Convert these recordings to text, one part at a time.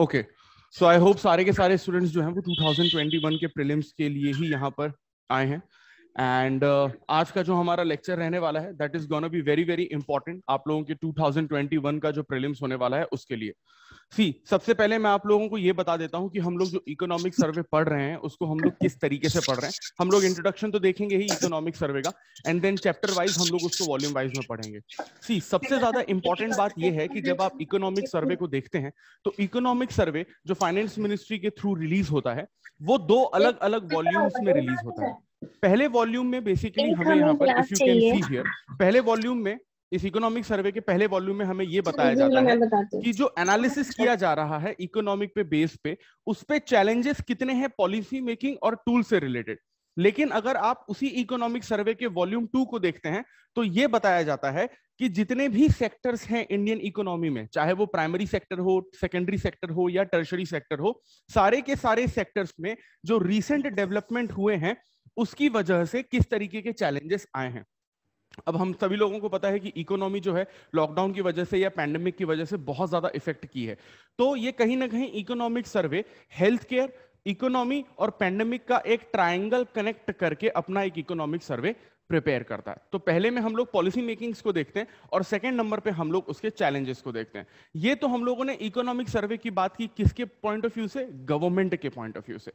Okay, so I hope सारे के सारे स्टूडेंट्स जो हैं वो 2021 के प्रीलिम्स के लिए ही यहाँ पर आए हैं। एंड आज का जो हमारा लेक्चर रहने वाला है that is gonna be very very important आप लोगों के 2021 का जो प्रीलिम्स होने वाला है उसके लिए। सी सबसे पहले मैं आप लोगों को ये बता देता हूँ कि हम लोग जो इकोनॉमिक सर्वे पढ़ रहे हैं उसको हम लोग किस तरीके से पढ़ रहे हैं। हम लोग इंट्रोडक्शन तो देखेंगे ही इकोनॉमिक सर्वे का, एंड देन चैप्टर वाइज हम लोग उसको वॉल्यूम वाइज में पढ़ेंगे। सी सबसे ज्यादा इंपॉर्टेंट बात यह है कि जब आप इकोनॉमिक सर्वे को देखते हैं तो इकोनॉमिक सर्वे जो फाइनेंस मिनिस्ट्री के थ्रू रिलीज होता है वो दो अलग अलग वॉल्यूम्स में रिलीज होता है। पहले वॉल्यूम में बेसिकली हमें यहाँ पर if you can see here, पहले वॉल्यूम में इस इकोनॉमिक सर्वे के पहले वॉल्यूम में हमें ये बताया जाता है कि जो एनालिसिस किया जा रहा है इकोनॉमिक पे बेस पे उस पे चैलेंजेस कितने हैं पॉलिसी मेकिंग और टूल से रिलेटेड। लेकिन अगर आप उसी इकोनॉमिक सर्वे के वॉल्यूम 2 को देखते हैं तो ये बताया जाता है कि जितने भी सेक्टर्स हैं इंडियन इकोनॉमी में, चाहे वो प्राइमरी सेक्टर हो, सेकेंडरी सेक्टर हो या टर्शरी सेक्टर हो, सारे के सारे सेक्टर्स में जो रिसेंट डेवलपमेंट हुए हैं उसकी वजह से किस तरीके के चैलेंजेस आए हैं। अब हम सभी लोगों को पता है कि इकोनॉमी जो है लॉकडाउन की वजह से या पैंडेमिक की वजह से बहुत ज़्यादा इफेक्ट की है, तो ये कहीं ना कहीं economic survey health care, economy और पैंडेमिक का एक ट्रायंगल कनेक्ट करके अपना एक इकोनॉमिक सर्वे प्रिपेयर करता है। तो पहले में हम लोग पॉलिसी मेकिंग्स को देखते हैं और सेकंड नंबर पे हम लोग उसके चैलेंजेस को देखते हैं। ये तो हम लोगों ने इकोनॉमिक सर्वे की बात की किसके पॉइंट ऑफ व्यू से, गवर्नमेंट के पॉइंट ऑफ व्यू से।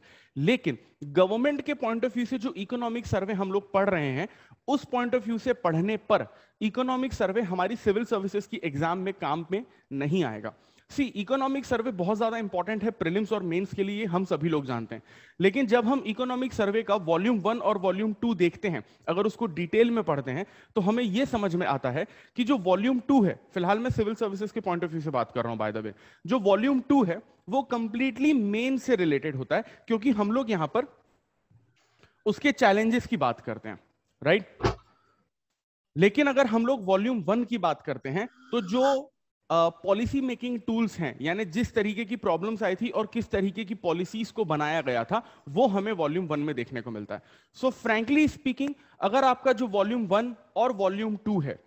लेकिन गवर्नमेंट के पॉइंट ऑफ व्यू से जो इकोनॉमिक सर्वे हम लोग पढ़ रहे हैं उस पॉइंट ऑफ व्यू से पढ़ने पर इकोनॉमिक सर्वे हमारी सिविल सर्विसेज की एग्जाम में काम में नहीं आएगा। सी इकोनॉमिक सर्वे बहुत ज्यादा इंपॉर्टेंट है प्रीलिम्स और मेंस के लिए, हम सभी लोग जानते हैं। लेकिन जब हम इकोनॉमिक सर्वे का वॉल्यूम 1 और वॉल्यूम 2 देखते हैं, अगर उसको डिटेल में पढ़ते हैं तो हमें यह समझ में आता है कि जो वॉल्यूम 2 है, फिलहाल मैं सिविल सर्विसेज के पॉइंट ऑफ व्यू से बात कर रहा हूं बाय द वे, जो वॉल्यूम 2 है वो कंप्लीटली मेन से रिलेटेड होता है क्योंकि हम लोग यहाँ पर उसके चैलेंजेस की बात करते हैं, राइट। लेकिन अगर हम लोग वॉल्यूम 1 की बात करते हैं तो जो पॉलिसी मेकिंग टूल्स हैं, यानी जिस तरीके की प्रॉब्लम्स आई थी और किस तरीके की पॉलिसीज को बनाया गया था वो हमें वॉल्यूम 1 में देखने को मिलता है। सो फ्रैंकली स्पीकिंग अगर आपका जो वॉल्यूम 1 और वॉल्यूम 2 है,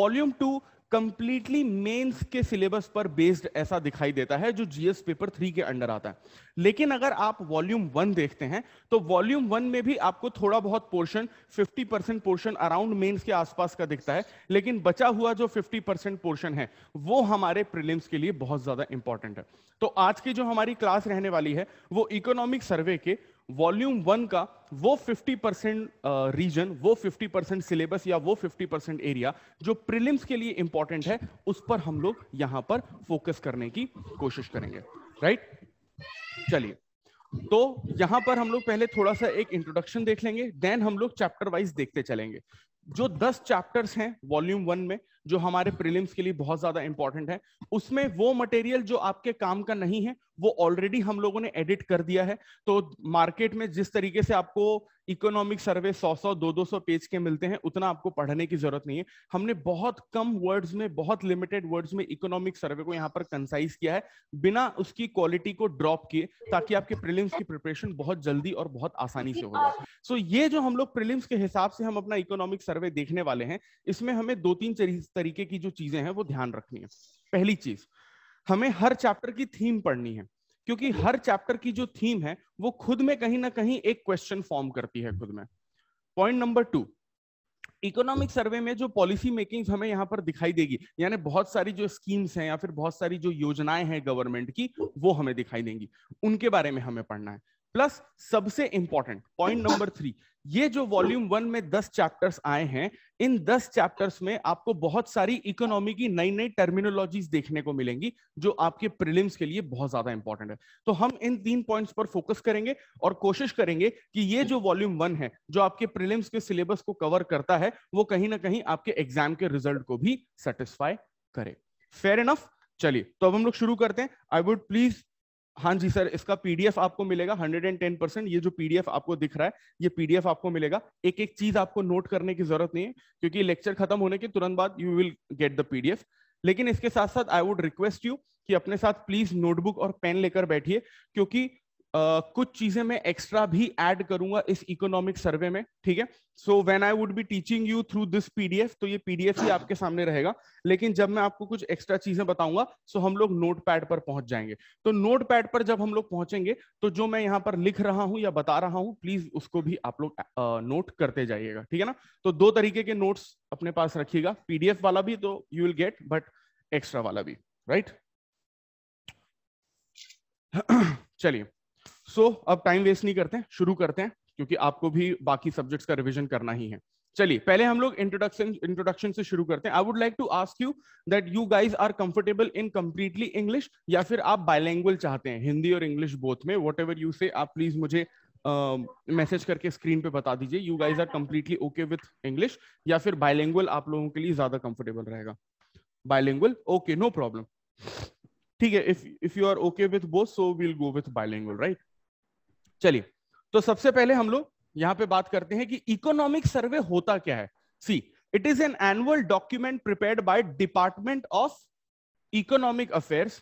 वॉल्यूम 2 कंप्लीटली मेंस के सिलेबस पर बेस्ड ऐसा दिखाई देता है जो जीएस पेपर 3 के अंडर आता है। लेकिन अगर आप वॉल्यूम 1 देखते हैं तो वॉल्यूम 1 में भी आपको थोड़ा बहुत पोर्शन 50% पोर्शन अराउंड मेंस के आसपास का दिखता है, लेकिन बचा हुआ जो 50% पोर्शन है वो हमारे प्रीलिम्स के लिए बहुत ज्यादा इंपॉर्टेंट है। तो आज की जो हमारी क्लास रहने वाली है वो इकोनॉमिक सर्वे के वॉल्यूम 1 का वो 50% रीजन, वो 50% सिलेबस या वो 50% एरिया जो प्रीलिम्स के लिए इंपॉर्टेंट है उस पर हम लोग यहां पर फोकस करने की कोशिश करेंगे, राइट। चलिए, तो यहां पर हम लोग पहले थोड़ा सा एक इंट्रोडक्शन देख लेंगे, देन हम लोग चैप्टर वाइज देखते चलेंगे। जो 10 चैप्टर्स हैं वॉल्यूम 1 में जो हमारे प्रीलिम्स के लिए बहुत ज्यादा इंपॉर्टेंट है, उसमें वो मटेरियल जो आपके काम का नहीं है वो ऑलरेडी हम लोगों ने एडिट कर दिया है। तो मार्केट में जिस तरीके से आपको इकोनॉमिक सर्वे 100-100, 200-200 पेज के मिलते हैं उतना आपको पढ़ने की जरूरत नहीं है। हमने बहुत कम वर्ड्स में, बहुत लिमिटेड वर्ड्स में इकोनॉमिक सर्वे को यहाँ पर कंसाइज किया है बिना उसकी क्वालिटी को ड्रॉप किए, ताकि आपके प्रीलिम्स की प्रिपरेशन बहुत जल्दी और बहुत आसानी से हो जाए। सो ये जो हम लोग प्रीलिम्स के हिसाब से हम अपना इकोनॉमिक सर्वे देखने वाले हैं, इसमें हमें 2-3 तरीके की जो चीजें हैं वो ध्यान रखनी है। पहली चीज, हमें हर चैप्टर की थीम पढ़नी है क्योंकि हर चैप्टर की जो थीम है वो खुद में कहीं ना कहीं एक क्वेश्चन फॉर्म करती है खुद में। पॉइंट नंबर 2, इकोनॉमिक सर्वे में जो पॉलिसी मेकिंग्स हमें यहाँ पर दिखाई देगी, यानी बहुत सारी जो स्कीम्स हैं या फिर बहुत सारी जो योजनाएं हैं गवर्नमेंट की वो हमें दिखाई देंगी, उनके बारे में हमें पढ़ना है। प्लस सबसे इंपॉर्टेंट पॉइंट नंबर 3, ये जो वॉल्यूम 1 में 10 चैप्टर्स आए हैं, इन 10 चैप्टर्स में आपको बहुत सारी इकोनॉमी की नई टर्मिनोलॉजीज देखने को मिलेंगी जो आपके प्रीलिम्स के लिए बहुत ज्यादा इंपॉर्टेंट है। तो हम इन 3 पॉइंट्स पर फोकस करेंगे और कोशिश करेंगे कि ये जो वॉल्यूम 1 है जो आपके प्रीलिम्स के सिलेबस को कवर करता है वो कहीं ना कहीं आपके एग्जाम के रिजल्ट को भी सेटिस्फाई करे। Fair enough. चलिए, तो अब हम लोग शुरू करते हैं। आई वुड प्लीज, हाँ जी सर, इसका पीडीएफ आपको मिलेगा 110%। ये जो पीडीएफ आपको दिख रहा है ये पीडीएफ आपको मिलेगा। एक एक चीज आपको नोट करने की जरूरत नहीं है क्योंकि लेक्चर खत्म होने के तुरंत बाद you will get the PDF. लेकिन इसके साथ साथ आई वुड रिक्वेस्ट यू कि अपने साथ प्लीज नोटबुक और पेन लेकर बैठिए क्योंकि कुछ चीजें मैं एक्स्ट्रा भी ऐड करूंगा इस इकोनॉमिक सर्वे में, ठीक है। So when I would be teaching you through this PDF, तो ये पीडीएफ ही आपके सामने रहेगा, लेकिन जब मैं आपको कुछ एक्स्ट्रा चीजें बताऊंगा सो हम लोग नोट पैड पर पहुंच जाएंगे। तो नोट पैड पर जब हम लोग पहुंचेंगे तो जो मैं यहाँ पर लिख रहा हूँ या बता रहा हूँ, प्लीज उसको भी आप लोग नोट करते जाइएगा, ठीक है ना। तो दो तरीके के नोट्स अपने पास रखिएगा, पीडीएफ वाला भी तो you will get, but extra वाला भी, राइट। चलिए, सो अब टाइम वेस्ट नहीं करते, शुरू करते हैं क्योंकि आपको भी बाकी सब्जेक्ट्स का रिवीजन करना ही है। चलिए, पहले हम लोग इंट्रोडक्शन से शुरू करते हैं। I would like to ask you that you guys are comfortable in completely English या फिर आप बाइलैंग्वेज चाहते हैं, हिंदी और इंग्लिश बोथ में, वॉट एवर यू से। आप प्लीज मुझे मैसेज करके स्क्रीन पे बता दीजिए you guys are completely okay with English या फिर बाइलैंग्वेज आप लोगों के लिए ज्यादा कंफर्टेबल रहेगा। बाइलैंग्वेज, ओके, नो प्रॉब्लम, ठीक है। If you are okay with both so we will go with bilingual, right. चलिए, तो सबसे पहले हम लोग यहाँ पे बात करते हैं कि इकोनॉमिक सर्वे होता क्या है। See, it is an annual document prepared by department of economic affairs,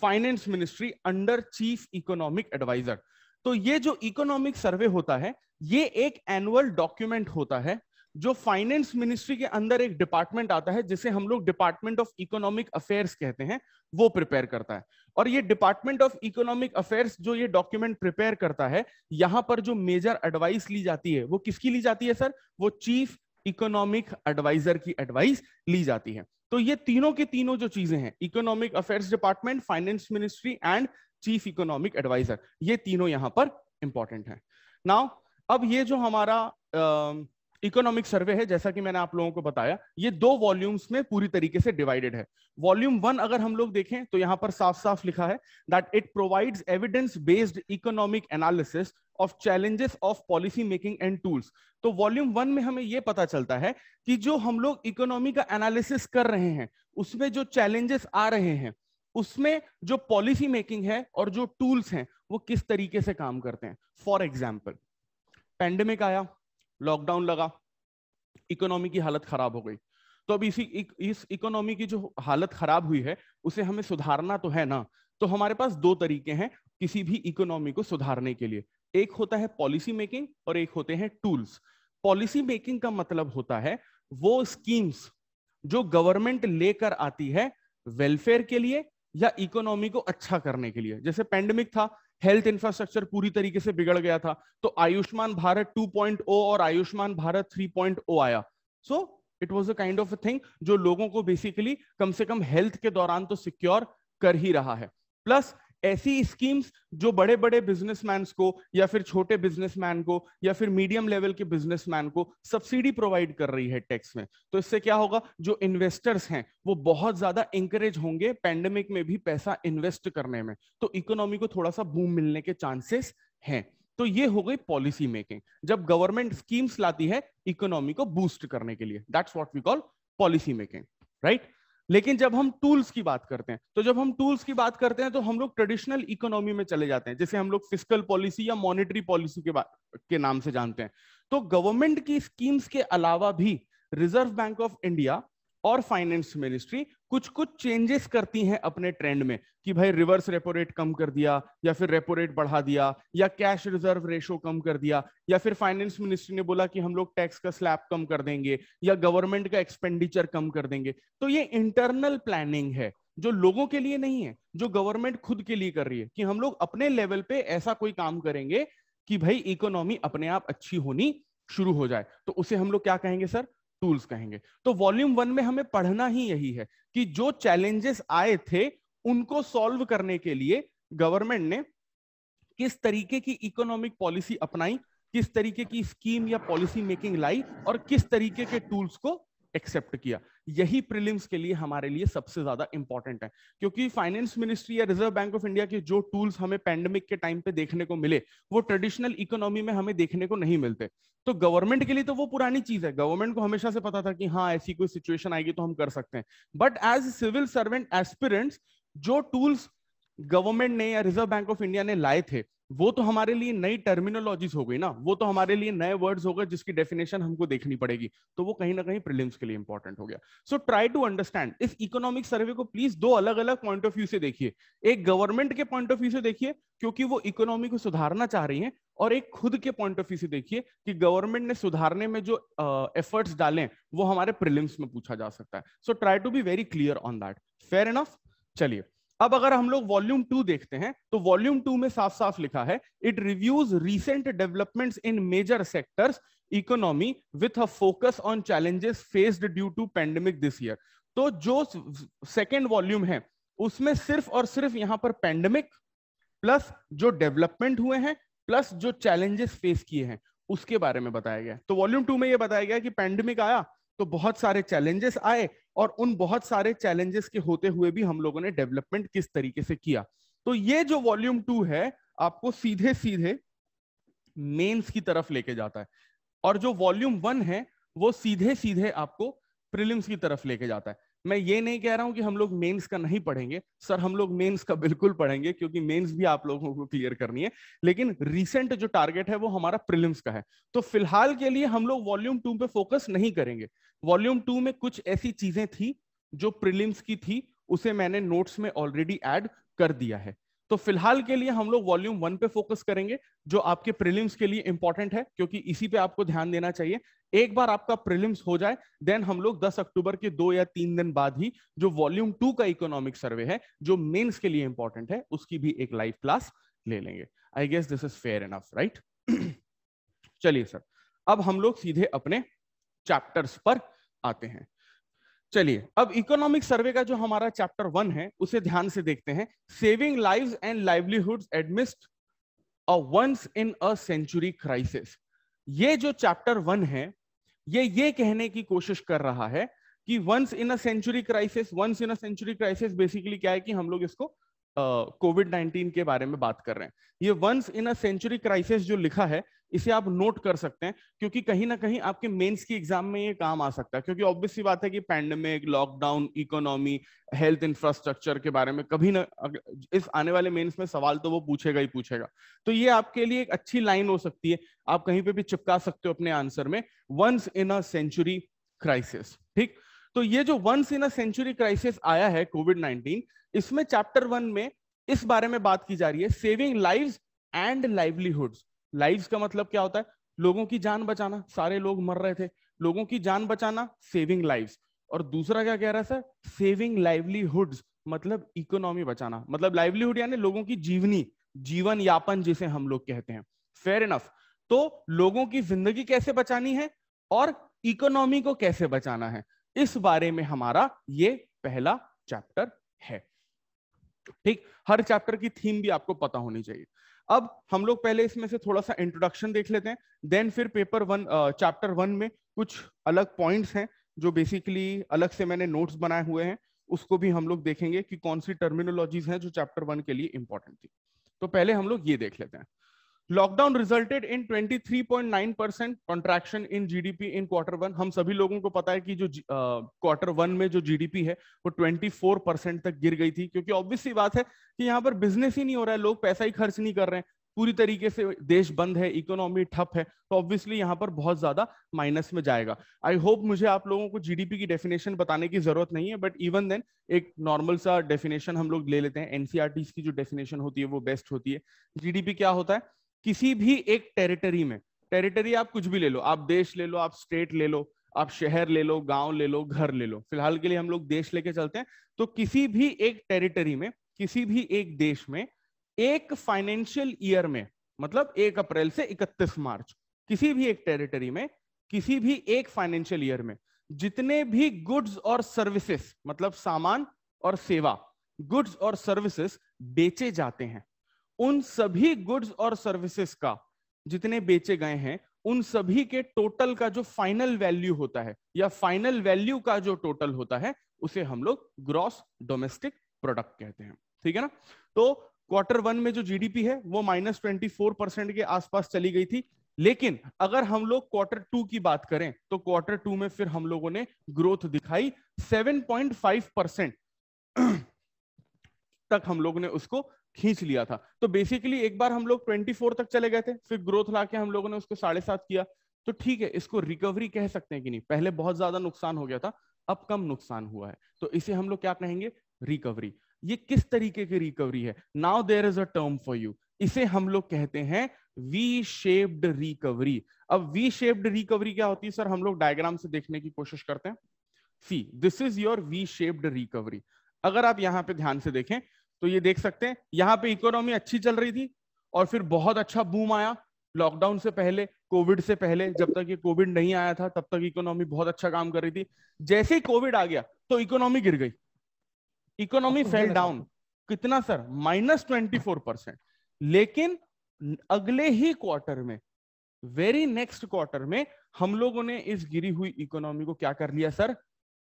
finance ministry, under chief economic adviser. तो ये जो इकोनॉमिक सर्वे होता है ये एक एनुअल डॉक्यूमेंट होता है जो फाइनेंस मिनिस्ट्री के अंदर एक डिपार्टमेंट आता है जिसे हम लोग डिपार्टमेंट ऑफ इकोनॉमिक अफेयर्स कहते हैं, वो प्रिपेयर करता है। और ये डिपार्टमेंट ऑफ इकोनॉमिक अफेयर्स जो ये डॉक्यूमेंट प्रिपेयर करता है, यहाँ पर जो मेजर एडवाइस ली जाती है वो किसकी ली जाती है सर? वो चीफ इकोनॉमिक एडवाइजर की एडवाइस ली जाती है। तो ये तीनों के तीनों जो चीजें हैं, economic affairs department, finance ministry and chief economic adviser, ये तीनों यहाँ पर इंपॉर्टेंट है। नाउ अब ये जो हमारा इकोनॉमिक सर्वे है, जैसा कि मैंने आप लोगों को बताया, ये दो वॉल्यूम्स में पूरी तरीके से डिवाइडेड है। वॉल्यूम वन अगर हम लोग देखें तो यहाँ पर साफ साफ लिखा है that it provides evidence based economic analysis of challenges of policy making and tools. तो वॉल्यूम वन में हमें ये पता चलता है कि जो हम लोग इकोनॉमी का एनालिसिस कर रहे हैं उसमें जो चैलेंजेस आ रहे हैं, उसमें जो पॉलिसी मेकिंग है और जो टूल्स हैं वो किस तरीके से काम करते हैं। फॉर एग्जाम्पल, पैंडेमिक आया, लॉकडाउन लगा, इकोनॉमी की हालत खराब हो गई। तो अब इस इकोनॉमी की जो हालत खराब हुई है उसे हमें सुधारना तो है ना। तो हमारे पास दो तरीके हैं किसी भी इकोनॉमी को सुधारने के लिए, एक होता है पॉलिसी मेकिंग और एक होते हैं टूल्स। पॉलिसी मेकिंग का मतलब होता है वो स्कीम्स जो गवर्नमेंट लेकर आती है वेलफेयर के लिए या इकोनॉमी को अच्छा करने के लिए। जैसे पैंडेमिक था, हेल्थ इंफ्रास्ट्रक्चर पूरी तरीके से बिगड़ गया था, तो आयुष्मान भारत 2.0 और आयुष्मान भारत 3.0 आया। So it was a kind of a thing जो लोगों को बेसिकली कम से कम हेल्थ के दौरान तो सिक्योर कर ही रहा है। प्लस ऐसी स्कीम्स जो बड़े बड़े बिजनेसमैन को या फिर छोटे बिजनेसमैन को या फिर मीडियम लेवल के बिजनेसमैन को सब्सिडी प्रोवाइड कर रही है टैक्स में, तो इससे क्या होगा, जो इन्वेस्टर्स हैं वो बहुत ज्यादा इंकरेज होंगे पैंडेमिक में भी पैसा इन्वेस्ट करने में, तो इकोनॉमी को थोड़ा सा बूम मिलने के चांसेस हैं। तो ये हो गई पॉलिसी मेकिंग, जब गवर्नमेंट स्कीम्स लाती है इकोनॉमी को बूस्ट करने के लिए, that's what we call policy making, right. लेकिन जब हम टूल्स की बात करते हैं, तो जब हम टूल्स की बात करते हैं तो हम लोग ट्रेडिशनल इकोनॉमी में चले जाते हैं, जैसे हम लोग फिस्कल पॉलिसी या मॉनेटरी पॉलिसी के नाम से जानते हैं। तो गवर्नमेंट की स्कीम्स के अलावा भी रिजर्व बैंक ऑफ इंडिया और फाइनेंस मिनिस्ट्री कुछ कुछ चेंजेस करती हैं अपने ट्रेंड में, कि भाई रिवर्स रेपो रेट कम कर दिया या फिर रेपो रेट बढ़ा दिया या कैश रिजर्व रेशो कम कर दिया, या फिर फाइनेंस मिनिस्ट्री ने बोला कि हम लोग टैक्स का स्लैब कम कर देंगे या गवर्नमेंट का एक्सपेंडिचर कम कर देंगे। तो ये इंटरनल प्लानिंग है जो लोगों के लिए नहीं है, जो गवर्नमेंट खुद के लिए कर रही है कि हम लोग अपने लेवल पे ऐसा कोई काम करेंगे कि भाई इकोनॉमी अपने आप अच्छी होनी शुरू हो जाए। तो उसे हम लोग क्या कहेंगे सर? टूल्स कहेंगे। तो वॉल्यूम वन में हमें पढ़ना ही यही है कि जो चैलेंजेस आए थे उनको सॉल्व करने के लिए गवर्नमेंट ने किस तरीके की इकोनॉमिक पॉलिसी अपनाई, किस तरीके की स्कीम या पॉलिसी मेकिंग लाई और किस तरीके के टूल्स को एक्सेप्ट किया। यही प्रीलिम्स के लिए हमारे लिए सबसे ज्यादा इंपॉर्टेंट है, क्योंकि फाइनेंस मिनिस्ट्री या रिजर्व बैंक ऑफ इंडिया के जो टूल्स हमें पैंडेमिक के टाइम पे देखने को मिले वो ट्रेडिशनल इकोनॉमी में हमें देखने को नहीं मिलते। तो गवर्नमेंट के लिए तो वो पुरानी चीज है, गवर्नमेंट को हमेशा से पता था कि हाँ ऐसी कोई सिचुएशन आएगी तो हम कर सकते हैं। But as civil servant aspirants जो टूल्स गवर्नमेंट ने या रिजर्व बैंक ऑफ इंडिया ने लाए थे वो तो हमारे लिए नई टर्मिनोलॉजीज हो गई ना, वो तो हमारे लिए नए वर्ड्स हो गए जिसकी डेफिनेशन हमको देखनी पड़ेगी, तो वो कहीं ना कहीं प्रीलिम्स के लिए इंपॉर्टेंट हो गया। सो ट्राई टू अंडरस्टैंड इस इकोनॉमिक सर्वे को प्लीज दो अलग अलग पॉइंट ऑफ व्यू से देखिए, एक गवर्नमेंट के पॉइंट ऑफ व्यू से देखिए क्योंकि वो इकोनॉमी को सुधारना चाह रही है, और एक खुद के पॉइंट ऑफ व्यू से देखिए कि गवर्नमेंट ने सुधारने में जो एफर्ट्स डालें वो हमारे प्रीलिम्स में पूछा जा सकता है। So try to be very clear on that, fair enough. चलिए अब अगर हम लोग वॉल्यूम 2 देखते हैं तो वॉल्यूम 2 में साफ साफ लिखा है it reviews recent developments in major sectors economy with a focus on challenges faced due to pandemic this year. तो जो सेकेंड वॉल्यूम है उसमें सिर्फ और सिर्फ यहां पर पैंडेमिक प्लस जो डेवलपमेंट हुए हैं प्लस जो चैलेंजेस फेस किए हैं उसके बारे में बताया गया। तो वॉल्यूम 2 में यह बताया गया कि पैंडेमिक आया तो बहुत सारे चैलेंजेस आए और उन बहुत सारे चैलेंजेस के होते हुए भी हम लोगों ने डेवलपमेंट किस तरीके से किया। तो ये जो वॉल्यूम 2 है आपको सीधे सीधे मेंस की तरफ लेके जाता है, और जो वॉल्यूम 1 है वो सीधे सीधे आपको प्रीलिम्स की तरफ लेके जाता है। मैं ये नहीं कह रहा हूं कि हम लोग मेंस का नहीं पढ़ेंगे, सर हम लोग मेंस का बिल्कुल पढ़ेंगे क्योंकि मेंस भी आप लोगों को क्लियर करनी है, लेकिन रीसेंट जो टारगेट है वो हमारा प्रीलिम्स का है। तो फिलहाल के लिए हम लोग वॉल्यूम 2 पे फोकस नहीं करेंगे। वॉल्यूम 2 में कुछ ऐसी चीजें थी जो प्रीलिम्स की थी, उसे मैंने नोट्स में ऑलरेडी एड कर दिया है। तो फिलहाल के लिए हम लोग वॉल्यूम 1 पे फोकस करेंगे जो आपके प्रीलिम्स के लिए इंपॉर्टेंट है क्योंकि इसी पे आपको ध्यान देना चाहिए। एक बार आपका प्रीलिम्स हो जाए देन हम लोग 10 अक्टूबर के 2 या 3 दिन बाद ही जो वॉल्यूम 2 का इकोनॉमिक सर्वे है जो मेंस के लिए इंपॉर्टेंट है उसकी भी एक लाइव क्लास ले लेंगे। I guess this is fair enough, right. चलिए सर अब हम लोग सीधे अपने चैप्टर्स पर आते हैं। चलिए अब इकोनॉमिक सर्वे का जो हमारा चैप्टर 1 है उसे ध्यान से देखते हैं। Saving lives and livelihoods amidst a once in a century crisis. ये जो चैप्टर 1 है ये कहने की कोशिश कर रहा है कि once in a century crisis. Once in a century crisis basically क्या है कि हम लोग इसको कोविड-19 के बारे में बात कर रहे हैं। ये once in a century crisis जो लिखा है इसे आप नोट कर सकते हैं क्योंकि कहीं ना कहीं आपके मेंस की एग्जाम में ये काम आ सकता है, क्योंकि ऑब्वियस सी बात है कि pandemic, lockdown, economy, health infrastructure के बारे में कभी ना इस आने वाले मेंस में सवाल तो वो पूछेगा ही पूछेगा। तो ये आपके लिए एक अच्छी लाइन हो सकती है, आप कहीं पे भी चिपका सकते हो अपने आंसर में, once in a century crisis. ठीक, तो ये जो once in a century crisis आया है कोविड-19, इसमें चैप्टर 1 में इस बारे में बात की जा रही है saving lives and livelihoods. Lives का मतलब क्या होता है? लोगों की जान बचाना। सारे लोग मर रहे थे, लोगों की जान बचाना, सेविंग लाइव्स। और दूसरा क्या कह रहा है सर? सेविंग लाइवलीहुड्स, मतलब इकोनॉमी बचाना, मतलब लाइवलीहुड यानी लोगों की जीवनी, जीवन यापन जिसे हम लोग कहते हैं। Fair enough. तो लोगों की जिंदगी कैसे बचानी है और इकोनॉमी को कैसे बचाना है, इस बारे में हमारा ये पहला चैप्टर है। ठीक, हर चैप्टर की थीम भी आपको पता होनी चाहिए। अब हम लोग पहले इसमें से थोड़ा सा इंट्रोडक्शन देख लेते हैं, देन फिर चैप्टर 1 में कुछ अलग पॉइंट्स हैं जो बेसिकली अलग से मैंने नोट्स बनाए हुए हैं, उसको भी हम लोग देखेंगे कि कौन सी टर्मिनोलॉजीज हैं जो चैप्टर 1 के लिए इंपॉर्टेंट थी। तो पहले हम लोग ये देख लेते हैं। Lockdown resulted in 23.9% contraction in GDP in quarter 1। हम सभी लोगों को पता है कि जो क्वार्टर 1 में जो जीडीपी है वो 24% तक गिर गई थी, क्योंकि ऑब्वियस सी बात है कि यहाँ पर बिजनेस ही नहीं हो रहा है, लोग पैसा ही खर्च नहीं कर रहे हैं, पूरी तरीके से देश बंद है, इकोनॉमी ठप है, तो ऑब्वियसली यहाँ पर बहुत ज्यादा माइनस में जाएगा। आई होप मुझे आप लोगों को जीडीपी की डेफिनेशन बताने की जरूरत नहीं है, बट इवन देन एक नॉर्मल सा डेफिनेशन हम लोग ले लेते हैं। एनसीईआरटी की जो डेफिनेशन होती है वो बेस्ट होती है। जीडीपी क्या होता है? किसी भी एक टेरिटरी में, टेरिटरी आप कुछ भी ले लो, आप देश ले लो, आप स्टेट ले लो, आप शहर ले लो, गांव ले लो, घर ले लो, फिलहाल के लिए हम लोग देश लेके चलते हैं। तो किसी भी एक टेरिटरी में, किसी भी एक देश में एक फाइनेंशियल ईयर में, मतलब 1 अप्रैल से 31 मार्च, किसी भी एक टेरिटरी में किसी भी एक फाइनेंशियल ईयर में जितने भी गुड्स और सर्विसेस, मतलब सामान और सेवा, गुड्स और सर्विसेस बेचे जाते हैं, उन सभी गुड्स और सर्विसेज का, जितने बेचे गए हैं उन सभी के टोटल का जो फाइनल वैल्यू होता है, या फाइनल वैल्यू का जो टोटल होता है उसे हम लोग ग्रॉस डोमेस्टिक प्रोडक्ट कहते हैं। ठीक है ना। तो क्वार्टर 1 में जो जीडीपी है वो -24% के आसपास चली गई थी, लेकिन अगर हम लोग क्वार्टर 2 की बात करें तो क्वार्टर 2 में फिर हम लोगों ने ग्रोथ दिखाई 7.5% तक हम लोगों ने उसको खींच लिया था। तो बेसिकली एक बार हम लोग 24 तक चले गए थे, फिर ग्रोथ लाके हम लोगों ने उसको 7.5 किया, तो ठीक है, इसको रिकवरी कह सकते हैं कि नहीं। पहले बहुत ज्यादा नुकसान हो गया था, अब कम नुकसान हुआ है, तो इसे हम लोग क्या कहेंगे, रिकवरी। ये किस तरीके की रिकवरी है, now there is a term for you, इसे हम लोग कहते हैं वी शेप्ड रिकवरी। अब वी शेप्ड रिकवरी क्या होती है सर, हम लोग डायग्राम से देखने की कोशिश करते हैं। See this is your V shaped recovery. अगर आप यहाँ पे ध्यान से देखें तो ये देख सकते हैं, यहाँ पे इकोनॉमी अच्छी चल रही थी और फिर बहुत अच्छा बूम आया लॉकडाउन से पहले, कोविड से पहले, जब तक ये कोविड नहीं आया था तब तक इकोनॉमी बहुत अच्छा काम कर रही थी। जैसे ही कोविड आ गया तो इकोनॉमी गिर गई, इकोनॉमी फेल डाउन। कितना सर, -24%। लेकिन अगले ही क्वार्टर में, वेरी नेक्स्ट क्वार्टर में हम लोगों ने इस गिरी हुई इकोनॉमी को क्या कर लिया सर,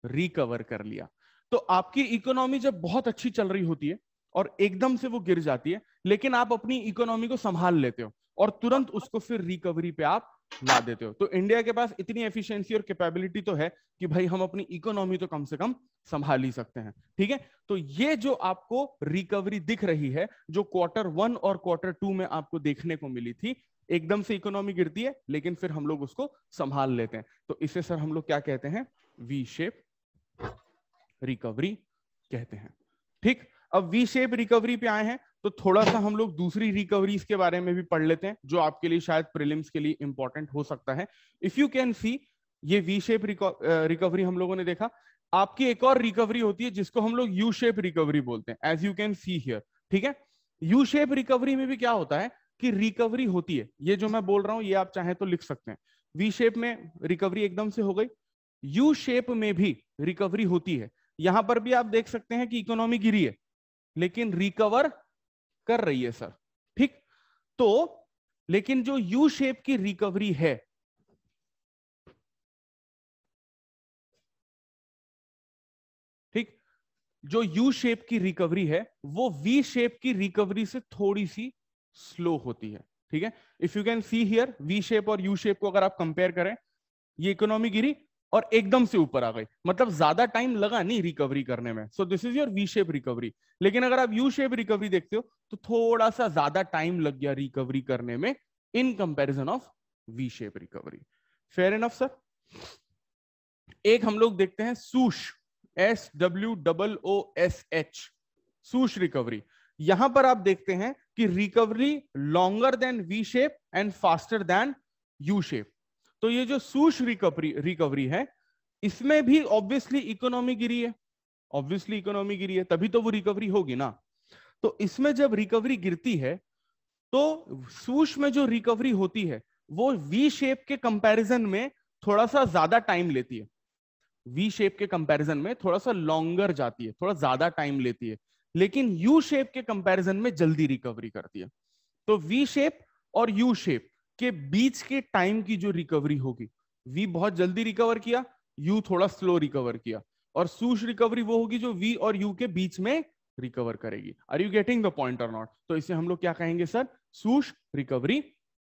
रिकवर कर लिया। तो आपकी इकोनॉमी जब बहुत अच्छी चल रही होती है और एकदम से वो गिर जाती है, लेकिन आप अपनी इकोनॉमी को संभाल लेते हो और तुरंत उसको फिर रिकवरी पे आप ला देते हो। तो इंडिया के पास इतनी एफिशिएंसी और कैपेबिलिटी तो है कि भाई हम अपनी इकोनॉमी तो कम से कम संभाल ही सकते हैं, ठीक है। तो ये जो आपको रिकवरी दिख रही है, जो Q1 और Q2 में आपको देखने को मिली थी, एकदम से इकोनॉमी गिरती है लेकिन फिर हम लोग उसको संभाल लेते हैं, तो इसे सर हम लोग क्या कहते हैं, वी शेप रिकवरी कहते हैं, ठीक। अब वी शेप रिकवरी पे आए हैं तो थोड़ा सा हम लोग दूसरी रिकवरीज के बारे में भी पढ़ लेते हैं, जो आपके लिए शायद प्रीलिम्स के लिए इंपॉर्टेंट हो सकता है। इफ यू कैन सी, ये वी शेप रिकवरी हम लोगों ने देखा। आपकी एक और रिकवरी होती है जिसको हम लोग यू शेप रिकवरी बोलते हैं, as you can see here, ठीक है। यू शेप रिकवरी में भी क्या होता है कि रिकवरी होती है, ये जो मैं बोल रहा हूँ ये आप चाहें तो लिख सकते हैं। वी शेप में रिकवरी एकदम से हो गई, यू शेप में भी रिकवरी होती है। यहां पर भी आप देख सकते हैं कि इकोनॉमी गिरी है लेकिन रिकवर कर रही है सर, ठीक। तो लेकिन जो यू शेप की रिकवरी है, ठीक, जो यू शेप की रिकवरी है वो वी शेप की रिकवरी से थोड़ी सी स्लो होती है, ठीक है। If you can see here, V shape और यू शेप को अगर आप कंपेयर करें, ये इकोनॉमी गिरी और एकदम से ऊपर आ गई, मतलब ज्यादा टाइम लगा नहीं रिकवरी करने में। So this is your V shape recovery. लेकिन अगर आप यू शेप रिकवरी देखते हो तो थोड़ा सा ज्यादा टाइम लग गया रिकवरी करने में in comparison of V shape recovery. Fair enough sir. एक हम लोग देखते हैं सूश, SWOOSH, सूश रिकवरी। यहां पर आप देखते हैं कि recovery longer than V shape and faster than U shape. तो ये जो सूश रिकवरी है, इसमें भी ऑब्वियसली इकोनॉमी गिरी है, ऑब्वियसली इकोनॉमी गिरी है तभी तो वो रिकवरी होगी ना। तो इसमें जब रिकवरी गिरती है तो सूश में जो रिकवरी होती है वो वी शेप के कंपैरिजन में थोड़ा सा ज्यादा टाइम लेती है, वी शेप के कंपैरिजन में थोड़ा सा लॉन्गर जाती है, थोड़ा ज्यादा टाइम लेती है, लेकिन यू शेप के कंपैरिजन में जल्दी रिकवरी करती है। तो वी शेप और यू शेप के बीच के टाइम की जो रिकवरी होगी, वी बहुत जल्दी रिकवर किया, यू थोड़ा स्लो रिकवर किया, और सूश रिकवरी वो होगी जो वी और यू के बीच में रिकवर करेगी। Are you getting the point और नॉट? तो इसे हम लोग क्या कहेंगे सर, सूश रिकवरी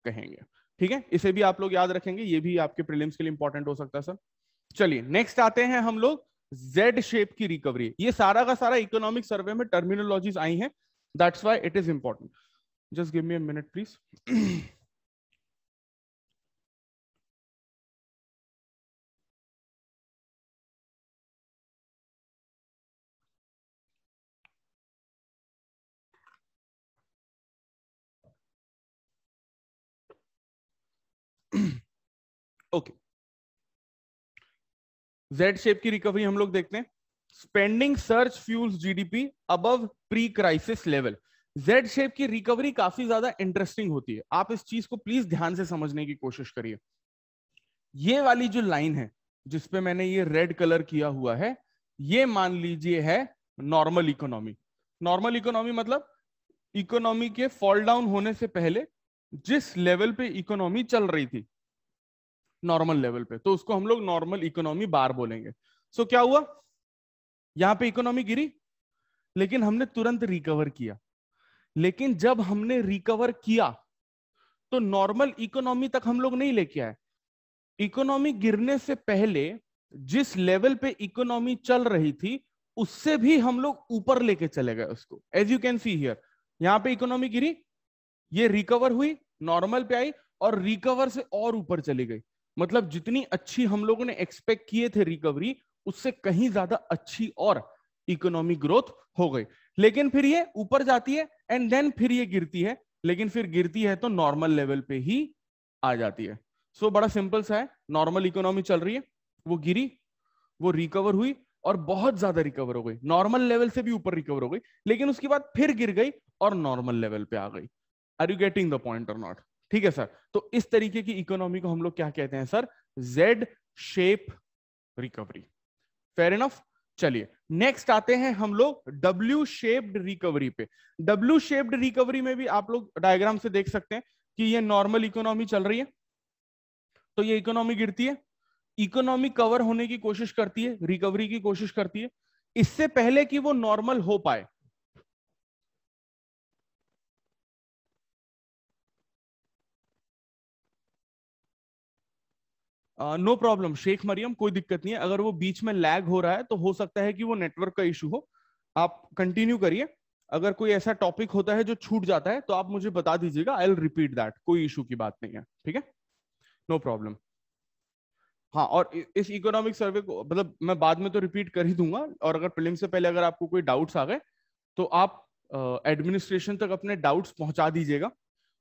कहेंगे, ठीक है। इसे भी आप लोग याद रखेंगे, ये भी आपके प्रीलिम्स के लिए इंपॉर्टेंट हो सकता है सर। चलिए नेक्स्ट आते हैं हम लोग जेड शेप की रिकवरी। ये सारा का सारा इकोनॉमिक सर्वे में टर्मिनोलॉजीज आई है, that's why it is important. Just give me a minute please. Okay, Z shape की रिकवरी हम लोग देखते हैं। Spending surge fuels GDP above pre crisis level. Z shape की रिकवरी काफी ज्यादा इंटरेस्टिंग होती है, आप इस चीज को प्लीज ध्यान से समझने की कोशिश करिए। ये वाली जो लाइन है जिसपे मैंने ये रेड कलर किया हुआ है, ये मान लीजिए है नॉर्मल इकोनॉमी। नॉर्मल इकोनॉमी मतलब इकोनॉमी के फॉल डाउन होने से पहले जिस लेवल पे इकोनॉमी चल रही थी, नॉर्मल लेवल पे, तो उसको हम लोग नॉर्मल इकोनॉमी बार बोलेंगे। सो क्या हुआ, यहां पे इकोनॉमी गिरी लेकिन हमने तुरंत रिकवर किया, लेकिन जब हमने रिकवर किया तो नॉर्मल इकोनॉमी तक हम लोग नहीं लेके आए। इकोनॉमी गिरने से पहले जिस लेवल पे इकोनॉमी चल रही थी उससे भी हम लोग ऊपर लेके चले गए उसको। As you can see here, यहाँ पे इकोनॉमी गिरी, ये रिकवर हुई, नॉर्मल पे आई और रिकवर से और ऊपर चली गई। मतलब जितनी अच्छी हम लोगों ने एक्सपेक्ट किए थे रिकवरी, उससे कहीं ज्यादा अच्छी और इकोनॉमिक ग्रोथ हो गई। लेकिन फिर ये ऊपर जाती है एंड देन फिर ये गिरती है, लेकिन फिर गिरती है तो नॉर्मल लेवल पे ही आ जाती है। सो बड़ा सिंपल सा है, नॉर्मल इकोनॉमी चल रही है, वो गिरी, वो रिकवर हुई और बहुत ज्यादा रिकवर हो गई, नॉर्मल लेवल से भी ऊपर रिकवर हो गई, लेकिन उसके बाद फिर गिर गई और नॉर्मल लेवल पे आ गई। Are you getting the point और नॉट? ठीक है सर। तो इस तरीके की इकोनॉमी को हम लोग क्या कहते हैं sir? Z shape recovery. Fair enough. चलिए नेक्स्ट आते हैं हम लोग डब्ल्यू शेप्ड रिकवरी पे। डब्ल्यू शेप्ड रिकवरी में भी आप लोग डायग्राम से देख सकते हैं कि ये नॉर्मल इकोनॉमी चल रही है, तो ये इकोनॉमी गिरती है, इकोनॉमी कवर होने की कोशिश करती है, रिकवरी की कोशिश करती है, इससे पहले कि वो नॉर्मल हो पाए। नो प्रॉब्लम शेख मरियम, कोई दिक्कत नहीं है। अगर वो बीच में लैग हो रहा है तो हो सकता है कि वो नेटवर्क का इशू हो, आप कंटिन्यू करिए। अगर कोई ऐसा टॉपिक होता है जो छूट जाता है तो आप मुझे बता दीजिएगा, आई विल रिपीट दैट, कोई इशू की बात नहीं है। ठीक है, नो प्रॉब्लम। हाँ, और इस इकोनॉमिक सर्वे को मतलब मैं बाद में तो रिपीट कर ही दूंगा, और अगर प्रीलिम्स से पहले अगर आपको कोई डाउट्स आ गए तो आप एडमिनिस्ट्रेशन तक अपने डाउट्स पहुंचा दीजिएगा,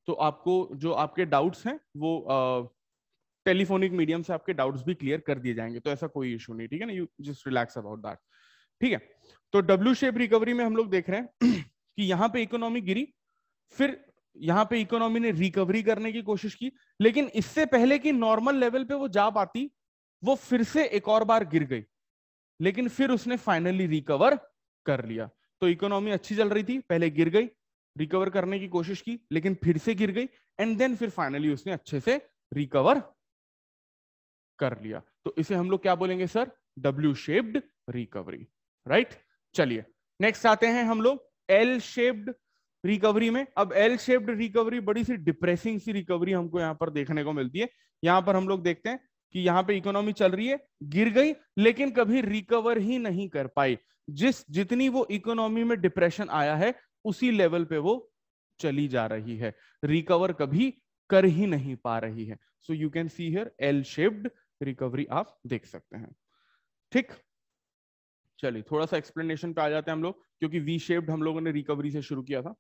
तो आपको जो आपके डाउट्स हैं वो टेलीफोनिक मीडियम से आपके डाउट्स भी क्लियर कर दिए जाएंगे, तो ऐसा कोई इशू नहीं। ठीक है ना, you just relax about that. ठीक है, तो डब्ल्यू शेप रिकवरी में हम लोग देख रहे हैं कि यहाँ पे इकोनॉमी गिरी, फिर यहाँ पे इकोनॉमी ने रिकवरी करने की कोशिश की, लेकिन इससे पहले कि नॉर्मल लेवल पे वो जा पाती, वो फिर से एक और बार गिर गई, लेकिन फिर उसने फाइनली रिकवर कर लिया। तो इकोनॉमी अच्छी चल रही थी, पहले गिर गई, रिकवर करने की कोशिश की, लेकिन फिर से गिर गई एंड देन फिर फाइनली उसने अच्छे से रिकवर कर लिया। तो इसे हम लोग क्या बोलेंगे sir? W shaped recovery, right. चलिए नेक्स्ट आते हैं हम लोग एल शेप्ड रिकवरी में। अब एल शेप्ड रिकवरी बड़ी सी डिप्रेसिंग सी रिकवरी हमको यहाँ पर देखने को मिलती है। यहाँ पर हम लोग देखते हैं कि यहाँ पे इकोनॉमी चल रही है, गिर गई, लेकिन कभी रिकवर ही नहीं कर पाई। जितनी वो इकोनॉमी में डिप्रेशन आया है उसी लेवल पे वो चली जा रही है, रिकवर कभी कर ही नहीं पा रही है। So you can see here L shaped recovery आप देख सकते हैं। ठीक, चलिए थोड़ा सा एक्सप्लेनेशन पे आ जाते हैं हम लोग, क्योंकि वी शेप्ड हम लोगों ने रिकवरी से शुरू किया था।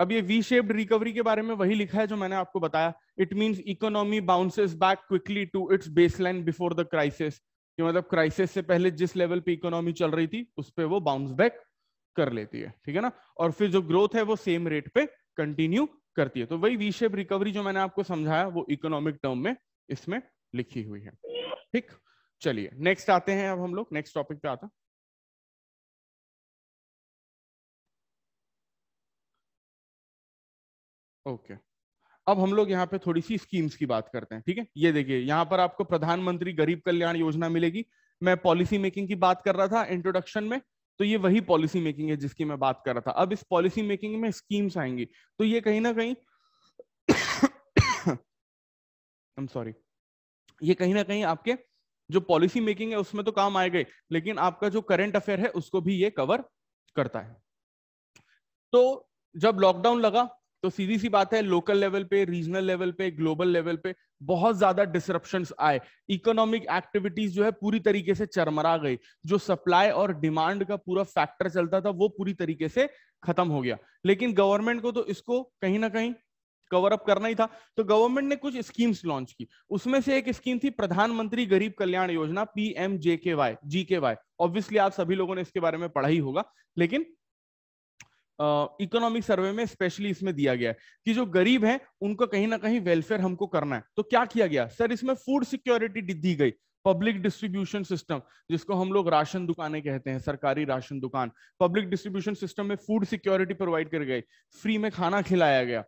अब ये वी शेप्ड रिकवरी के बारे में वही लिखा है जो मैंने आपको बताया। It means economy bounces back quickly to its baseline before the crisis. मतलब क्राइसिस से पहले जिस लेवल पे इकोनॉमी चल रही थी उस पे वो बाउंस बैक कर लेती है, ठीक है ना, और फिर जो ग्रोथ है वो सेम रेट पे कंटिन्यू करती है। तो वही वी शेप रिकवरी जो मैंने आपको समझाया वो इकोनॉमिक टर्म में इसमें लिखी हुई है। ठीक, चलिए नेक्स्ट आते हैं, अब हम लोग नेक्स्ट टॉपिक पे आता। ओके, अब हम लोग यहाँ पे थोड़ी सी स्कीम्स की बात करते हैं। ठीक है, ये देखिए यहाँ पर आपको प्रधानमंत्री गरीब कल्याण योजना मिलेगी। मैं पॉलिसी मेकिंग की बात कर रहा था इंट्रोडक्शन में, तो ये वही पॉलिसी मेकिंग है जिसकी मैं बात कर रहा था। अब इस पॉलिसी मेकिंग में स्कीम्स आएंगी, तो ये कहीं ना कहीं आपके जो पॉलिसी मेकिंग है उसमें तो काम आए गए, लेकिन आपका जो करंट अफेयर है उसको भी ये कवर करता है। तो जब लॉकडाउन लगा तो सीधी सी बात है, लोकल लेवल पे, रीजनल लेवल पे, ग्लोबल लेवल पे बहुत ज्यादा डिसरप्शंस आए। इकोनॉमिक एक्टिविटीज जो है पूरी तरीके से चरमरा गई। जो सप्लाई और डिमांड का पूरा फैक्टर चलता था वो पूरी तरीके से खत्म हो गया। लेकिन गवर्नमेंट को तो इसको कहीं ना कहीं कवर अप करना ही था, तो गवर्नमेंट ने कुछ स्कीम्स लॉन्च की। उसमें से एक स्कीम थी प्रधानमंत्री गरीब कल्याण योजना, PMJKY। ऑब्वियसली आप सभी लोगों ने इसके बारे में पढ़ा ही होगा, लेकिन इकोनॉमिक सर्वे में स्पेशली इसमें दिया गया है कि जो गरीब हैं उनको कहीं ना कहीं वेलफेयर हमको करना है। तो क्या किया गया सर? इसमें फूड सिक्योरिटी दी गई, पब्लिक डिस्ट्रीब्यूशन सिस्टम, जिसको हम लोग राशन दुकानें कहते हैं, सरकारी राशन दुकान, पब्लिक डिस्ट्रीब्यूशन सिस्टम में फूड सिक्योरिटी प्रोवाइड कर गई, फ्री में खाना खिलाया गया।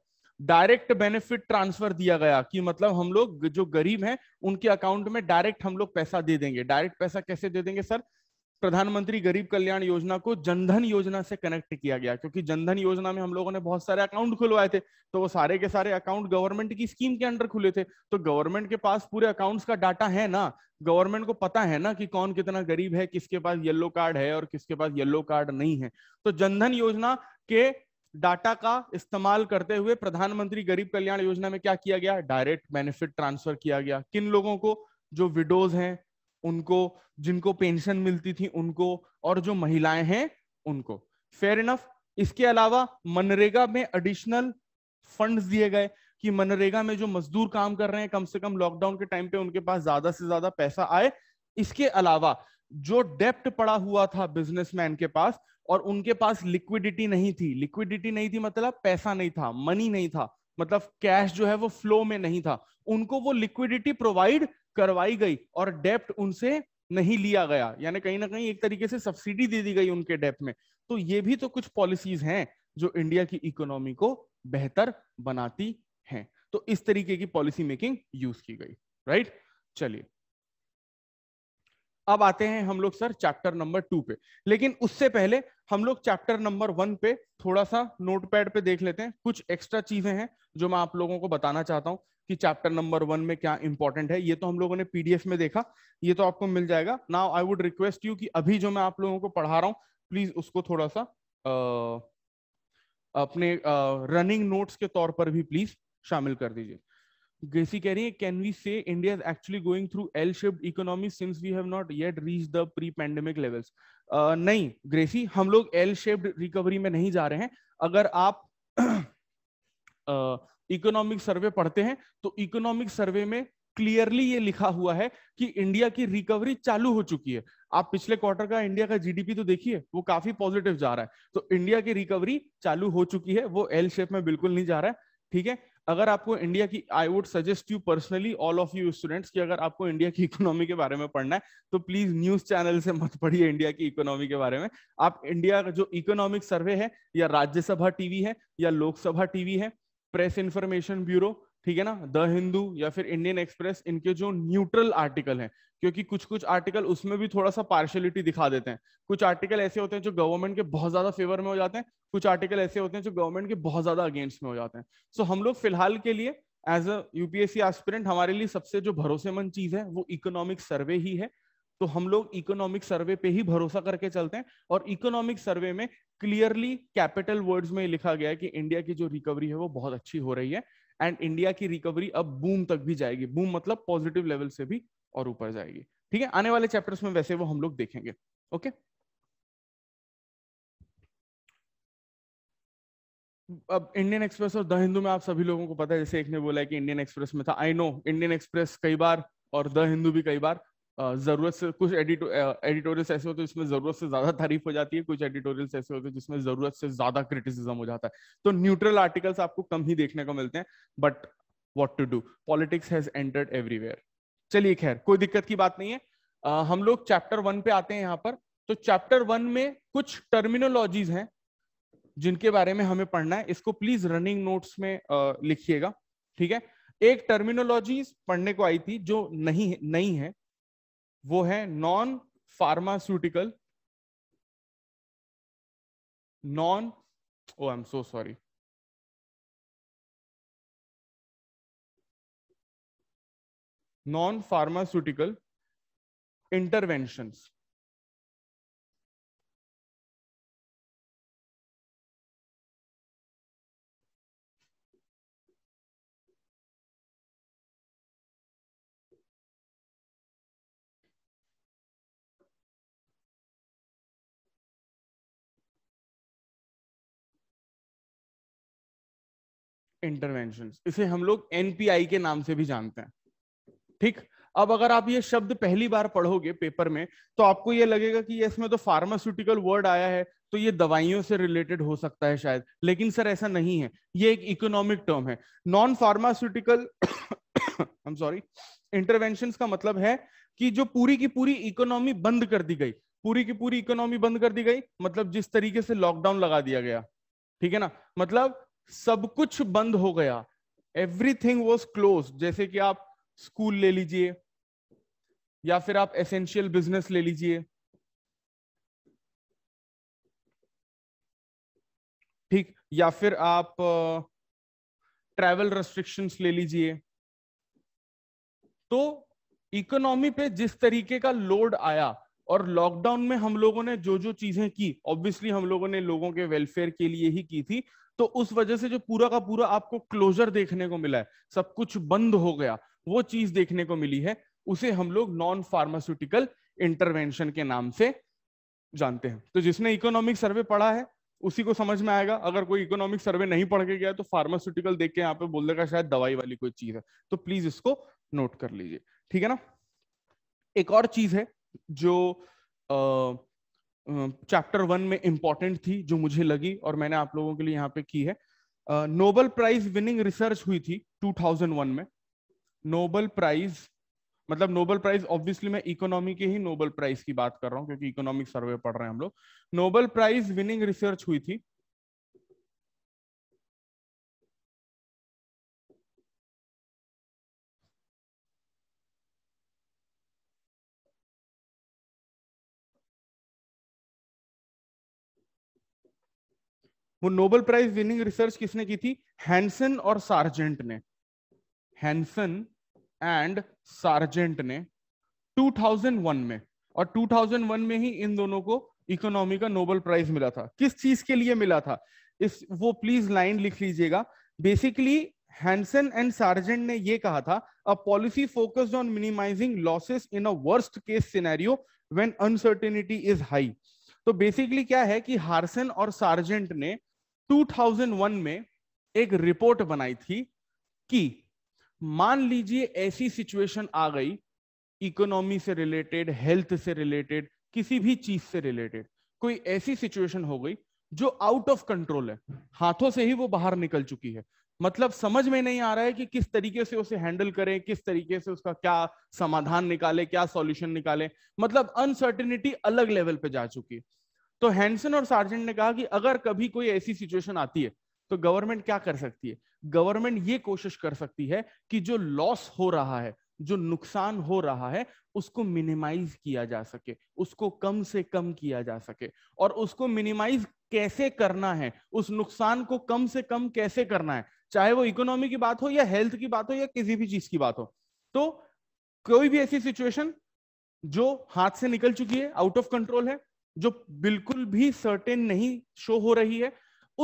डायरेक्ट बेनिफिट ट्रांसफर दिया गया कि मतलब हम लोग जो गरीब हैं उनके अकाउंट में डायरेक्ट हम लोग पैसा दे देंगे। डायरेक्ट पैसा कैसे दे देंगे सर? प्रधानमंत्री गरीब कल्याण योजना को जनधन योजना से कनेक्ट किया गया, क्योंकि जनधन योजना में हम लोगों ने बहुत सारे अकाउंट खुलवाए थे, तो वो सारे के सारे अकाउंट गवर्नमेंट की स्कीम के अंडर खुले थे, तो गवर्नमेंट के पास पूरे अकाउंट्स का डाटा है ना, गवर्नमेंट को पता है ना कि कौन कितना गरीब है, किसके पास येलो कार्ड है और किसके पास येलो कार्ड नहीं है। तो जनधन योजना के डाटा का इस्तेमाल करते हुए प्रधानमंत्री गरीब कल्याण योजना में क्या किया गया, डायरेक्ट बेनिफिट ट्रांसफर किया गया। किन लोगों को, जो विडोज हैं उनको, जिनको पेंशन मिलती थी उनको, और जो महिलाएं हैं उनको। Fair enough. इसके अलावा मनरेगा में एडिशनल फंड्स दिए गए कि मनरेगा में जो मजदूर काम कर रहे हैं कम से कम लॉकडाउन के टाइम पे उनके पास ज्यादा से ज्यादा पैसा आए। इसके अलावा जो डेप्ट पड़ा हुआ था बिजनेसमैन के पास और उनके पास लिक्विडिटी नहीं थी, लिक्विडिटी नहीं थी मतलब पैसा नहीं था, मनी नहीं था, मतलब कैश जो है वो फ्लो में नहीं था, उनको वो लिक्विडिटी प्रोवाइड करवाई गई और डेप्ट उनसे नहीं लिया गया, यानी कहीं ना कहीं एक तरीके से सब्सिडी दे दी गई उनके डेप्ट में। तो ये भी तो कुछ पॉलिसीज हैं जो इंडिया की इकोनॉमी को बेहतर बनाती हैं। तो इस तरीके की पॉलिसी मेकिंग यूज की गई, राइट। चलिए अब आते हैं हम लोग सर चैप्टर नंबर 2 पे, लेकिन उससे पहले हम लोग चैप्टर नंबर 1 पे थोड़ा सा नोटपैड पे देख लेते हैं। कुछ एक्स्ट्रा चीजें हैं जो मैं आप लोगों को बताना चाहता हूं कि चैप्टर नंबर 1 में क्या इंपॉर्टेंट है। ये तो हम लोगों ने पीडीएफ में देखा, ये तो आपको मिल जाएगा। Now I would request you कि अभी जो मैं आप लोगों को पढ़ा रहा हूँ प्लीज उसको थोड़ा सा अपने रनिंग नोट्स के तौर पर भी प्लीज शामिल कर दीजिए। Gracie कह रही है, can we say India is actually going through L shaped economy since we have not yet reach the pre pandemic levels. नहीं ग्रेसी, हम लोग एल शेप्ड रिकवरी में नहीं जा रहे हैं। अगर आप इकोनॉमिक सर्वे पढ़ते हैं तो इकोनॉमिक सर्वे में क्लियरली ये लिखा हुआ है कि इंडिया की रिकवरी चालू हो चुकी है। आप पिछले क्वार्टर का इंडिया का जीडीपी तो देखिए, वो काफी पॉजिटिव जा रहा है, तो इंडिया की रिकवरी चालू हो चुकी है, वो एल शेप में बिल्कुल नहीं जा रहा है, ठीक है। अगर आपको इंडिया की, I would suggest you personally all of you students कि अगर आपको इंडिया की इकोनॉमी के बारे में पढ़ना है तो प्लीज न्यूज चैनल से मत पढ़िए इंडिया की इकोनॉमी के बारे में। आप इंडिया का जो इकोनॉमिक सर्वे है या राज्यसभा टीवी है या लोकसभा टीवी है, प्रेस इंफॉर्मेशन ब्यूरो, ठीक है ना, द हिंदू या फिर इंडियन एक्सप्रेस, इनके जो न्यूट्रल आर्टिकल हैं, क्योंकि कुछ कुछ आर्टिकल उसमें भी थोड़ा सा पार्शियलिटी दिखा देते हैं। कुछ आर्टिकल ऐसे होते हैं जो गवर्नमेंट के बहुत ज्यादा फेवर में हो जाते हैं, कुछ आर्टिकल ऐसे होते हैं जो गवर्नमेंट के बहुत ज्यादा अगेंस्ट में हो जाते हैं। सो हम लोग फिलहाल के लिए एज अ यूपीएससी एस्पिरेंट हमारे लिए सबसे जो भरोसेमंद चीज है वो इकोनॉमिक सर्वे ही है, तो हम लोग इकोनॉमिक सर्वे पे ही भरोसा करके चलते हैं। और इकोनॉमिक सर्वे में क्लियरली कैपिटल वर्ड्स में लिखा गया है कि इंडिया की जो रिकवरी है वो बहुत अच्छी हो रही है एंड इंडिया की रिकवरी अब बूम तक भी जाएगी, बूम मतलब पॉजिटिव लेवल से भी और ऊपर जाएगी, ठीक है। आने वाले चैप्टर्स में वैसे वो हम लोग देखेंगे, ओके। अब इंडियन एक्सप्रेस और द हिंदू में आप सभी लोगों को पता है, जैसे एक ने बोला है कि इंडियन एक्सप्रेस में था, आई नो इंडियन एक्सप्रेस कई बार और द हिंदू भी कई बार, जरूरत से कुछ एडिटोरियल्स ऐसे होते हैं जिसमें जरूरत से ज्यादा तारीफ हो जाती है, कुछ एडिटोरियल्स ऐसे होते हैं जिसमें जरूरत से ज्यादा क्रिटिसिज्म हो जाता है। तो न्यूट्रल आर्टिकल्स आपको कम ही देखने को मिलते हैं, but what to do, politics has entered everywhere. चलिए खैर कोई दिक्कत की बात नहीं है, हम लोग चैप्टर 1 पे आते हैं। यहाँ पर तो चैप्टर 1 में कुछ टर्मिनोलॉजीज हैं जिनके बारे में हमें पढ़ना है, इसको प्लीज रनिंग नोट्स में लिखिएगा, ठीक है। एक टर्मिनोलॉजीज पढ़ने को आई थी जो नई है, वो है non pharmaceutical, non, Oh, I'm so sorry. Non-pharmaceutical interventions. Interventions इसे हम लोग एनपीआई के नाम से भी जानते हैं, ठीक। अब अगर आप ये शब्द पहली बार पढ़ोगे पेपर में तो आपको ये लगेगा कि इसमें तो फार्मास्यूटिकल वर्ड आया है तो ये दवाइयों से रिलेटेड हो सकता है शायद, लेकिन सर ऐसा नहीं है, ये एक इकोनॉमिक टर्म है। Non pharmaceutical I am sorry interventions का मतलब है कि जो पूरी की पूरी इकोनॉमी बंद कर दी गई, पूरी की पूरी इकोनॉमी बंद कर दी गई मतलब जिस तरीके से लॉकडाउन लगा दिया गया, ठीक है ना, मतलब सब कुछ बंद हो गया, एवरीथिंग वॉज क्लोज। जैसे कि आप स्कूल ले लीजिए या फिर आप एसेंशियल बिजनेस ले लीजिए ठीक, या फिर आप ट्रैवल रेस्ट्रिक्शंस ले लीजिए। तो इकोनॉमी पे जिस तरीके का लोड आया और लॉकडाउन में हम लोगों ने जो जो चीजें की, ऑब्वियसली हम लोगों ने लोगों के वेलफेयर के लिए ही की थी, तो उस वजह से जो पूरा का पूरा आपको क्लोजर देखने को मिला है, सब कुछ बंद हो गया, वो चीज देखने को मिली है, उसे हम लोग नॉन फार्मास्यूटिकल इंटरवेंशन के नाम से जानते हैं। तो जिसने इकोनॉमिक सर्वे पढ़ा है उसी को समझ में आएगा, अगर कोई इकोनॉमिक सर्वे नहीं पढ़ के गया तो फार्मास्यूटिकल देख के यहाँ पे बोल देगा शायद दवाई वाली कोई चीज है, तो प्लीज इसको नोट कर लीजिए, ठीक है ना। एक और चीज है जो चैप्टर 1 में इंपॉर्टेंट थी, जो मुझे लगी और मैंने आप लोगों के लिए यहाँ पे की है। नोबेल प्राइज विनिंग रिसर्च हुई थी 2001 में। नोबेल प्राइज मतलब नोबेल प्राइज, ऑब्वियसली मैं इकोनॉमी के ही नोबेल प्राइज की बात कर रहा हूँ क्योंकि इकोनॉमिक सर्वे पढ़ रहे हैं हम लोग। नोबेल प्राइज विनिंग रिसर्च हुई थी, वो नोबेल प्राइज विनिंग रिसर्च किसने की थी? हैंसन और सार्जेंट ने। हैंसन एंड सार्जेंट ने 2001 में, और 2001 में ही इन दोनों को इकोनॉमी का नोबेल प्राइज मिला था। किस चीज के लिए मिला था, इस वो प्लीज लाइन लिख लीजिएगा। बेसिकली हैंसन एंड सार्जेंट ने ये कहा था, a policy focused on minimising losses in a worst case scenario when uncertainty is high. तो बेसिकली क्या है कि हैंसन और सार्जेंट ने 2001 में एक रिपोर्ट बनाई थी कि मान लीजिए ऐसी सिचुएशन आ गई, इकोनॉमी से रिलेटेड, हेल्थ से रिलेटेड, किसी भी चीज से रिलेटेड कोई ऐसी सिचुएशन हो गई जो आउट ऑफ कंट्रोल है, हाथों से ही वो बाहर निकल चुकी है, मतलब समझ में नहीं आ रहा है कि किस तरीके से उसे हैंडल करें, किस तरीके से उसका क्या समाधान निकालें, क्या सॉल्यूशन निकालें, मतलब अनसर्टेनिटी अलग लेवल पे जा चुकी है। तो हैंसन और सार्जेंट ने कहा कि अगर कभी कोई ऐसी सिचुएशन आती है तो गवर्नमेंट क्या कर सकती है? गवर्नमेंट ये कोशिश कर सकती है कि जो लॉस हो रहा है, जो नुकसान हो रहा है, उसको मिनिमाइज किया जा सके, उसको कम से कम किया जा सके। और उसको मिनिमाइज कैसे करना है, उस नुकसान को कम से कम कैसे करना है, चाहे वो इकोनॉमी की बात हो या हेल्थ की बात हो या किसी भी चीज की बात हो। तो कोई भी ऐसी सिचुएशन जो हाथ से निकल चुकी है, आउट ऑफ कंट्रोल है, जो बिल्कुल भी सर्टेन नहीं शो हो रही है,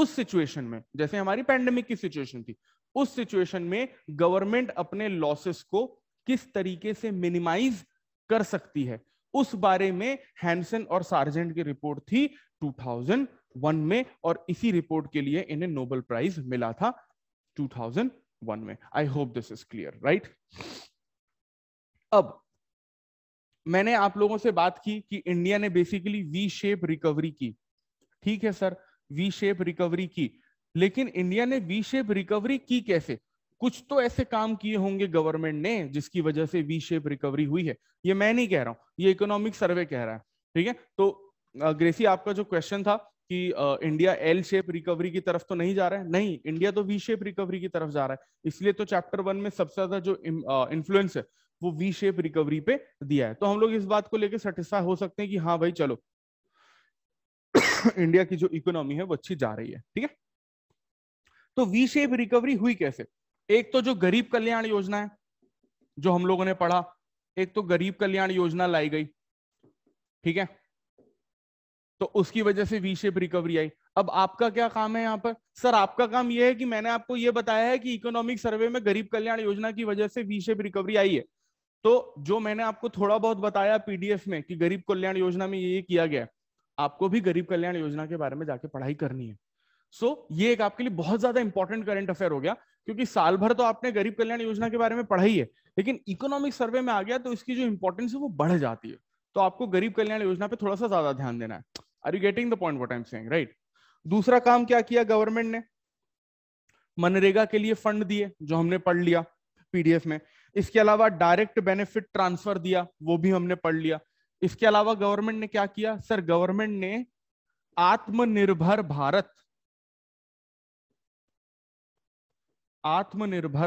उस सिचुएशन में, जैसे हमारी पैंडेमिक की सिचुएशन थी, उस सिचुएशन में गवर्नमेंट अपने लॉसेस को किस तरीके से मिनिमाइज कर सकती है, उस बारे में हैंसन और सार्जेंट की रिपोर्ट थी 2001 में, और इसी रिपोर्ट के लिए इन्हें नोबेल प्राइज मिला था 2001 में। I hope this is clear, right. अब मैंने आप लोगों से बात की कि इंडिया ने बेसिकली वी शेप रिकवरी की, ठीक है सर, वी शेप रिकवरी की, लेकिन इंडिया ने वी शेप रिकवरी की कैसे? कुछ तो ऐसे काम किए होंगे गवर्नमेंट ने जिसकी वजह से वी शेप रिकवरी हुई है। ये मैं नहीं कह रहा हूं, ये इकोनॉमिक सर्वे कह रहा है, ठीक है। तो ग्रेसी, आपका जो क्वेश्चन था कि इंडिया एल शेप रिकवरी की तरफ तो नहीं जा रहा है, नहीं, इंडिया तो वी शेप रिकवरी की तरफ जा रहा है, इसलिए तो चैप्टर 1 में सबसे ज्यादा जो इन्फ्लुएंस है वो वी शेप रिकवरी पे दिया है। तो हम लोग इस बात को लेकर सेटिस्फाई हो सकते हैं कि हाँ भाई चलो इंडिया की जो इकोनॉमी है वो अच्छी जा रही है, ठीक है। तो वी शेप रिकवरी हुई कैसे? एक तो जो गरीब कल्याण योजना है जो हम लोगों ने पढ़ा, एक तो गरीब कल्याण योजना लाई गई, ठीक है, तो उसकी वजह से वी शेप रिकवरी आई। अब आपका क्या काम है यहाँ पर? सर आपका काम यह है कि मैंने आपको यह बताया है कि इकोनॉमिक सर्वे में गरीब कल्याण योजना की वजह से वी शेप रिकवरी आई है, तो जो मैंने आपको थोड़ा बहुत बताया पीडीएफ में कि गरीब कल्याण योजना में ये किया गया, आपको भी गरीब कल्याण योजना के बारे में जाके पढ़ाई करनी है। सो ये एक आपके लिए बहुत ज्यादा इंपॉर्टेंट करंट अफेयर हो गया, क्योंकि साल भर तो आपने गरीब कल्याण योजना के बारे में पढ़ाई है, लेकिन इकोनॉमिक सर्वे में आ गया तो इसकी जो इंपॉर्टेंस है वो बढ़ जाती है। तो आपको गरीब कल्याण योजना पे थोड़ा सा ज्यादा ध्यान देना है। Are you getting the point what I am saying, right. दूसरा काम क्या किया गवर्नमेंट ने? मनरेगा के लिए फंड दिए, जो हमने पढ़ लिया पीडीएफ में। इसके अलावा डायरेक्ट बेनिफिट ट्रांसफर दिया, वो भी हमने पढ़ लिया। इसके अलावा गवर्नमेंट ने क्या किया? सर गवर्नमेंट ने आत्मनिर्भर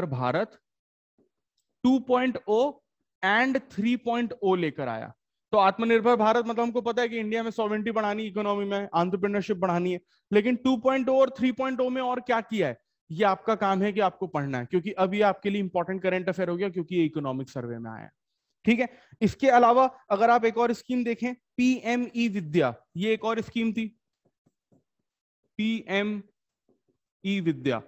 भारत 2.0 एंड 3.0 लेकर आया। तो आत्मनिर्भर भारत मतलब हमको पता है कि इंडिया में सॉवरेंटी बढ़ानी, इकोनॉमी में एंटरप्रेन्योरशिप बढ़ानी है, लेकिन 2.0 और 3.0 में और क्या किया है, ये आपका काम है कि आपको पढ़ना है, क्योंकि अब ये आपके लिए इंपॉर्टेंट करंट अफेयर हो गया क्योंकि ये इकोनॉमिक सर्वे में आया। ठीक है, इसके अलावा अगर आप एक और स्कीम देखें, पीएम ई विद्या, ये एक और स्कीम थी, पीएम ई विद्या।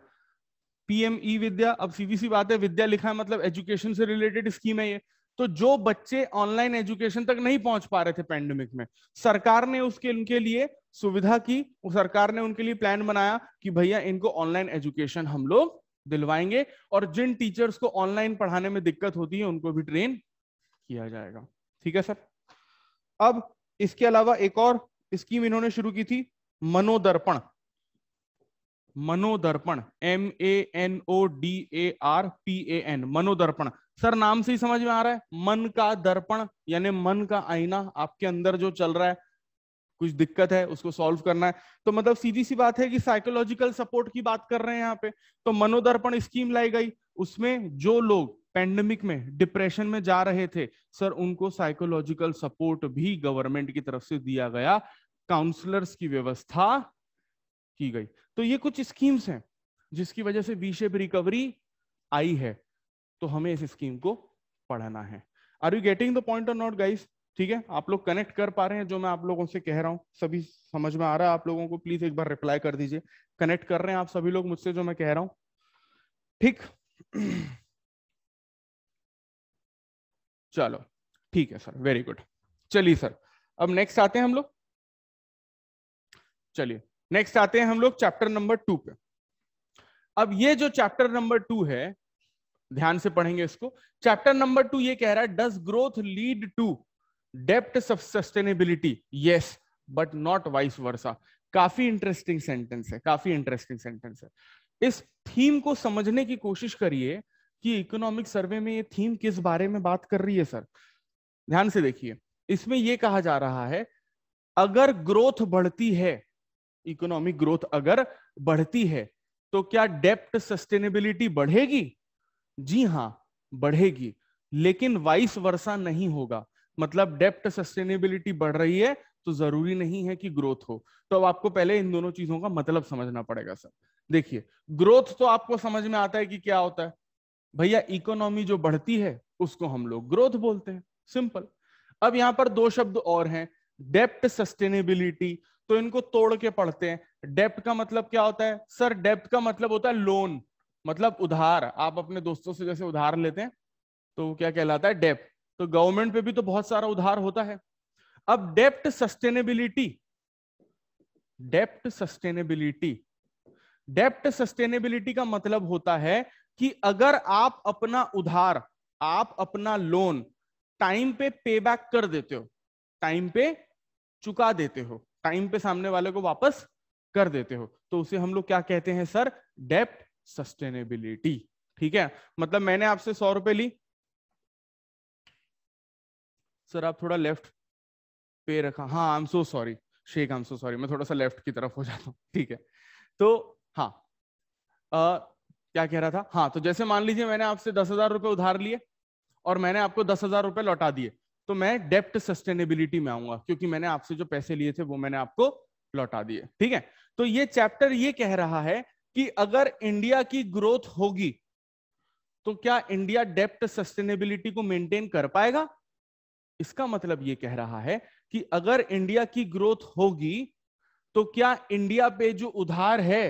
पीएम ई विद्या, अब सीधी सी बात है, विद्या लिखा है मतलब एजुकेशन से रिलेटेड स्कीम है ये। तो जो बच्चे ऑनलाइन एजुकेशन तक नहीं पहुंच पा रहे थे पैंडेमिक में, सरकार ने उसके उनके लिए सुविधा की, सरकार ने उनके लिए प्लान बनाया कि भैया इनको ऑनलाइन एजुकेशन हम लोग दिलवाएंगे, और जिन टीचर्स को ऑनलाइन पढ़ाने में दिक्कत होती है उनको भी ट्रेन किया जाएगा। ठीक है सर, अब इसके अलावा एक और स्कीम इन्होंने शुरू की थी, मनोदर्पण। मनोदर्पण, MANODARPAN, मनोदर्पण। सर नाम से ही समझ में आ रहा है, मन का दर्पण यानी मन का आईना, आपके अंदर जो चल रहा है, कुछ दिक्कत है उसको सॉल्व करना है। तो मतलब सीधी सी बात है कि साइकोलॉजिकल सपोर्ट की बात कर रहे हैं यहाँ पे। तो मनोदर्पण स्कीम लाई गई, उसमें जो लोग पैंडेमिक में डिप्रेशन में जा रहे थे सर, उनको साइकोलॉजिकल सपोर्ट भी गवर्नमेंट की तरफ से दिया गया, काउंसलर्स की व्यवस्था की गई। तो ये कुछ स्कीम्स हैं जिसकी वजह से वी शेप रिकवरी आई है, तो हमें इस स्कीम को पढ़ना है। Are you getting the point और नॉट गाइस? ठीक है, आप लोग कनेक्ट कर पा रहे हैं जो मैं आप लोगों से कह रहा हूं? सभी समझ में आ रहा है आप लोगों को? प्लीज एक बार रिप्लाई कर दीजिए, कनेक्ट कर रहे हैं आप सभी लोग मुझसे जो मैं कह रहा हूं? ठीक, चलो ठीक है सर, वेरी गुड। चलिए सर, अब नेक्स्ट आते हैं हम लोग, चलिए नेक्स्ट आते हैं हम लोग चैप्टर नंबर 2 पे। अब ये जो चैप्टर नंबर 2 है, ध्यान से पढ़ेंगे इसको। चैप्टर नंबर 2 ये कह रहा है, डज ग्रोथ लीड टू डेप्ट sustainability? Yes but not vice versa. काफी इंटरेस्टिंग सेंटेंस है, काफी इंटरेस्टिंग सेंटेंस है। इस थीम को समझने की कोशिश करिए कि इकोनॉमिक सर्वे में ये थीम किस बारे में बात कर रही है। सर ध्यान से देखिए, इसमें यह कहा जा रहा है अगर ग्रोथ बढ़ती है, इकोनॉमिक ग्रोथ अगर बढ़ती है, तो क्या डेप्ट सस्टेनेबिलिटी बढ़ेगी? जी हां बढ़ेगी, लेकिन वाइस वर्सा नहीं होगा। मतलब डेप्ट सस्टेनेबिलिटी बढ़ रही है तो जरूरी नहीं है कि ग्रोथ हो। तो अब आपको पहले इन दोनों चीजों का मतलब समझना पड़ेगा। सर देखिए, ग्रोथ तो आपको समझ में आता है कि क्या होता है, भैया इकोनॉमी जो बढ़ती है उसको हम लोग ग्रोथ बोलते हैं, सिंपल। अब यहां पर दो शब्द और हैं, डेप्ट सस्टेनेबिलिटी, तो इनको तोड़ के पढ़ते हैं। डेप्ट का मतलब क्या होता है सर? डेप्ट का मतलब होता है लोन, मतलब उधार। आप अपने दोस्तों से जैसे उधार लेते हैं तो क्या कहलाता है? डेप्ट। तो गवर्नमेंट पे भी तो बहुत सारा उधार होता है। अब डेप्ट सस्टेनेबिलिटी, डेप्ट सस्टेनेबिलिटी, डेप्ट सस्टेनेबिलिटी का मतलब होता है कि अगर आप अपना उधार, आप अपना लोन टाइम पे पे बैक कर देते हो, टाइम पे चुका देते हो, टाइम पे सामने वाले को वापस कर देते हो, तो उसे हम लोग क्या कहते हैं सर? डेप्ट सस्टेनेबिलिटी। ठीक है, मतलब मैंने आपसे 100 रुपए ली, सर आप थोड़ा लेफ्ट पे रखा, हाँ I am so sorry Sheikh, I am so sorry, मैं थोड़ा सा लेफ्ट की तरफ हो जाता हूँ। ठीक है, तो हाँ क्या कह रहा था? हाँ, तो जैसे मान लीजिए मैंने आपसे 10,000 रुपए उधार लिए और मैंने आपको 10,000 रुपए लौटा दिए, तो मैं डेप्ट सस्टेनेबिलिटी में आऊंगा, क्योंकि मैंने आपसे जो पैसे लिए थे वो मैंने आपको लौटा दिए। ठीक है, तो ये चैप्टर ये कह रहा है कि अगर इंडिया की ग्रोथ होगी तो क्या इंडिया डेप्ट सस्टेनेबिलिटी को मेंटेन कर पाएगा? इसका मतलब ये कह रहा है कि अगर इंडिया की ग्रोथ होगी तो क्या इंडिया पे जो उधार है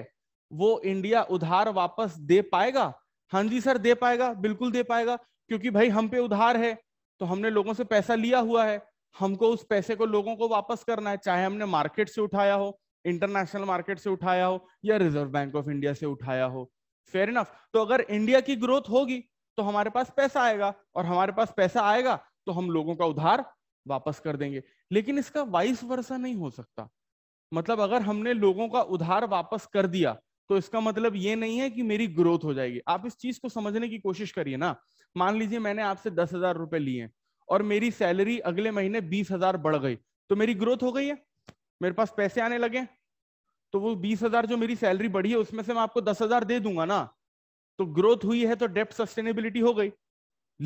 वो इंडिया उधार वापस दे पाएगा? हाँ जी सर दे पाएगा, बिल्कुल दे पाएगा, क्योंकि भाई हम पे उधार है तो हमने लोगों से पैसा लिया हुआ है, हमको उस पैसे को लोगों को वापस करना है, चाहे हमने मार्केट से उठाया हो, इंटरनेशनल मार्केट से उठाया हो, या रिजर्व बैंक ऑफ इंडिया से उठाया हो। फेयर इनफ, तो अगर इंडिया की ग्रोथ होगी तो हमारे पास पैसा आएगा, और हमारे पास पैसा आएगा तो हम लोगों का उधार वापस कर देंगे। लेकिन इसका वाइस वर्सा नहीं हो सकता। मतलब अगर हमने लोगों का उधार वापस कर दिया तो इसका मतलब ये नहीं है कि मेरी ग्रोथ हो जाएगी। आप इस चीज को समझने की कोशिश करिए ना। मान लीजिए मैंने आपसे 10,000 रुपए लिए और मेरी सैलरी अगले महीने 20,000 बढ़ गई, तो मेरी ग्रोथ हो गई है, मेरे पास पैसे आने लगे। तो वो 20,000 जो मेरी सैलरी बढ़ी है उसमें से मैं आपको 10,000 दे दूंगा ना, तो ग्रोथ हुई है, तो डेप्ट सस्टेनेबिलिटी हो गई।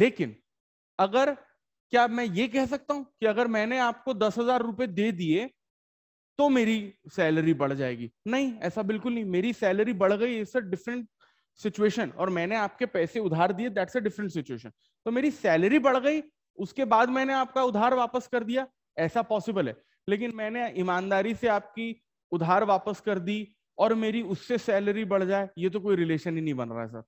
लेकिन अगर क्या मैं ये कह सकता हूं कि अगर मैंने आपको 10,000 रुपए दे दिए तो मेरी सैलरी बढ़ जाएगी? नहीं, ऐसा बिल्कुल नहीं। मेरी सैलरी बढ़ गई, इट्स अ डिफरेंट सिचुएशन, और मैंने आपके पैसे उधार दिए, दैट्स अ डिफरेंट सिचुएशन। तो मेरी सैलरी बढ़ गई, उसके बाद मैंने आपका उधार वापस कर दिया, ऐसा पॉसिबल है। लेकिन मैंने ईमानदारी से आपकी उधार वापस कर दी और मेरी उससे सैलरी बढ़ जाए, ये तो कोई रिलेशन ही नहीं बन रहा है sir.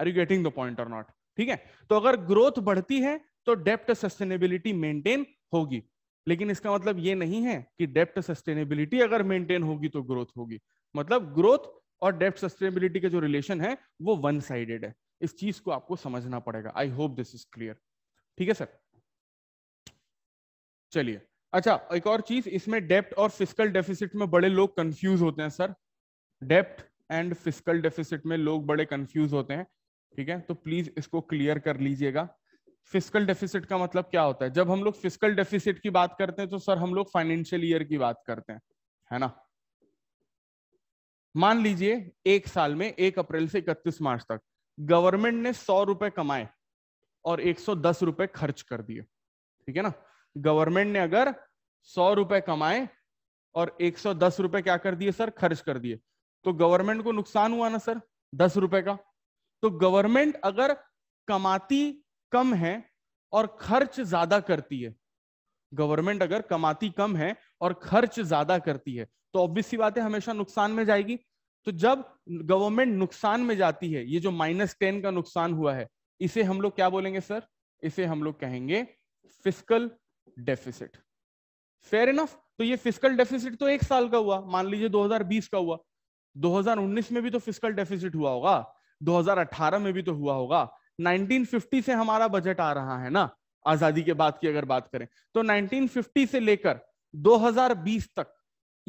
Are you getting the point और नॉट? ठीक है, तो अगर ग्रोथ बढ़ती है तो डेप्ट सस्टेनेबिलिटी मेंटेन होगी, लेकिन इसका मतलब ये नहीं है कि डेप्ट सस्टेनेबिलिटी अगर मेंटेन होगी तो ग्रोथ होगी। मतलब ग्रोथ और डेप्ट सस्टेनेबिलिटी का जो रिलेशन है वो वन साइडेड है, इस चीज को आपको समझना पड़ेगा। I hope this is clear. ठीक है सर, चलिए। अच्छा, एक और चीज, इसमें डेप्ट और फिस्कल डेफिसिट में बड़े लोग कंफ्यूज होते हैं सर। डेप्ट एंड फिस्कल डेफिसिट में लोग बड़े कंफ्यूज होते हैं, ठीक है, तो प्लीज इसको क्लियर कर लीजिएगा। फिस्कल डेफिसिट का मतलब क्या होता है? जब हम लोग फिस्कल डेफिसिट की बात करते हैं तो सर हम लोग फाइनेंशियल ईयर की बात करते हैं, है ना। मान लीजिए एक साल में 1 अप्रैल से 31 मार्च तक गवर्नमेंट ने 100 रुपए कमाए और 110 रुपए खर्च कर दिए, ठीक है ना। गवर्नमेंट ने अगर 100 रुपए कमाए और 110 रुपए क्या कर दिए सर? खर्च कर दिए, तो गवर्नमेंट को नुकसान हुआ ना सर 10 रुपए का। तो गवर्नमेंट अगर कमाती कम है और खर्च ज्यादा करती है, गवर्नमेंट अगर कमाती कम है और खर्च ज्यादा करती है, तो ऑब्वियस सी बात है हमेशा नुकसान में जाएगी। तो जब गवर्नमेंट नुकसान में जाती है, ये जो -10 का नुकसान हुआ है, इसे हम लोग क्या बोलेंगे सर? इसे हम लोग कहेंगे फिस्कल डेफिसिट। Fair enough. तो ये फिस्कल डेफिसिट तो एक साल का हुआ, मान लीजिए 2020 का हुआ। 2019 में भी तो फिस्कल डेफिसिट हुआ होगा, 2018 में भी तो हुआ होगा। 1950 से हमारा बजट आ रहा है ना, आजादी के बाद की अगर बात करें तो 1950 से लेकर 2020 तक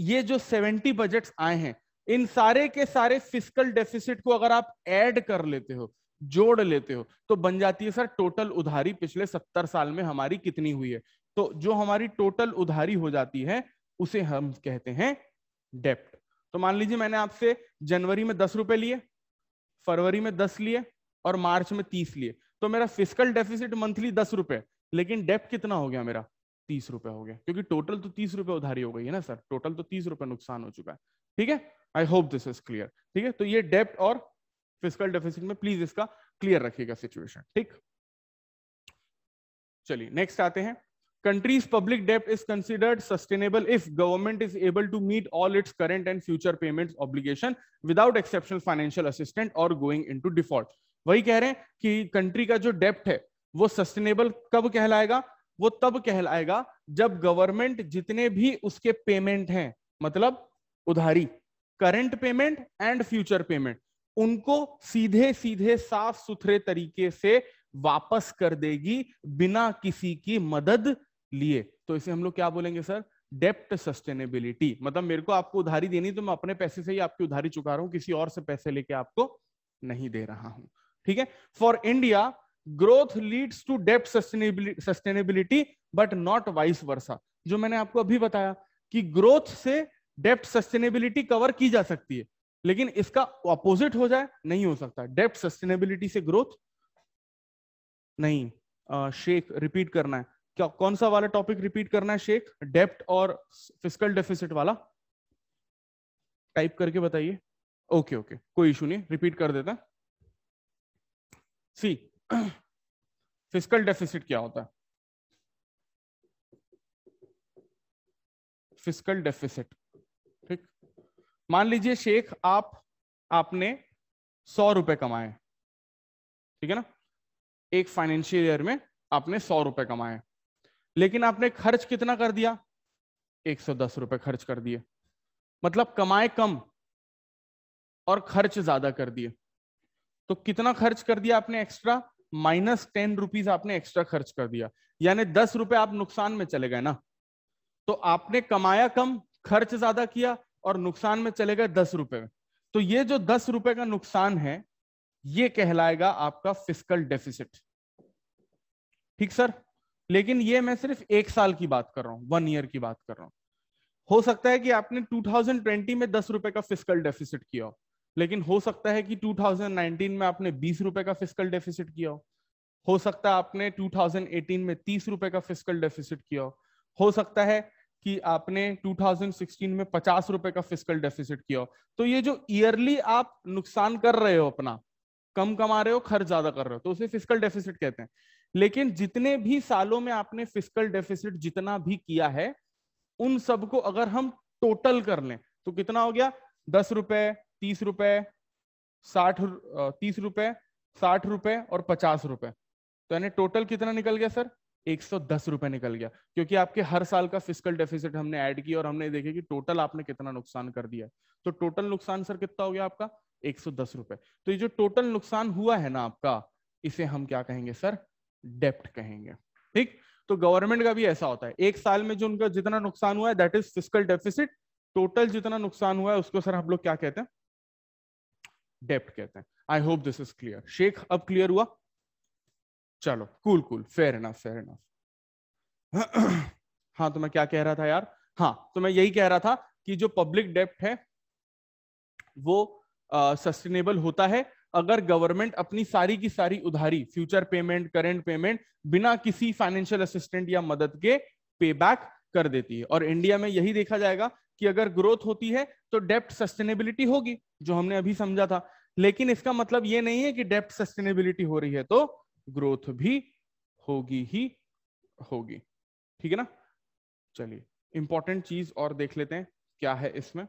ये जो 70 बजट्स आए हैं, इन सारे के सारे फिस्कल डेफिसिट को अगर आप ऐड कर लेते हो, जोड़ लेते हो, तो बन जाती है सर टोटल उधारी पिछले 70 साल में हमारी कितनी हुई है। तो जो हमारी टोटल उधारी हो जाती है उसे हम कहते हैं डेप्ट। तो मान लीजिए मैंने आपसे जनवरी में 10 रुपए लिए, फरवरी में 10 लिए और मार्च में 30 लिए, तो मेरा फिस्कल डेफिसिट मंथली 10 रुपए, लेकिन डेप्ट कितना हो गया मेरा? 30 रुपए हो गया, क्योंकि टोटल तो 30 रुपए उधारी हो गई है ना सर, टोटल तो 30 रुपए नुकसान हो चुका है। ठीक है, I hope this is clear. ठीक है, तो ये डेप्ट और फिस्कल डेफिसिट में प्लीज इसका क्लियर रखिएगा सिचुएशन। ठीक, चलिए नेक्स्ट आते हैं। Country's public debt is considered sustainable if government is able to meet all its current and future payments obligation without exceptional financial assistance or going into default. वही कह रहे हैं कि कंट्री का जो डेप्ट है वो सस्टेनेबल कब कहलाएगा? वो तब कहलाएगा जब गवर्नमेंट जितने भी उसके पेमेंट हैं, मतलब उधारी, current payment and future payment, उनको सीधे सीधे साफ सुथरे तरीके से वापस कर देगी बिना किसी की मदद लिए। तो इसे हम लोग क्या बोलेंगे सर? डेप्ट सस्टेनेबिलिटी। मतलब मेरे को आपको उधारी देनी, तो मैं अपने पैसे से ही आपकी उधारी चुका रहा हूं, किसी और से पैसे लेके आपको नहीं दे रहा हूं। ठीक है, for India growth leads to डेप्ट sustainability but not vice versa. जो मैंने आपको अभी बताया कि ग्रोथ से डेप्ट सस्टेनेबिलिटी कवर की जा सकती है, लेकिन इसका ऑपोजिट हो जाए नहीं हो सकता। डेप्ट सस्टेनेबिलिटी से ग्रोथ नहीं। शेख रिपीट करना है क्या? कौन सा वाला टॉपिक रिपीट करना है शेख? डेप्ट और फिस्कल डेफिसिट वाला? टाइप करके बताइए। ओके ओके, कोई इशू नहीं, रिपीट कर देता। सी, फिस्कल डेफिसिट क्या होता है? फिस्कल डेफिसिट, ठीक। मान लीजिए शेख आपने 100 रुपए कमाए, ठीक है ना, एक फाइनेंशियल ईयर में आपने 100 रुपए कमाए, लेकिन आपने खर्च कितना कर दिया? 110 रुपए खर्च कर दिए। मतलब कमाए कम और खर्च ज्यादा कर दिए। तो कितना खर्च कर दिया आपने एक्स्ट्रा? -10 रुपीज आपने एक्स्ट्रा खर्च कर दिया, यानी 10 रुपए आप नुकसान में चले गए ना। तो आपने कमाया कम, खर्च ज्यादा किया और नुकसान में चले गए 10 रुपए में। तो ये जो 10 रुपए का नुकसान है, ये कहलाएगा आपका फिस्कल डेफिसिट। ठीक सर, लेकिन ये मैं सिर्फ एक साल की बात कर रहा हूं, 1 ईयर की बात कर रहा हूं। हो सकता है कि आपने 2020 में 10 रुपए का फिस्कल डेफिसिट किया हो, लेकिन हो सकता है कि 2019 में आपने 20 रुपए का फिस्कल डेफिसिट किया हो, हो सकता है आपने 2018 में 30 रुपए का फिस्कल डेफिसिट किया हो सकता है कि आपने 2016 में 50 रुपए का फिस्कल डेफिसिट किया। तो ये जो ईयरली आप नुकसान कर रहे हो, अपना कम कमा रहे हो, खर्च ज्यादा कर रहे हो, तो उसे फिस्कल डेफिसिट कहते हैं। लेकिन जितने भी सालों में आपने फिस्कल डेफिसिट जितना भी किया है उन सबको अगर हम टोटल कर लें तो कितना हो गया? 10 रुपए, 30 रुपए, 30 रुपए, 60 रुपए और 50 रुपए। तो यानी टोटल कितना निकल गया सर? 110 रुपए निकल गया, क्योंकि आपके हर साल का फिस्कल डेफिसिट हमने ऐड किया और हमने देखे कि टोटल आपने कितना नुकसान कर दिया। तो टोटल नुकसान सर कितना हो गया आपका? 110 रुपए। तो ये जो टोटल नुकसान हुआ है ना आपका, इसे हम क्या कहेंगे सर? डेप्ट कहेंगे। ठीक, तो गवर्नमेंट का भी ऐसा होता है, एक साल में जो उनका जितना नुकसान हुआ है that is fiscal deficit, total जितना नुकसान हुआ है उसको सर हम लोग क्या कहते हैं? डेप्ट कहते हैं। I hope this is clear. Shaikh अब क्लियर हुआ? चलो cool cool, fair enough, fair enough. हाँ तो मैं क्या कह रहा था यार, हाँ तो मैं यही कह रहा था कि जो पब्लिक डेप्ट है वो सस्टेनेबल होता है अगर गवर्नमेंट अपनी सारी की सारी उधारी, फ्यूचर पेमेंट, करेंट पेमेंट, बिना किसी फाइनेंशियल असिस्टेंट या मदद के पे बैक कर देती है। और इंडिया में यही देखा जाएगा कि अगर ग्रोथ होती है तो डेप्ट सस्टेनेबिलिटी होगी, जो हमने अभी समझा था। लेकिन इसका मतलब ये नहीं है कि डेप्ट सस्टेनेबिलिटी हो रही है तो ग्रोथ भी होगी ही होगी। ठीक है ना, चलिए इंपॉर्टेंट चीज और देख लेते हैं क्या है इसमें।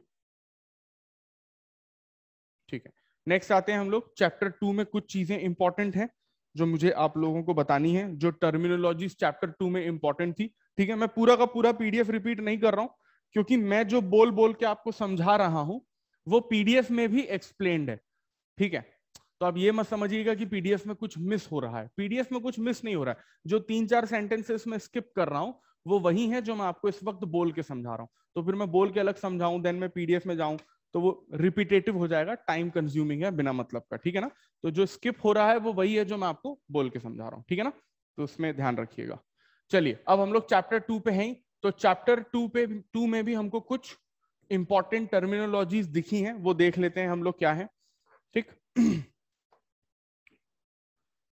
ठीक है, नेक्स्ट आते हैं हम लोग चैप्टर 2 में। कुछ चीजें इंपॉर्टेंट हैं जो मुझे आप लोगों को बतानी है, जो टर्मिनोलॉजी चैप्टर 2 में इंपॉर्टेंट थी। ठीक है, मैं पूरा का पूरा पीडीएफ रिपीट नहीं कर रहा हूं, क्योंकि मैं जो बोल बोल के आपको समझा रहा हूं वो पीडीएफ में भी एक्सप्लेन्ड है। ठीक है, तो आप ये मत समझिएगा कि पीडीएफ में कुछ मिस हो रहा है, पीडीएफ में कुछ मिस नहीं हो रहा है। जो 3-4 सेंटेंसेस में स्किप कर रहा हूं वो वही है जो मैं आपको इस वक्त बोल के समझा रहा हूँ। तो फिर मैं बोल के अलग समझाऊं, देन मैं पीडीएफ में जाऊं तो वो रिपीटेटिव हो जाएगा, टाइम कंज्यूमिंग है बिना मतलब का। ठीक है ना, तो जो स्किप हो रहा है वो वही है जो मैं आपको बोल के समझा रहा हूँ। ठीक है ना, तो उसमें ध्यान रखिएगा। चलिए अब हम लोग चैप्टर 2 पे हैं, तो चैप्टर 2 में भी हमको कुछ इंपॉर्टेंट टर्मिनोलॉजीज दिखी हैं, वो देख लेते हैं हम लोग क्या है। ठीक,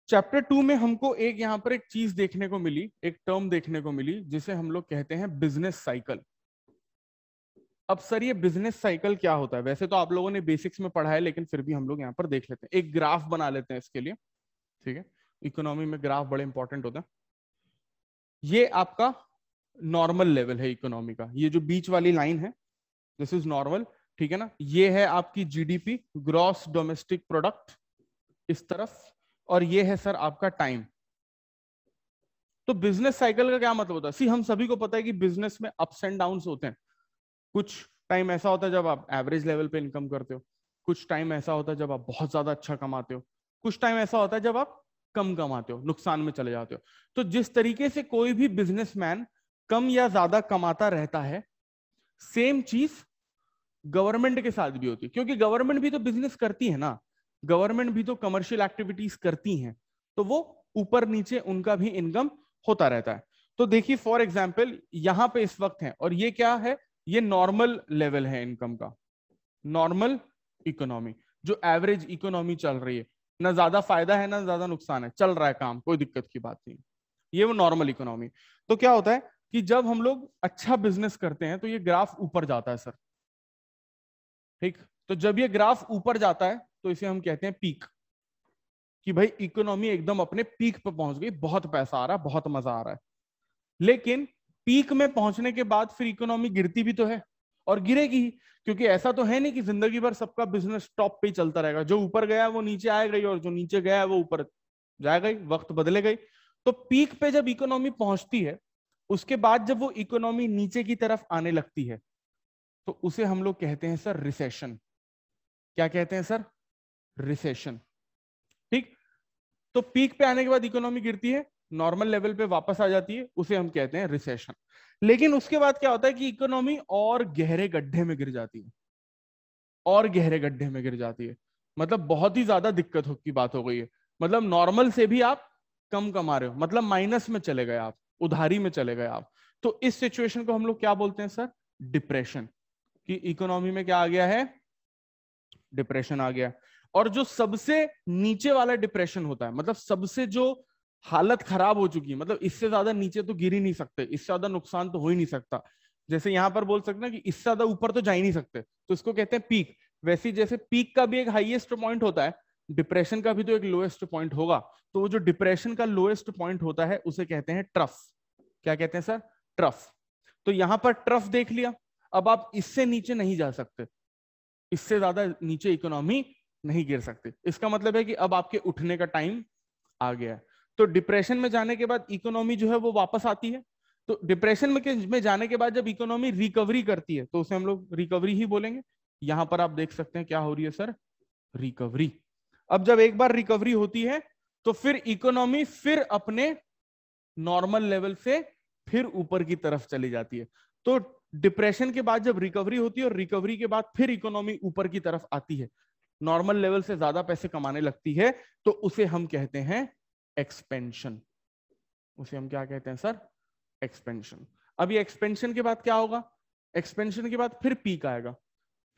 चैप्टर 2 में हमको एक यहाँ पर एक चीज देखने को मिली, एक टर्म देखने को मिली जिसे हम लोग कहते हैं बिजनेस साइकिल। अब सर ये बिजनेस साइकिल क्या होता है? वैसे तो आप लोगों ने बेसिक्स में पढ़ा है, लेकिन फिर भी हम लोग यहाँ पर देख लेते हैं, एक ग्राफ बना लेते हैं इसके लिए। ठीक है, इकोनॉमी में ग्राफ बड़े इंपॉर्टेंट होते हैं। ये आपका नॉर्मल लेवल है इकोनॉमी का, ये जो बीच वाली लाइन है दिस इज नॉर्मल। ठीक है ना, ये है आपकी जीडीपी, ग्रॉस डोमेस्टिक प्रोडक्ट इस तरफ, और ये है सर आपका टाइम। तो बिजनेस साइकिल का क्या मतलब होता है? सी, हम सभी को पता है कि बिजनेस में अप्स एंड डाउन्स होते हैं। कुछ टाइम ऐसा होता है जब आप एवरेज लेवल पे इनकम करते हो, कुछ टाइम ऐसा होता है जब आप बहुत ज्यादा अच्छा कमाते हो, कुछ टाइम ऐसा होता है जब आप कम कमाते हो, नुकसान में चले जाते हो। तो जिस तरीके से कोई भी बिजनेसमैन कम या ज्यादा कमाता रहता है, सेम चीज गवर्नमेंट के साथ भी होती है, क्योंकि गवर्नमेंट भी तो बिजनेस करती है ना, गवर्नमेंट भी तो कमर्शियल एक्टिविटीज करती है, तो वो ऊपर नीचे उनका भी इनकम होता रहता है। तो देखिए फॉर एग्जाम्पल यहाँ पे इस वक्त है, और ये क्या है? ये नॉर्मल लेवल है इनकम का, नॉर्मल इकोनॉमी, जो एवरेज इकोनॉमी चल रही है, ना ज्यादा फायदा है ना ज्यादा नुकसान है, चल रहा है काम, कोई दिक्कत की बात नहीं, ये वो नॉर्मल इकोनॉमी। तो क्या होता है कि जब हम लोग अच्छा बिजनेस करते हैं तो ये ग्राफ ऊपर जाता है सर। ठीक, तो जब ये ग्राफ ऊपर जाता है तो इसे हम कहते हैं पीक, कि भाई इकोनॉमी एकदम अपने पीक पर पहुंच गई, बहुत पैसा आ रहा है, बहुत मजा आ रहा है। लेकिन पीक में पहुंचने के बाद फिर इकोनॉमी गिरती भी तो है, और गिरेगी ही, क्योंकि ऐसा तो है नहीं कि जिंदगी भर सबका बिजनेस टॉप पे ही चलता रहेगा। जो ऊपर गया वो नीचे आएगा ही, और जो नीचे गया वो ऊपर जाएगा ही, वक्त बदलेगा ही। तो पीक पे जब इकोनॉमी पहुंचती है, उसके बाद जब वो इकोनॉमी नीचे की तरफ आने लगती है तो उसे हम लोग कहते हैं सर रिसेशन। क्या कहते हैं सर? रिसेशन। ठीक, तो पीक पे आने के बाद इकोनॉमी गिरती है, नॉर्मल लेवल पे वापस आ जाती है, उसे हम कहते हैं रिसेशन। लेकिन उसके बाद क्या होता है कि इकोनॉमी और गहरे गड्ढे में गिर जाती है, और गहरे गड्ढे में गिर जाती है, मतलब बहुत ही ज्यादा दिक्कत की बात हो गई है, मतलब नॉर्मल से भी आप कम कमा रहे हो, मतलब माइनस में चले गए आप, उधारी में चले गए आप। तो इस सिचुएशन को हम लोग क्या बोलते हैं सर? डिप्रेशन, कि इकोनॉमी में क्या आ गया है? डिप्रेशन आ गया। और जो सबसे नीचे वाला डिप्रेशन होता है, मतलब सबसे जो हालत खराब हो चुकी है, मतलब इससे ज्यादा नीचे तो गिर ही नहीं सकते, इससे ज्यादा नुकसान तो हो ही नहीं सकता। जैसे यहाँ पर बोल सकते हैं कि इससे ज्यादा ऊपर तो जा ही नहीं सकते, तो इसको कहते हैं पीक। वैसे जैसे पीक का भी एक हाईएस्ट पॉइंट होता है, डिप्रेशन का भी तो एक लोएस्ट पॉइंट होगा, तो जो डिप्रेशन का लोएस्ट पॉइंट होता है उसे कहते हैं ट्रफ। क्या कहते हैं सर? ट्रफ। तो यहां पर ट्रफ देख लिया, अब आप इससे नीचे नहीं जा सकते, इससे ज्यादा नीचे इकोनॉमी नहीं गिर सकती। इसका मतलब है कि अब आपके उठने का टाइम आ गया है। तो डिप्रेशन में जाने के बाद इकोनॉमी जो है वो वापस आती है, तो डिप्रेशन में जाने के बाद जब इकोनॉमी रिकवरी करती है तो उसे हम लोग रिकवरी ही बोलेंगे। यहां पर आप देख सकते हैं क्या हो रही है सर? रिकवरी। अब जब एक बार रिकवरी होती है तो फिर इकोनॉमी फिर अपने नॉर्मल लेवल से फिर ऊपर की तरफ चली जाती है। तो डिप्रेशन के बाद जब रिकवरी होती है और रिकवरी के बाद फिर इकोनॉमी ऊपर की तरफ आती है, नॉर्मल लेवल से ज्यादा पैसे कमाने लगती है, तो उसे हम कहते हैं एक्सपेंशन। उसे हम क्या कहते हैं सर? एक्सपेंशन। अब ये एक्सपेंशन के बाद क्या होगा? एक्सपेंशन के बाद फिर पीक आएगा,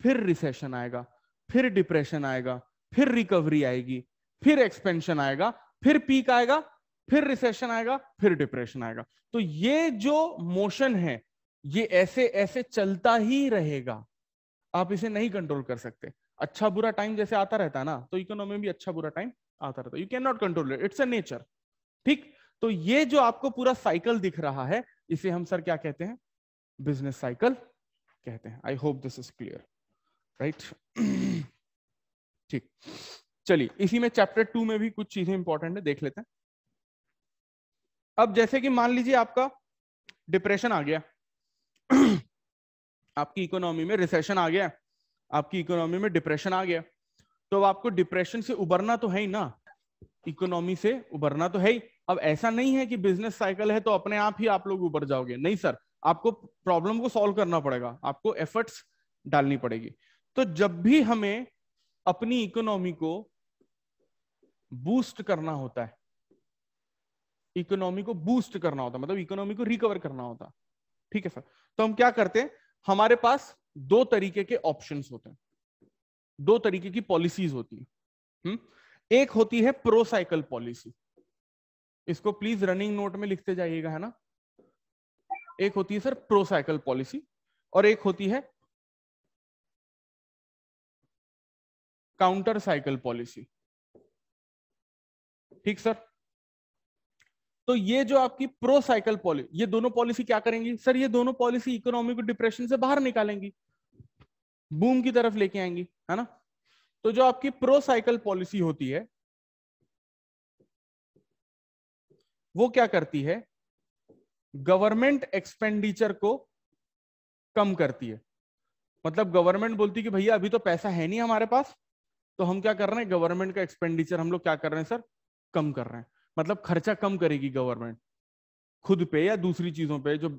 फिर रिसेशन आएगा, फिर डिप्रेशन आएगा, फिर रिकवरी आएगी, फिर एक्सपेंशन आएगा, फिर पीक आएगा, फिर रिसेशन आएगा, फिर डिप्रेशन आएगा। तो ये जो मोशन है ये ऐसे ऐसे चलता ही रहेगा, आप इसे नहीं कंट्रोल कर सकते। अच्छा बुरा टाइम जैसे आता रहता ना, तो इकोनॉमी में भी अच्छा बुरा टाइम आता रहता है, you can not control it, it's a nature. ठीक, तो ये जो आपको पूरा साइकिल दिख रहा है इसे हम सर क्या कहते हैं? बिजनेस साइकिल कहते हैं। I hope this is clear, right? ठीक, चलिए इसी में चैप्टर 2 में भी कुछ चीजें इंपॉर्टेंट है, देख लेते हैं। अब जैसे कि मान लीजिए आपका डिप्रेशन आ गया, आपकी इकोनॉमी में रिसेशन आ गया, आपकी इकोनॉमी में डिप्रेशन आ गया, तो आपको डिप्रेशन से उबरना तो है ही ना, इकोनॉमी से उबरना तो है ही। अब ऐसा नहीं है कि बिजनेस साइकिल है तो अपने आप ही आप लोग उबर जाओगे, नहीं सर, आपको प्रॉब्लम को सॉल्व करना पड़ेगा, आपको एफर्ट्स डालनी पड़ेगी। तो जब भी हमें अपनी इकोनॉमी को बूस्ट करना होता है, इकोनॉमी को बूस्ट करना होता है, मतलब इकोनॉमी को रिकवर करना होता है, ठीक है सर, तो हम क्या करते हैं? हमारे पास 2 तरीके के ऑप्शंस होते हैं, 2 तरीके की पॉलिसीज होती है। एक होती है प्रो साइकिल पॉलिसी, इसको प्लीज रनिंग नोट में लिखते जाइएगा, है ना। एक होती है सर प्रो साइकिल पॉलिसी और एक होती है काउंटर साइकिल पॉलिसी, ठीक सर। तो ये जो आपकी प्रो साइकिल पॉलिसी, ये दोनों पॉलिसी क्या करेंगी सर? ये दोनों पॉलिसी इकोनॉमी को डिप्रेशन से बाहर निकालेंगी, बूम की तरफ लेके आएंगी, है ना। तो जो आपकी प्रो साइकिल पॉलिसी होती है वो क्या करती है? गवर्नमेंट एक्सपेंडिचर को कम करती है, मतलब गवर्नमेंट बोलती है कि भैया अभी तो पैसा है नहीं हमारे पास, तो हम क्या कर रहे हैं? गवर्नमेंट का एक्सपेंडिचर हम लोग क्या कर रहे हैं सर? कम कर रहे हैं, मतलब खर्चा कम करेगी गवर्नमेंट खुद पे या दूसरी चीजों पे, जो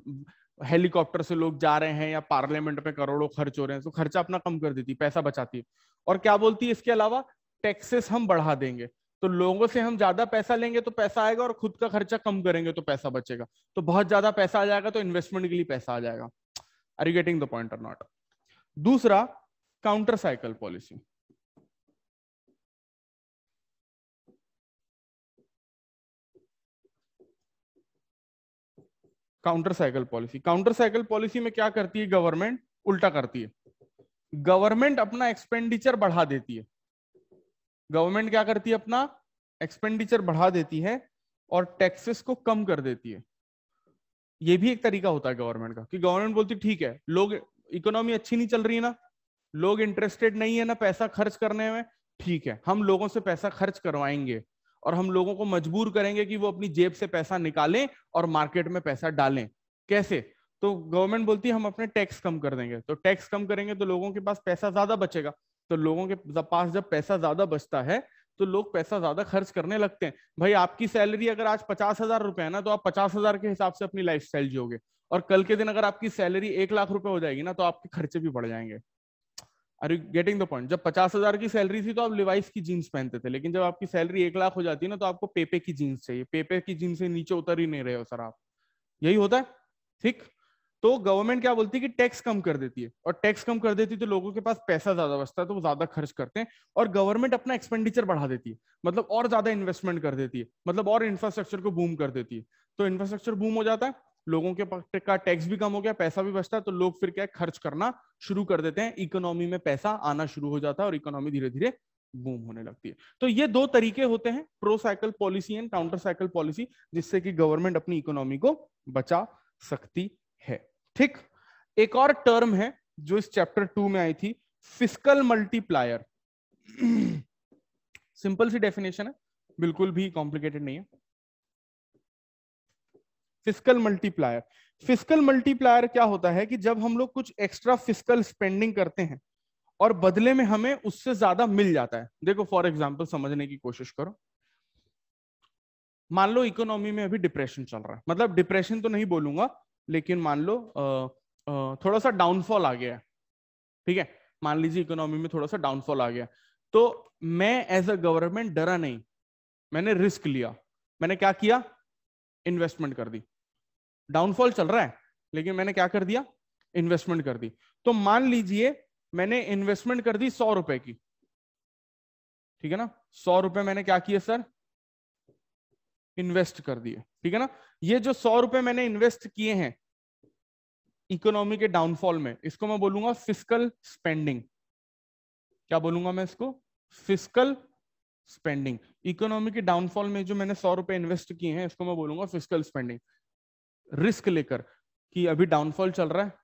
हेलीकॉप्टर से लोग जा रहे हैं या पार्लियामेंट पे करोड़ों खर्च हो रहे हैं, तो खर्चा अपना कम कर देती है, पैसा बचाती है। और क्या बोलती है? इसके अलावा टैक्सेस हम बढ़ा देंगे, तो लोगों से हम ज्यादा पैसा लेंगे तो पैसा आएगा, और खुद का खर्चा कम करेंगे तो पैसा बचेगा, तो बहुत ज्यादा पैसा आ जाएगा, तो इन्वेस्टमेंट के लिए पैसा आ जाएगा। Are you getting the point और नॉट? दूसरा counter cycle policy, counter cycle policy. Counter cycle policy में क्या करती है गवर्नमेंट? उल्टा करती है, गवर्नमेंट अपना एक्सपेंडिचर बढ़ा देती है, गवर्नमेंट क्या करती है? अपना एक्सपेंडिचर बढ़ा देती है और टैक्सेस को कम कर देती है। ये भी एक तरीका होता है गवर्नमेंट का, कि गवर्नमेंट बोलती है ठीक है, लोग इकोनॉमी अच्छी नहीं चल रही है ना, लोग इंटरेस्टेड नहीं है ना पैसा खर्च करने में, ठीक है हम लोगों से पैसा खर्च करवाएंगे और हम लोगों को मजबूर करेंगे कि वो अपनी जेब से पैसा निकालें और मार्केट में पैसा डालें। कैसे? तो गवर्नमेंट बोलती है हम अपने टैक्स कम कर देंगे, तो टैक्स कम करेंगे तो लोगों के पास पैसा ज्यादा बचेगा, तो लोगों के पास जब पैसा ज्यादा बचता है तो लोग पैसा ज्यादा खर्च करने लगते हैं। भाई आपकी सैलरी अगर आज 50,000 रुपए है ना, तो आप 50,000 के हिसाब से अपनी लाइफ स्टाइल जियोगे, और कल के दिन अगर आपकी सैलरी 1 लाख रुपए हो जाएगी ना, तो आपके खर्चे भी बढ़ जाएंगे। Are you getting the point? जब 50,000 की सैलरी थी तो आप लिवाइस की जीन्स पहनते थे, लेकिन जब आपकी सैलरी 1 लाख हो जाती है ना, तो आपको पेपे की जीन्स चाहिए, पेपे की जीन्स से नीचे उतर ही नहीं रहे हो सर आप, यही होता है। ठीक, तो गवर्नमेंट क्या बोलती है कि टैक्स कम कर देती है, और टैक्स कम कर देती है तो लोगों के पास पैसा ज्यादा बचता है तो वो ज्यादा खर्च करते हैं, और गवर्नमेंट अपना एक्सपेंडिचर बढ़ा देती है, मतलब और ज्यादा इन्वेस्टमेंट कर देती है, मतलब और इंफ्रास्ट्रक्चर को बूम कर देती है। तो इंफ्रास्ट्रक्चर बूम हो जाता है, लोगों के का टैक्स भी कम हो गया, पैसा भी बचता है, तो लोग फिर क्या खर्च करना शुरू कर देते हैं, इकोनॉमी में पैसा आना शुरू हो जाता है और इकोनॉमी धीरे धीरे बूम होने लगती है। तो ये दो तरीके होते हैं, pro cycle policy and counter cycle policy, जिससे कि गवर्नमेंट अपनी इकोनॉमी को बचा सकती है। ठीक, एक और टर्म है जो इस चैप्टर 2 में आई थी, फिस्कल मल्टीप्लायर। सिंपल सी डेफिनेशन है, बिल्कुल भी कॉम्प्लिकेटेड नहीं है। फिस्कल मल्टीप्लायर, फिस्कल मल्टीप्लायर क्या होता है कि जब हम लोग कुछ एक्स्ट्रा फिस्कल स्पेंडिंग करते हैं और बदले में हमें उससे ज्यादा मिल जाता है। देखो फॉर एग्जांपल समझने की कोशिश करो, मान लो इकोनॉमी में अभी डिप्रेशन चल रहा है, मतलब डिप्रेशन तो नहीं बोलूंगा लेकिन मान लो थोड़ा सा डाउनफॉल आ गया है, ठीक है, मान लीजिए इकोनॉमी में थोड़ा सा डाउनफॉल आ गया, तो मैं एज अ गवर्नमेंट डरा नहीं, मैंने रिस्क लिया, मैंने क्या किया, इन्वेस्टमेंट कर दी। डाउनफॉल चल रहा है लेकिन मैंने क्या कर दिया, इन्वेस्टमेंट कर दी। तो मान लीजिए मैंने इन्वेस्टमेंट कर दी 100 रुपए की, ठीक है ना, 100 रुपए मैंने क्या किए सर, इन्वेस्ट कर दिए, ठीक है ना। ये जो 100 रुपए मैंने इन्वेस्ट किए हैं इकोनॉमी के डाउनफॉल में, इसको मैं बोलूंगा फिस्कल स्पेंडिंग। क्या बोलूंगा मैं इसको, फिस्कल स्पेंडिंग। इकोनॉमी के डाउनफॉल में जो मैंने 100 रुपए इन्वेस्ट किए हैं इसको मैं बोलूंगा फिस्कल स्पेंडिंग। रिस्क लेकर कि अभी डाउनफॉल चल रहा है,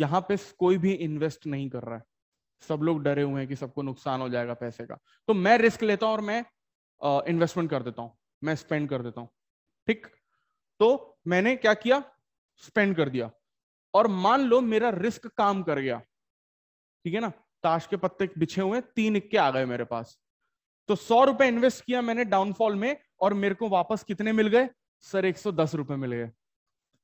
यहाँ पे कोई भी इन्वेस्ट नहीं कर रहा है, सब लोग डरे हुए हैं कि सबको नुकसान हो जाएगा पैसे का, तो मैं रिस्क लेता हूं और मैं इन्वेस्टमेंट कर देता हूँ, मैं स्पेंड कर देता हूँ। ठीक, तो मैंने क्या किया, स्पेंड कर दिया, और मान लो मेरा रिस्क काम कर गया, ठीक है ना, ताश के पत्ते बिछे हुए 3 इक्के आ गए मेरे पास, तो 100 रुपए इन्वेस्ट किया मैंने डाउनफॉल में और मेरे को वापस कितने मिल गए सर, 110 रुपए मिल गए।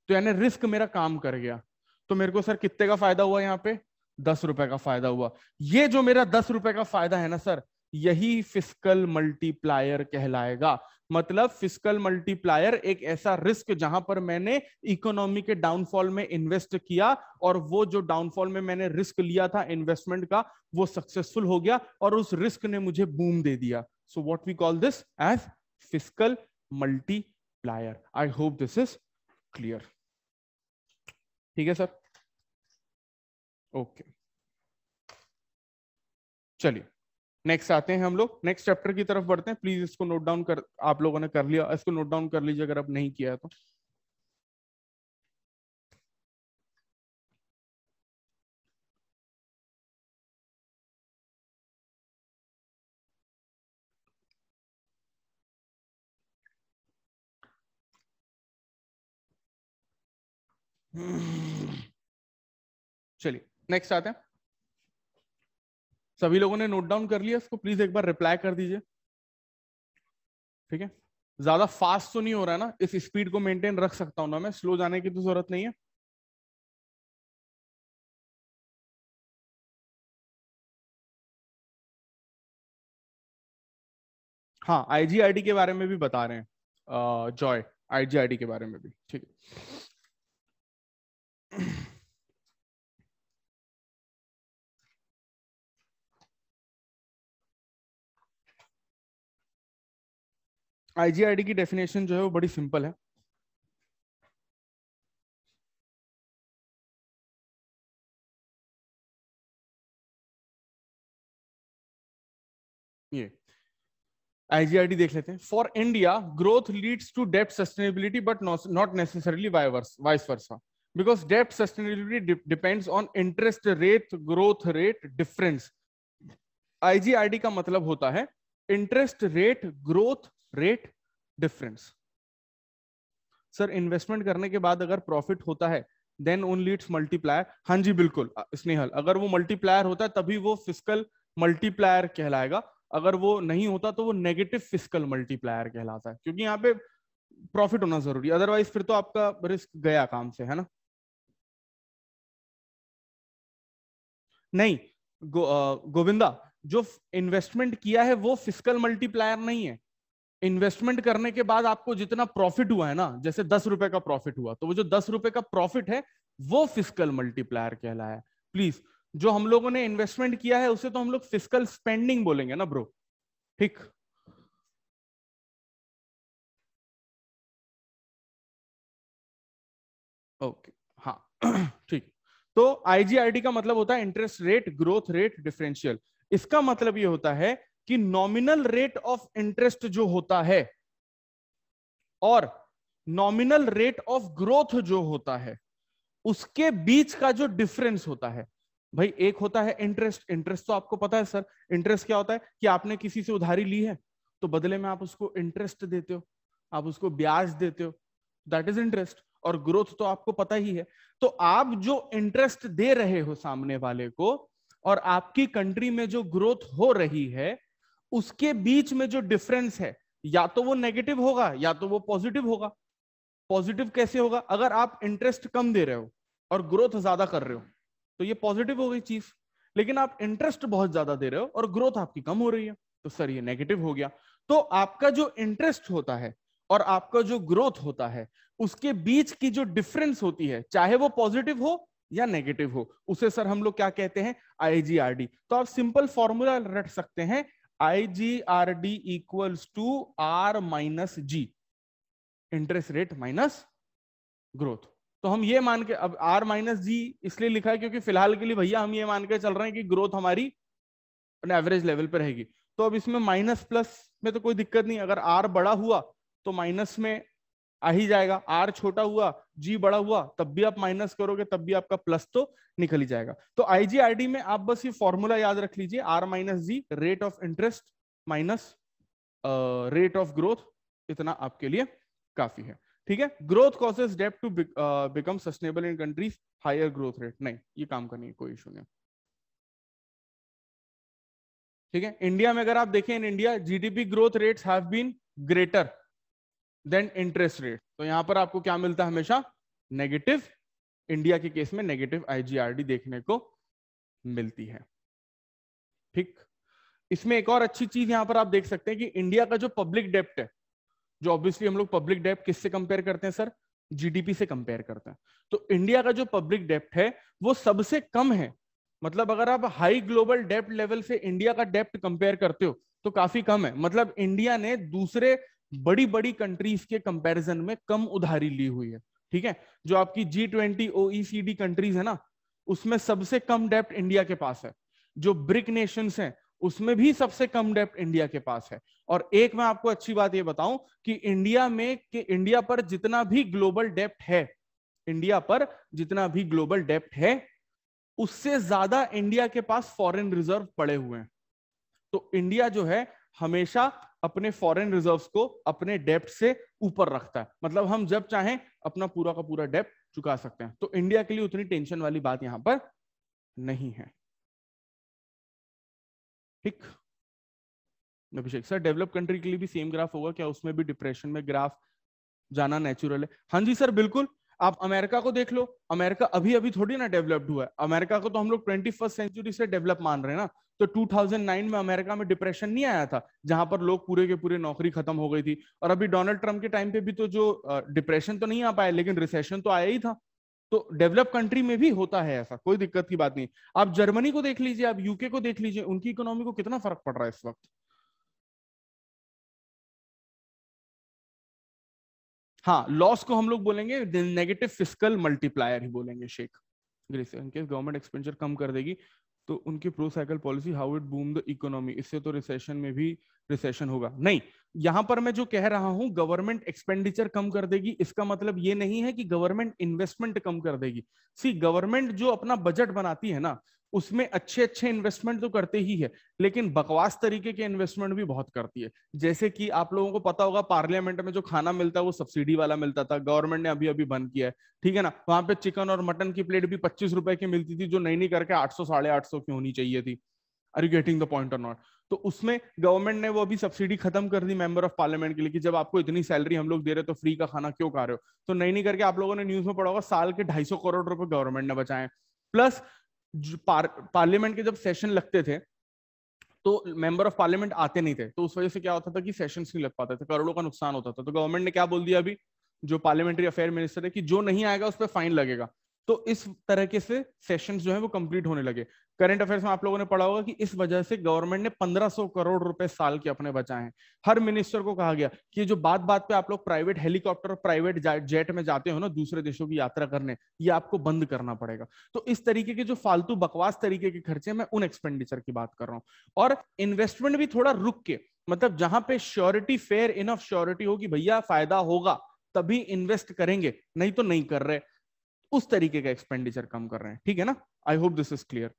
तो यानी रिस्क मेरा काम कर गया, तो मेरे को सर कितने का फायदा हुआ, यहाँ पे 10 रुपए का फायदा हुआ। ये जो मेरा 10 रुपए का फायदा है ना सर, यही फिस्कल मल्टीप्लायर कहलाएगा। मतलब फिस्कल मल्टीप्लायर एक ऐसा रिस्क जहां पर मैंने इकोनॉमी के डाउनफॉल में इन्वेस्ट किया और वो जो डाउनफॉल में मैंने रिस्क लिया था इन्वेस्टमेंट का, वो सक्सेसफुल हो गया और उस रिस्क ने मुझे बूम दे दिया। So what we call this as fiscal multiplier. I hope this is clear. ठीक है सर, ओके, चलिए नेक्स्ट आते हैं हम लोग, नेक्स्ट चैप्टर की तरफ बढ़ते हैं। प्लीज इसको नोट डाउन कर, आप लोगों ने कर लिया, इसको नोट डाउन कर लीजिए अगर आप नहीं किया है तो। चलिए नेक्स्ट आते हैं। सभी लोगों ने नोट डाउन कर लिया इसको, प्लीज एक बार रिप्लाई कर दीजिए, ठीक है। ज्यादा फास्ट तो नहीं हो रहा है ना, इस स्पीड को मेंटेन रख सकता हूं ना मैं, स्लो जाने की तो जरूरत नहीं है। हाँ, आईजीआईडी के बारे में भी बता रहे हैं जॉय, आईजीआईडी के बारे में भी, ठीक है। IGID की डेफिनेशन जो है वो बड़ी सिंपल है। ये IGID देख लेते हैं। For India growth leads to depth sustainability but not necessarily vice versa, because depth sustainability depends on interest rate growth rate difference. IGID का मतलब होता है interest rate growth rate difference. Sir investment करने के बाद अगर प्रॉफिट होता है देन ओनली इट्स मल्टीप्लायर। हाँ जी बिल्कुल स्नेहल, अगर वो मल्टीप्लायर होता है तभी वो फिस्कल मल्टीप्लायर कहलाएगा, अगर वो नहीं होता तो वो नेगेटिव फिस्कल मल्टीप्लायर कहलाता है, क्योंकि यहाँ पे प्रॉफिट होना जरूरी है, अदरवाइज फिर तो आपका रिस्क गया काम से, है ना। नहीं गोविंदा, जो इन्वेस्टमेंट किया है वो फिस्कल मल्टीप्लायर नहीं है, इन्वेस्टमेंट करने के बाद आपको जितना प्रॉफिट हुआ है ना, जैसे 10 रुपए का प्रॉफिट हुआ, तो वो जो 10 रुपए का प्रॉफिट है वो फिस्कल मल्टीप्लायर कहलाया। प्लीज, जो हम लोगों ने इन्वेस्टमेंट किया है उसे तो हम लोग फिस्कल स्पेंडिंग बोलेंगे ना ब्रो, ठीक। ओके, हाँ ठीक। तो आईजीआईडी का मतलब होता है interest rate growth rate differential. इसका मतलब ये होता है कि नॉमिनल रेट ऑफ इंटरेस्ट जो होता है और नॉमिनल रेट ऑफ ग्रोथ जो होता है उसके बीच का जो डिफरेंस होता है। भाई एक होता है इंटरेस्ट, इंटरेस्ट तो आपको पता है सर, इंटरेस्ट क्या होता है कि आपने किसी से उधारी ली है तो बदले में आप उसको इंटरेस्ट देते हो, आप उसको ब्याज देते हो, दैट इज इंटरेस्ट। और ग्रोथ तो आपको पता ही है। तो आप जो इंटरेस्ट दे रहे हो सामने वाले को और आपकी कंट्री में जो ग्रोथ हो रही है उसके बीच में जो डिफरेंस है, या तो वो नेगेटिव होगा या तो वो पॉजिटिव होगा। पॉजिटिव कैसे होगा? अगर आप इंटरेस्ट कम दे रहे हो और ग्रोथ ज्यादा कर रहे हो तो ये पॉजिटिव हो गई चीज। लेकिन आप इंटरेस्ट बहुत ज्यादा दे रहे हो और ग्रोथ आपकी कम हो रही है तो सर ये नेगेटिव हो गया। तो आपका जो इंटरेस्ट होता है और आपका जो ग्रोथ होता है उसके बीच की जो डिफरेंस होती है, चाहे वो पॉजिटिव हो या नेगेटिव हो, उसे सर हम लोग क्या कहते हैं? आईजीआरडी। तो आप सिंपल फॉर्मूला रख सकते हैं, IGRD equals to R minus G, interest rate minus growth. तो हम ये मान के, अब आर माइनस जी इसलिए लिखा है क्योंकि फिलहाल के लिए भैया हम ये मान के चल रहे हैं कि ग्रोथ हमारी एवरेज लेवल पर रहेगी। तो अब इसमें माइनस प्लस में तो कोई दिक्कत नहीं, अगर आर बड़ा हुआ तो माइनस में आ ही जाएगा, आर छोटा हुआ जी बड़ा हुआ तब भी आप माइनस करोगे तब भी आपका प्लस तो निकल ही जाएगा। तो आईजीआरडी में आप बस ये फॉर्मूला याद रख लीजिए, R minus G rate of interest minus rate of growth, इतना आपके लिए काफी है, ठीक है। Growth causes debt to become sustainable in countries higher growth rate, नहीं ये काम करनी है, कोई इशू नहीं, ठीक है। इंडिया में अगर आप देखें, in India GDP growth rates have been greater than interest rate, तो यहां पर आपको क्या मिलता है? हमेशा नेगेटिव, इंडिया के केस में नेगेटिव आईजीआरडी देखने को मिलती है, ठीक। इसमें एक और अच्छी चीज यहां पर आप देख सकते हैं कि इंडिया का जो पब्लिक डेप्ट है, जो ऑब्वियसली हम लोग पब्लिक डेप्ट किससे कंपेयर करते हैं सर? जीडीपी से कंपेयर करते हैं। तो इंडिया का जो पब्लिक डेप्ट है वो सबसे कम है, मतलब अगर आप हाई ग्लोबल डेप्ट लेवल से इंडिया का डेप्ट कंपेयर करते हो तो काफी कम है। मतलब इंडिया ने दूसरे बड़ी बड़ी कंट्रीज के कंपैरिजन में कम उधारी ली हुई है, ठीक है। जो आपकी G20 OECD कंट्रीज है ना, उसमें सबसे कम डेप्ट इंडिया के पास है। जो ब्रिक नेशंस हैं उसमें भी सबसे कम डेप्ट इंडिया के पास है। और एक मैं आपको अच्छी बात ये बताऊं कि इंडिया पर जितना भी ग्लोबल डेप्ट है, इंडिया पर जितना भी ग्लोबल डेप्ट है उससे ज्यादा इंडिया के पास फॉरेन रिजर्व पड़े हुए हैं। तो इंडिया जो है हमेशा अपने फॉरेन रिजर्व्स को अपने डेप्ट से ऊपर रखता है, मतलब हम जब चाहें अपना पूरा का पूरा डेप्ट चुका सकते हैं। तो इंडिया के लिए उतनी टेंशन वाली बात यहां पर नहीं है, ठीक। अभिषेक सर, डेवलप्ड कंट्री के लिए भी सेम ग्राफ होगा क्या? उसमें भी डिप्रेशन में ग्राफ जाना नेचुरल है? हाँ जी सर, बिल्कुल। आप अमेरिका को देख लो, अमेरिका अभी अभी थोड़ी ना डेवलप्ड हुआ है। अमेरिका को तो हम लोग 21वीं सेंचुरी से डेवलप मान रहे हैं ना। तो 2009 में अमेरिका में डिप्रेशन नहीं आया था जहां पर लोग पूरे के पूरे नौकरी खत्म हो गई थी? और अभी डोनाल्ड ट्रम्प के टाइम पे भी तो जो डिप्रेशन तो नहीं आ पाया लेकिन रिसेशन तो आया ही था। तो डेवलप कंट्री में भी होता है ऐसा, कोई दिक्कत की बात नहीं। आप जर्मनी को देख लीजिए, आप यूके को देख लीजिए, उनकी इकोनॉमी को कितना फर्क पड़ रहा है इस वक्त। हाँ, लॉस को हम लोग बोलेंगे नेगेटिव फिस्कल मल्टीप्लायर ही बोलेंगे। Shaikh Grace, in case government expenditure कम कर देगी तो उनकी pro cycle policy how it boom the economy, इससे तो रिसेशन में भी रिसेशन होगा। नहीं, यहां पर मैं जो कह रहा हूं गवर्नमेंट एक्सपेंडिचर कम कर देगी, इसका मतलब ये नहीं है कि गवर्नमेंट इन्वेस्टमेंट कम कर देगी। सी, गवर्नमेंट जो अपना बजट बनाती है ना उसमें अच्छे अच्छे इन्वेस्टमेंट तो करते ही है लेकिन बकवास तरीके के इन्वेस्टमेंट भी बहुत करती है। जैसे कि आप लोगों को पता होगा पार्लियामेंट में जो खाना मिलता है वो सब्सिडी वाला मिलता था, गवर्नमेंट ने अभी अभी बंद किया है, ठीक है ना। वहां पे चिकन और मटन की प्लेट भी 25 रुपए की मिलती थी जो नई नई करके 800 साढ़े 800 की होनी चाहिए थी। Are you getting the point और नॉट? तो उसमें गवर्नमेंट ने वो अभी सब्सिडी खत्म कर दी मेंबर ऑफ पार्लियामेंट के लिए कि जब आपको इतनी सैलरी हम लोग दे रहे तो फ्री का खाना क्यों खा रहे हो। तो नई नई करके आप लोगों ने न्यूज में पढ़ा होगा साल के 250 करोड़ रुपए गवर्नमेंट ने बचाए। प्लस पार्लियामेंट के जब सेशन लगते थे तो मेंबर ऑफ पार्लियामेंट आते नहीं थे, तो उस वजह से क्या होता था कि सेशंस नहीं लग पाते थे, करोड़ों का नुकसान होता था। तो गवर्नमेंट ने क्या बोल दिया अभी जो पार्लियामेंट्री अफेयर मिनिस्टर है कि जो नहीं आएगा उस पर फाइन लगेगा। तो इस तरीके से सेशंस जो है वो कंप्लीट होने लगे। करंट अफेयर्स में आप लोगों ने पढ़ा होगा कि इस वजह से गवर्नमेंट ने 1500 करोड़ रुपए साल के अपने बचाए हैं। हर मिनिस्टर को कहा गया कि जो बात बात पे आप लोग प्राइवेट हेलीकॉप्टर और प्राइवेट जेट में जाते हो ना दूसरे देशों की यात्रा करने, ये आपको बंद करना पड़ेगा। तो इस तरीके के जो फालतू बकवास तरीके के खर्चे, मैं उन एक्सपेंडिचर की बात कर रहा हूँ। और इन्वेस्टमेंट भी थोड़ा रुक के, मतलब जहां पे श्योरिटी, फेयर इनफ श्योरिटी हो कि भैया फायदा होगा तभी इन्वेस्ट करेंगे, नहीं तो नहीं कर रहे, उस तरीके का एक्सपेंडिचर कम कर रहे हैं। ठीक है ना, I hope this is clear.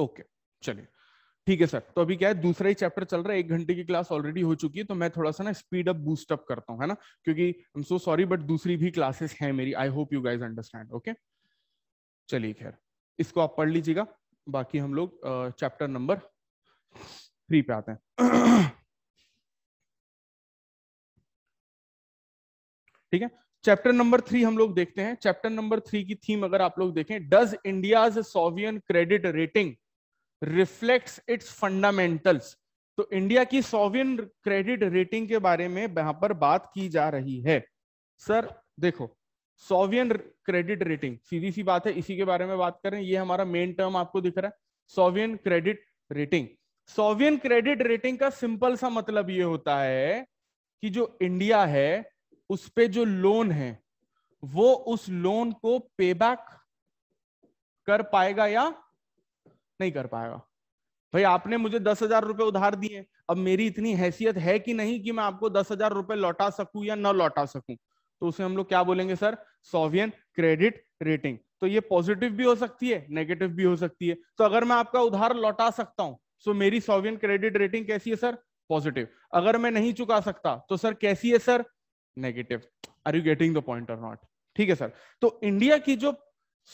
Okay चलिए ठीक है सर। तो अभी क्या है, दूसरा ही चैप्टर चल रहा है, 1 घंटे की क्लास ऑलरेडी हो चुकी है, तो मैं थोड़ा सा ना स्पीड अप बूस्ट अप करता हूं, है ना, क्योंकि I am so sorry but दूसरी भी क्लासेस हैं मेरी। I hope you guys understand. Okay चलिए, खैर इसको आप पढ़ लीजिएगा, बाकी हम लोग चैप्टर नंबर 3 पे आते हैं। ठीक है, चैप्टर नंबर 3 हम लोग देखते हैं। चैप्टर नंबर 3 की थीम अगर आप लोग देखें, does India's sovereign credit rating reflects its fundamentals. तो इंडिया की सोवियन क्रेडिट रेटिंग के बारे में यहां पर बात की जा रही है। सर देखो, सोवियन क्रेडिट रेटिंग, सीधी सी बात है, इसी के बारे में बात करें, ये हमारा मेन टर्म आपको दिख रहा है, sovereign credit rating. Sovereign credit rating का सिंपल सा मतलब ये होता है कि जो इंडिया है उस पे जो लोन है वो उस लोन को पे बैक कर पाएगा या नहीं कर पाएगा। भाई आपने मुझे 10,000 रुपए उधार दिए, अब मेरी इतनी हैसियत है कि नहीं कि मैं आपको 10,000 रुपए लौटा सकूं या ना लौटा सकूं, तो उसे हम लोग क्या बोलेंगे सर, सोवियन क्रेडिट रेटिंग। तो ये पॉजिटिव भी हो सकती है, नेगेटिव भी हो सकती है। तो अगर मैं आपका उधार लौटा सकता हूं तो मेरी सोवियन क्रेडिट रेटिंग कैसी है सर, पॉजिटिव। अगर मैं नहीं चुका सकता तो सर कैसी है sir, negative. Are you getting the point और नॉट? ठीक है सर। तो इंडिया की जो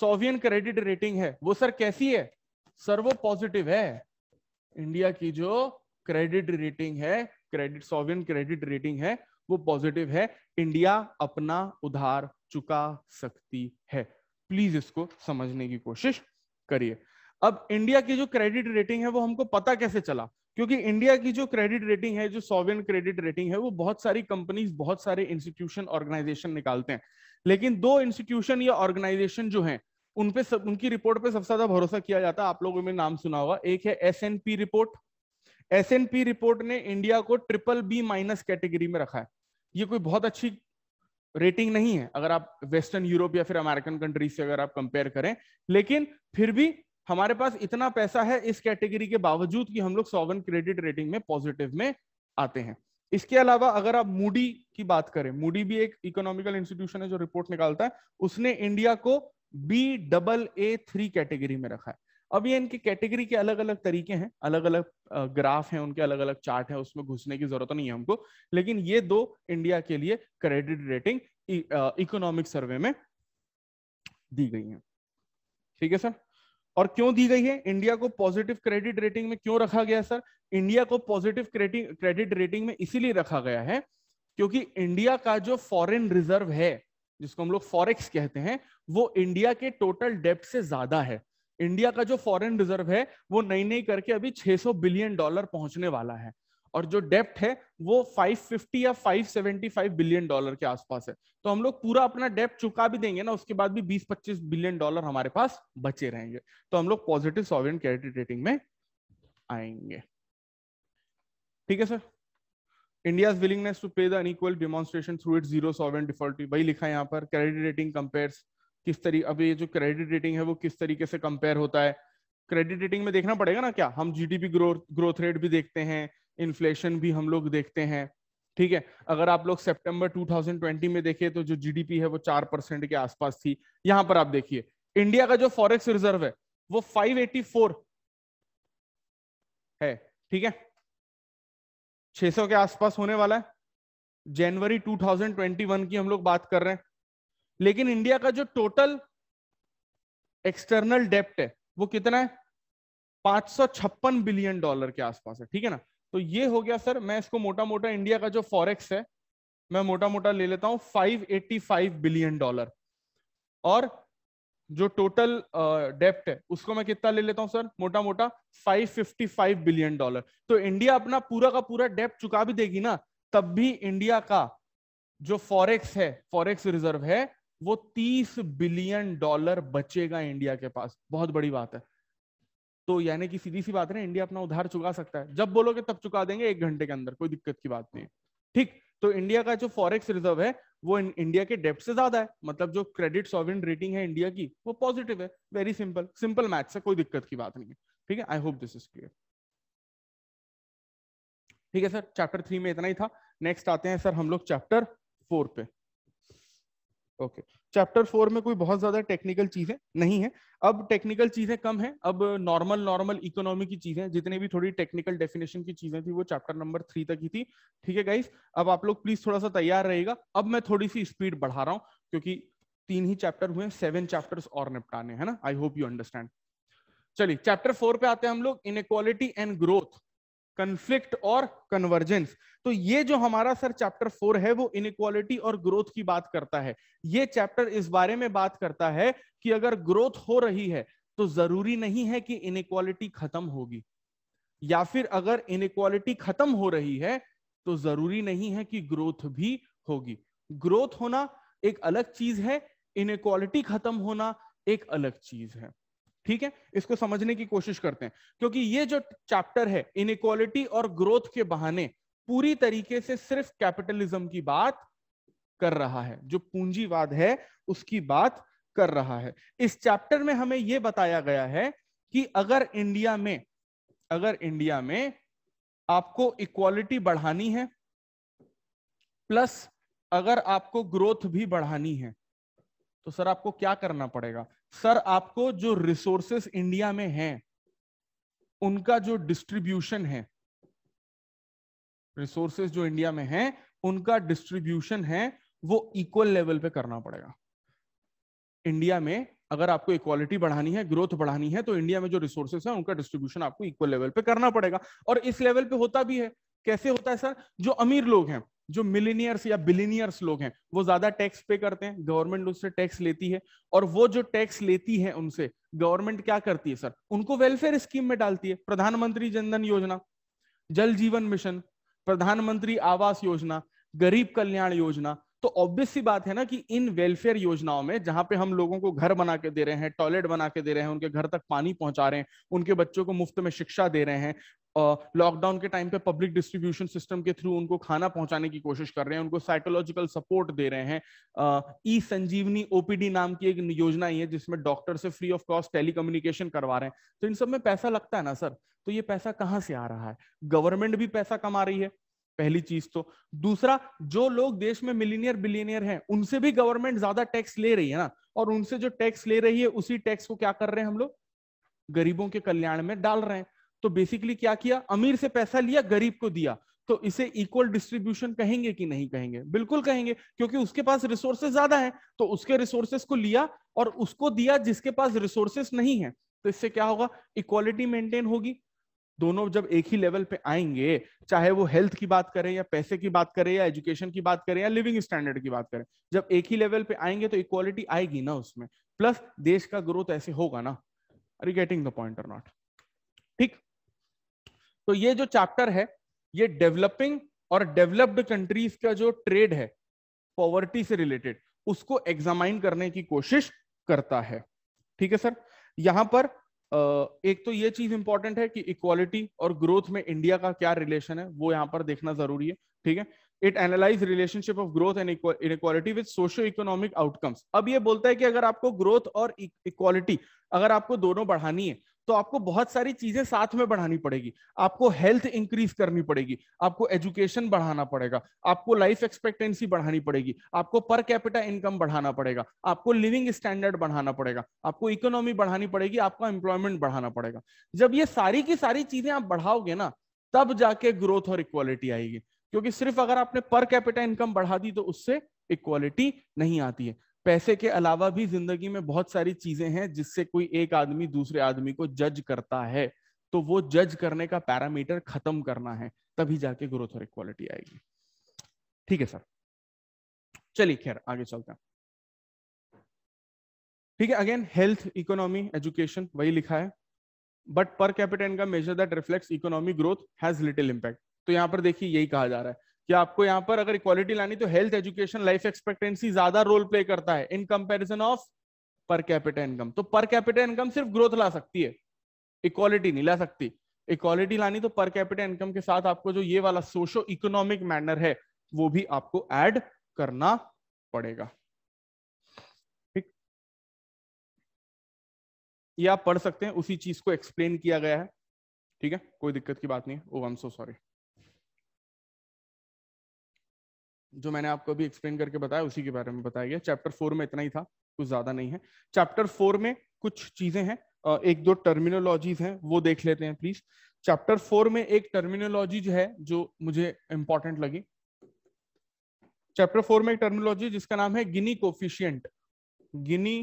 सोवियन क्रेडिट रेटिंग है वो सर कैसी है सर, वो पॉजिटिव है। इंडिया की जो क्रेडिट रेटिंग है, क्रेडिट सोवियन क्रेडिट रेटिंग है, वो पॉजिटिव है। इंडिया अपना उधार चुका सकती है। प्लीज इसको समझने की कोशिश करिए। अब इंडिया की जो क्रेडिट रेटिंग है वो हमको पता कैसे चला, क्योंकि इंडिया की जो क्रेडिट रेटिंग है, जो सोवियन क्रेडिट रेटिंग है, वो बहुत सारी कंपनीज, बहुत सारे इंस्टीट्यूशन, ऑर्गेनाइजेशन निकालते हैं, लेकिन 2 इंस्टीट्यूशन या ऑर्गेनाइजेशन जो हैं उनकी रिपोर्ट पे सबसे ज्यादा भरोसा किया जाता है। आप लोगों ने नाम सुना होगा, एक है एसएनपी रिपोर्ट। एसएनपी रिपोर्ट ने इंडिया को BBB- कैटेगरी में रखा है। ये कोई बहुत अच्छी रेटिंग नहीं है अगर आप वेस्टर्न यूरोप या फिर अमेरिकन कंट्रीज से अगर आप कंपेयर करें, लेकिन फिर भी हमारे पास इतना पैसा है इस कैटेगरी के बावजूद कि हम लोग सोवियन क्रेडिट रेटिंग में पॉजिटिव में आते हैं। इसके अलावा अगर आप मूडी की बात करें, मूडी भी एक इकोनॉमिकल इंस्टीट्यूशन है जो रिपोर्ट निकालता है, उसने इंडिया को BAA3 कैटेगरी में रखा है। अब ये इनके कैटेगरी के अलग अलग तरीके हैं, अलग अलग ग्राफ हैं उनके, अलग अलग चार्ट हैं, उसमें घुसने की जरूरत नहीं है हमको, लेकिन ये 2 इंडिया के लिए क्रेडिट रेटिंग इकोनॉमिक सर्वे में दी गई है। ठीक है सर। और क्यों दी गई है, इंडिया को पॉजिटिव क्रेडिट रेटिंग में क्यों रखा गया सर? इंडिया को पॉजिटिव क्रेडिट रेटिंग में इसीलिए रखा गया है क्योंकि इंडिया का जो फॉरेन रिजर्व है, जिसको हम लोग फॉरेक्स कहते हैं, वो इंडिया के टोटल डेब्ट से ज्यादा है। इंडिया का जो फॉरेन रिजर्व है वो नई नई करके अभी $600 बिलियन पहुंचने वाला है, और जो डेब्ट है वो 550 या 575 बिलियन डॉलर के आसपास है। तो हम लोग पूरा अपना डेब्ट चुका भी देंगे ना, उसके बाद भी 20-25 बिलियन डॉलर हमारे पास बचे रहेंगे, तो हम लोग पॉजिटिव सोवियन क्रेडिट रेटिंग में आएंगे। ठीक है sir. India's willingness to pay the unequal demonstration through it zero sovereign default, वही लिखा है यहाँ पर। क्रेडिट रेटिंग कंपेयर्स, किस तरीके, अब ये जो क्रेडिट रेटिंग है वो किस तरीके से कंपेयर होता है, क्रेडिट रेटिंग में देखना पड़ेगा ना, क्या हम जीडीपी ग्रोथ रेट भी देखते हैं, इन्फ्लेशन भी हम लोग देखते हैं। ठीक है, अगर आप लोग सितंबर 2020 में देखें तो जो जीडीपी है वो 4% के आसपास थी। यहां पर आप देखिए इंडिया का जो फॉरेक्स रिजर्व है वो 584 है, ठीक है, 600 के आसपास होने वाला है। जनवरी 2021 की हम लोग बात कर रहे हैं, लेकिन इंडिया का जो टोटल एक्सटर्नल डेप्ट है वो कितना है, $556 बिलियन के आसपास है। ठीक है ना, तो ये हो गया सर, मैं इसको मोटा मोटा इंडिया का जो फॉरेक्स है मैं मोटा मोटा ले लेता हूं, $585 बिलियन। और जो टोटल डेप्ट है उसको मैं कितना ले लेता हूं सर, मोटा मोटा 555 बिलियन डॉलर। तो इंडिया अपना पूरा का पूरा डेप्ट चुका भी देगी ना, तब भी इंडिया का जो फॉरेक्स है, फॉरेक्स रिजर्व है, वो 30 बिलियन डॉलर बचेगा इंडिया के पास। बहुत बड़ी बात है। तो यानी कि सीधी सी बात है, इंडिया अपना उधार चुका सकता है, जब बोलोगे तब चुका देंगे, 1 घंटे के अंदर, कोई दिक्कत की बात नहीं है। ठीक, तो इंडिया का जो फॉरेक्स रिजर्व है वो इंडिया के डेप्ट से ज्यादा है, मतलब जो क्रेडिट सॉवरेन रेटिंग है इंडिया की वो पॉजिटिव है। वेरी सिंपल, सिंपल मैथ्स है, कोई दिक्कत की बात नहीं है। ठीक है, I hope this is clear. ठीक है सर, चैप्टर 3 में इतना ही था। नेक्स्ट आते हैं सर हम लोग चैप्टर 4 पे। ओके, चैप्टर 4 में कोई बहुत ज्यादा टेक्निकल चीजें नहीं है। अब टेक्निकल चीजें कम है, अब नॉर्मल इकोनॉमी की चीजें, जितने भी थोड़ी टेक्निकल डेफिनेशन की चीजें थी वो चैप्टर नंबर 3 तक ही थी। ठीक है गाइस, अब आप लोग प्लीज थोड़ा सा तैयार रहेगा। अब मैं थोड़ी सी स्पीड बढ़ा रहा हूं क्योंकि 3 ही चैप्टर हुए, 7 चैप्टर्स और निपटाने है ना। I hope you understand. चलिए चैप्टर 4 पे आते हैं हम लोग, इनइक्वालिटी एंड ग्रोथ, कन्फ्लिक्ट और कन्वर्जेंस। तो ये जो हमारा सर चैप्टर 4 है वो इनइक्वालिटी और ग्रोथ की बात करता है। ये चैप्टर इस बारे में बात करता है कि अगर ग्रोथ हो रही है तो जरूरी नहीं है कि इनइक्वालिटी खत्म होगी, या फिर अगर इनइक्वालिटी खत्म हो रही है तो जरूरी नहीं है कि ग्रोथ भी होगी। ग्रोथ होना एक अलग चीज है, इनइक्वालिटी खत्म होना एक अलग चीज है। ठीक है, इसको समझने की कोशिश करते हैं क्योंकि ये जो चैप्टर है इनइक्वालिटी और ग्रोथ के बहाने पूरी तरीके से सिर्फ कैपिटलिज्म की बात कर रहा है, जो पूंजीवाद है उसकी बात कर रहा है। इस चैप्टर में हमें यह बताया गया है कि अगर इंडिया में आपको इक्वालिटी बढ़ानी है प्लस अगर आपको ग्रोथ भी बढ़ानी है तो सर आपको क्या करना पड़ेगा। सर आपको जो रिसोर्सेस इंडिया में हैं उनका जो डिस्ट्रीब्यूशन है, रिसोर्सेस जो इंडिया में हैं उनका डिस्ट्रीब्यूशन है वो इक्वल लेवल पे करना पड़ेगा। इंडिया में अगर आपको इक्वालिटी बढ़ानी है, ग्रोथ बढ़ानी है, तो इंडिया में जो रिसोर्सेस हैं उनका डिस्ट्रीब्यूशन आपको इक्वल लेवल पे करना पड़ेगा। और इस लेवल पे होता भी है। कैसे होता है सर? जो अमीर लोग हैं, जो मिलिनियर्स या बिलिनियर्स लोग हैं, वो ज्यादा टैक्स पे करते हैं, गवर्नमेंट उनसे टैक्स लेती है, और वो जो टैक्स लेती है उनसे गवर्नमेंट क्या करती है सर, उनको वेलफेयर स्कीम में डालती है। प्रधानमंत्री जन धन योजना, जल जीवन मिशन, प्रधानमंत्री आवास योजना, गरीब कल्याण योजना। तो ऑब्वियस सी बात है ना कि इन वेलफेयर योजनाओं में, जहां पे हम लोगों को घर बना के दे रहे हैं, टॉयलेट बना के दे रहे हैं, उनके घर तक पानी पहुंचा रहे हैं, उनके बच्चों को मुफ्त में शिक्षा दे रहे हैं, लॉकडाउन के टाइम पे पब्लिक डिस्ट्रीब्यूशन सिस्टम के थ्रू उनको खाना पहुंचाने की कोशिश कर रहे हैं, उनको साइकोलॉजिकल सपोर्ट दे रहे हैं, ई संजीवनी ओपीडी नाम की एक योजना ही है जिसमें डॉक्टर से फ्री ऑफ कॉस्ट टेलीकम्युनिकेशन करवा रहे हैं। तो इन सब में पैसा लगता है ना सर, तो ये पैसा कहाँ से आ रहा है? गवर्नमेंट भी पैसा कमा रही है, पहली चीज तो। दूसरा, जो लोग देश में मिलियनियर बिलियनियर हैं उनसे भी गवर्नमेंट ज्यादा टैक्स ले रही है ना, और उनसे जो टैक्स ले रही है उसी टैक्स को क्या कर रहे हैं हम लोग, गरीबों के कल्याण में डाल रहे हैं। तो बेसिकली क्या किया, अमीर से पैसा लिया, गरीब को दिया। तो इसे इक्वल डिस्ट्रीब्यूशन कहेंगे कि नहीं कहेंगे? बिल्कुल कहेंगे, क्योंकि उसके पास रिसोर्सेज ज्यादा है तो उसके रिसोर्सेज को लिया और उसको दिया जिसके पास रिसोर्सेज नहीं है। तो इससे क्या होगा, इक्वालिटी मेंटेन होगी। दोनों जब एक ही लेवल पे आएंगे, चाहे वो हेल्थ की बात करें या पैसे की बात करें या एजुकेशन की बात करें या लिविंग स्टैंडर्ड की बात करें, जब एक ही लेवल पे आएंगे तो इक्वालिटी आएगी ना उसमें, प्लस देश का ग्रोथ ऐसे होगा ना। Are you getting the point और नॉट? ठीक, तो ये जो चैप्टर है ये डेवलपिंग और डेवलप्ड कंट्रीज का जो ट्रेड है पॉवर्टी से रिलेटेड उसको एग्जामाइन करने की कोशिश करता है। ठीक है सर, यहां पर एक तो ये चीज इंपॉर्टेंट है कि इक्वालिटी और ग्रोथ में इंडिया का क्या रिलेशन है वो यहाँ पर देखना जरूरी है। ठीक है, it analyse relationship of growth and inequality with socio economic outcomes. अब ये बोलता है कि अगर आपको ग्रोथ और इक्वालिटी अगर आपको दोनों बढ़ानी है तो आपको बहुत सारी चीजें साथ में बढ़ानी पड़ेगी। आपको हेल्थ इंक्रीज करनी पड़ेगी, आपको एजुकेशन बढ़ाना पड़ेगा, आपको लाइफ एक्सपेक्टेंसी बढ़ानी पड़ेगी, आपको पर कैपिटा इनकम बढ़ाना पड़ेगा, आपको लिविंग स्टैंडर्ड बढ़ाना पड़ेगा, आपको इकोनॉमी बढ़ानी पड़ेगी, आपको एम्प्लॉयमेंट बढ़ाना पड़ेगा। जब ये सारी की सारी चीजें आप बढ़ाओगे ना तब जाके ग्रोथ और इक्वालिटी आएगी, क्योंकि सिर्फ अगर आपने पर कैपिटा इनकम बढ़ा दी तो उससे इक्वालिटी नहीं आती है। पैसे के अलावा भी जिंदगी में बहुत सारी चीजें हैं जिससे कोई एक आदमी दूसरे आदमी को जज करता है, तो वो जज करने का पैरामीटर खत्म करना है, तभी जाके ग्रोथ और इक्वालिटी आएगी। ठीक है सर, चलिए खैर आगे चलते हैं। ठीक है, अगेन हेल्थ, इकोनॉमी, एजुकेशन वही लिखा है, but per capita income measure that reflects economic growth has little impact. तो यहाँ पर देखिए यही कहा जा रहा है कि आपको यहाँ पर अगर इक्वालिटी लानी तो हेल्थ, एजुकेशन, लाइफ एक्सपेक्टेंसी ज्यादा रोल प्ले करता है in comparison of per capita income. तो पर कैपिटा इनकम सिर्फ ग्रोथ ला सकती है, इक्वालिटी नहीं ला सकती। इक्वालिटी लानी तो पर कैपिटा इनकम के साथ आपको जो ये वाला सोशो इकोनॉमिक मैनर है वो भी आपको ऐड करना पड़ेगा। ठीक, ये आप पढ़ सकते हैं, उसी चीज को एक्सप्लेन किया गया है। ठीक है, कोई दिक्कत की बात नहीं है। ओह आई एम सो सॉरी, जो मैंने आपको अभी एक्सप्लेन करके बताया उसी के बारे में बताया गया। चैप्टर 4 में इतना ही था, कुछ ज्यादा नहीं है। चैप्टर 4 में कुछ चीजें हैं, एक दो टर्मिनोलॉजीज हैं वो देख लेते हैं प्लीज। चैप्टर 4 में एक टर्मिनोलॉजी जो है जो मुझे इंपॉर्टेंट लगी, चैप्टर 4 में एक टर्मिनोलॉजी जिसका नाम है Gini coefficient. Gini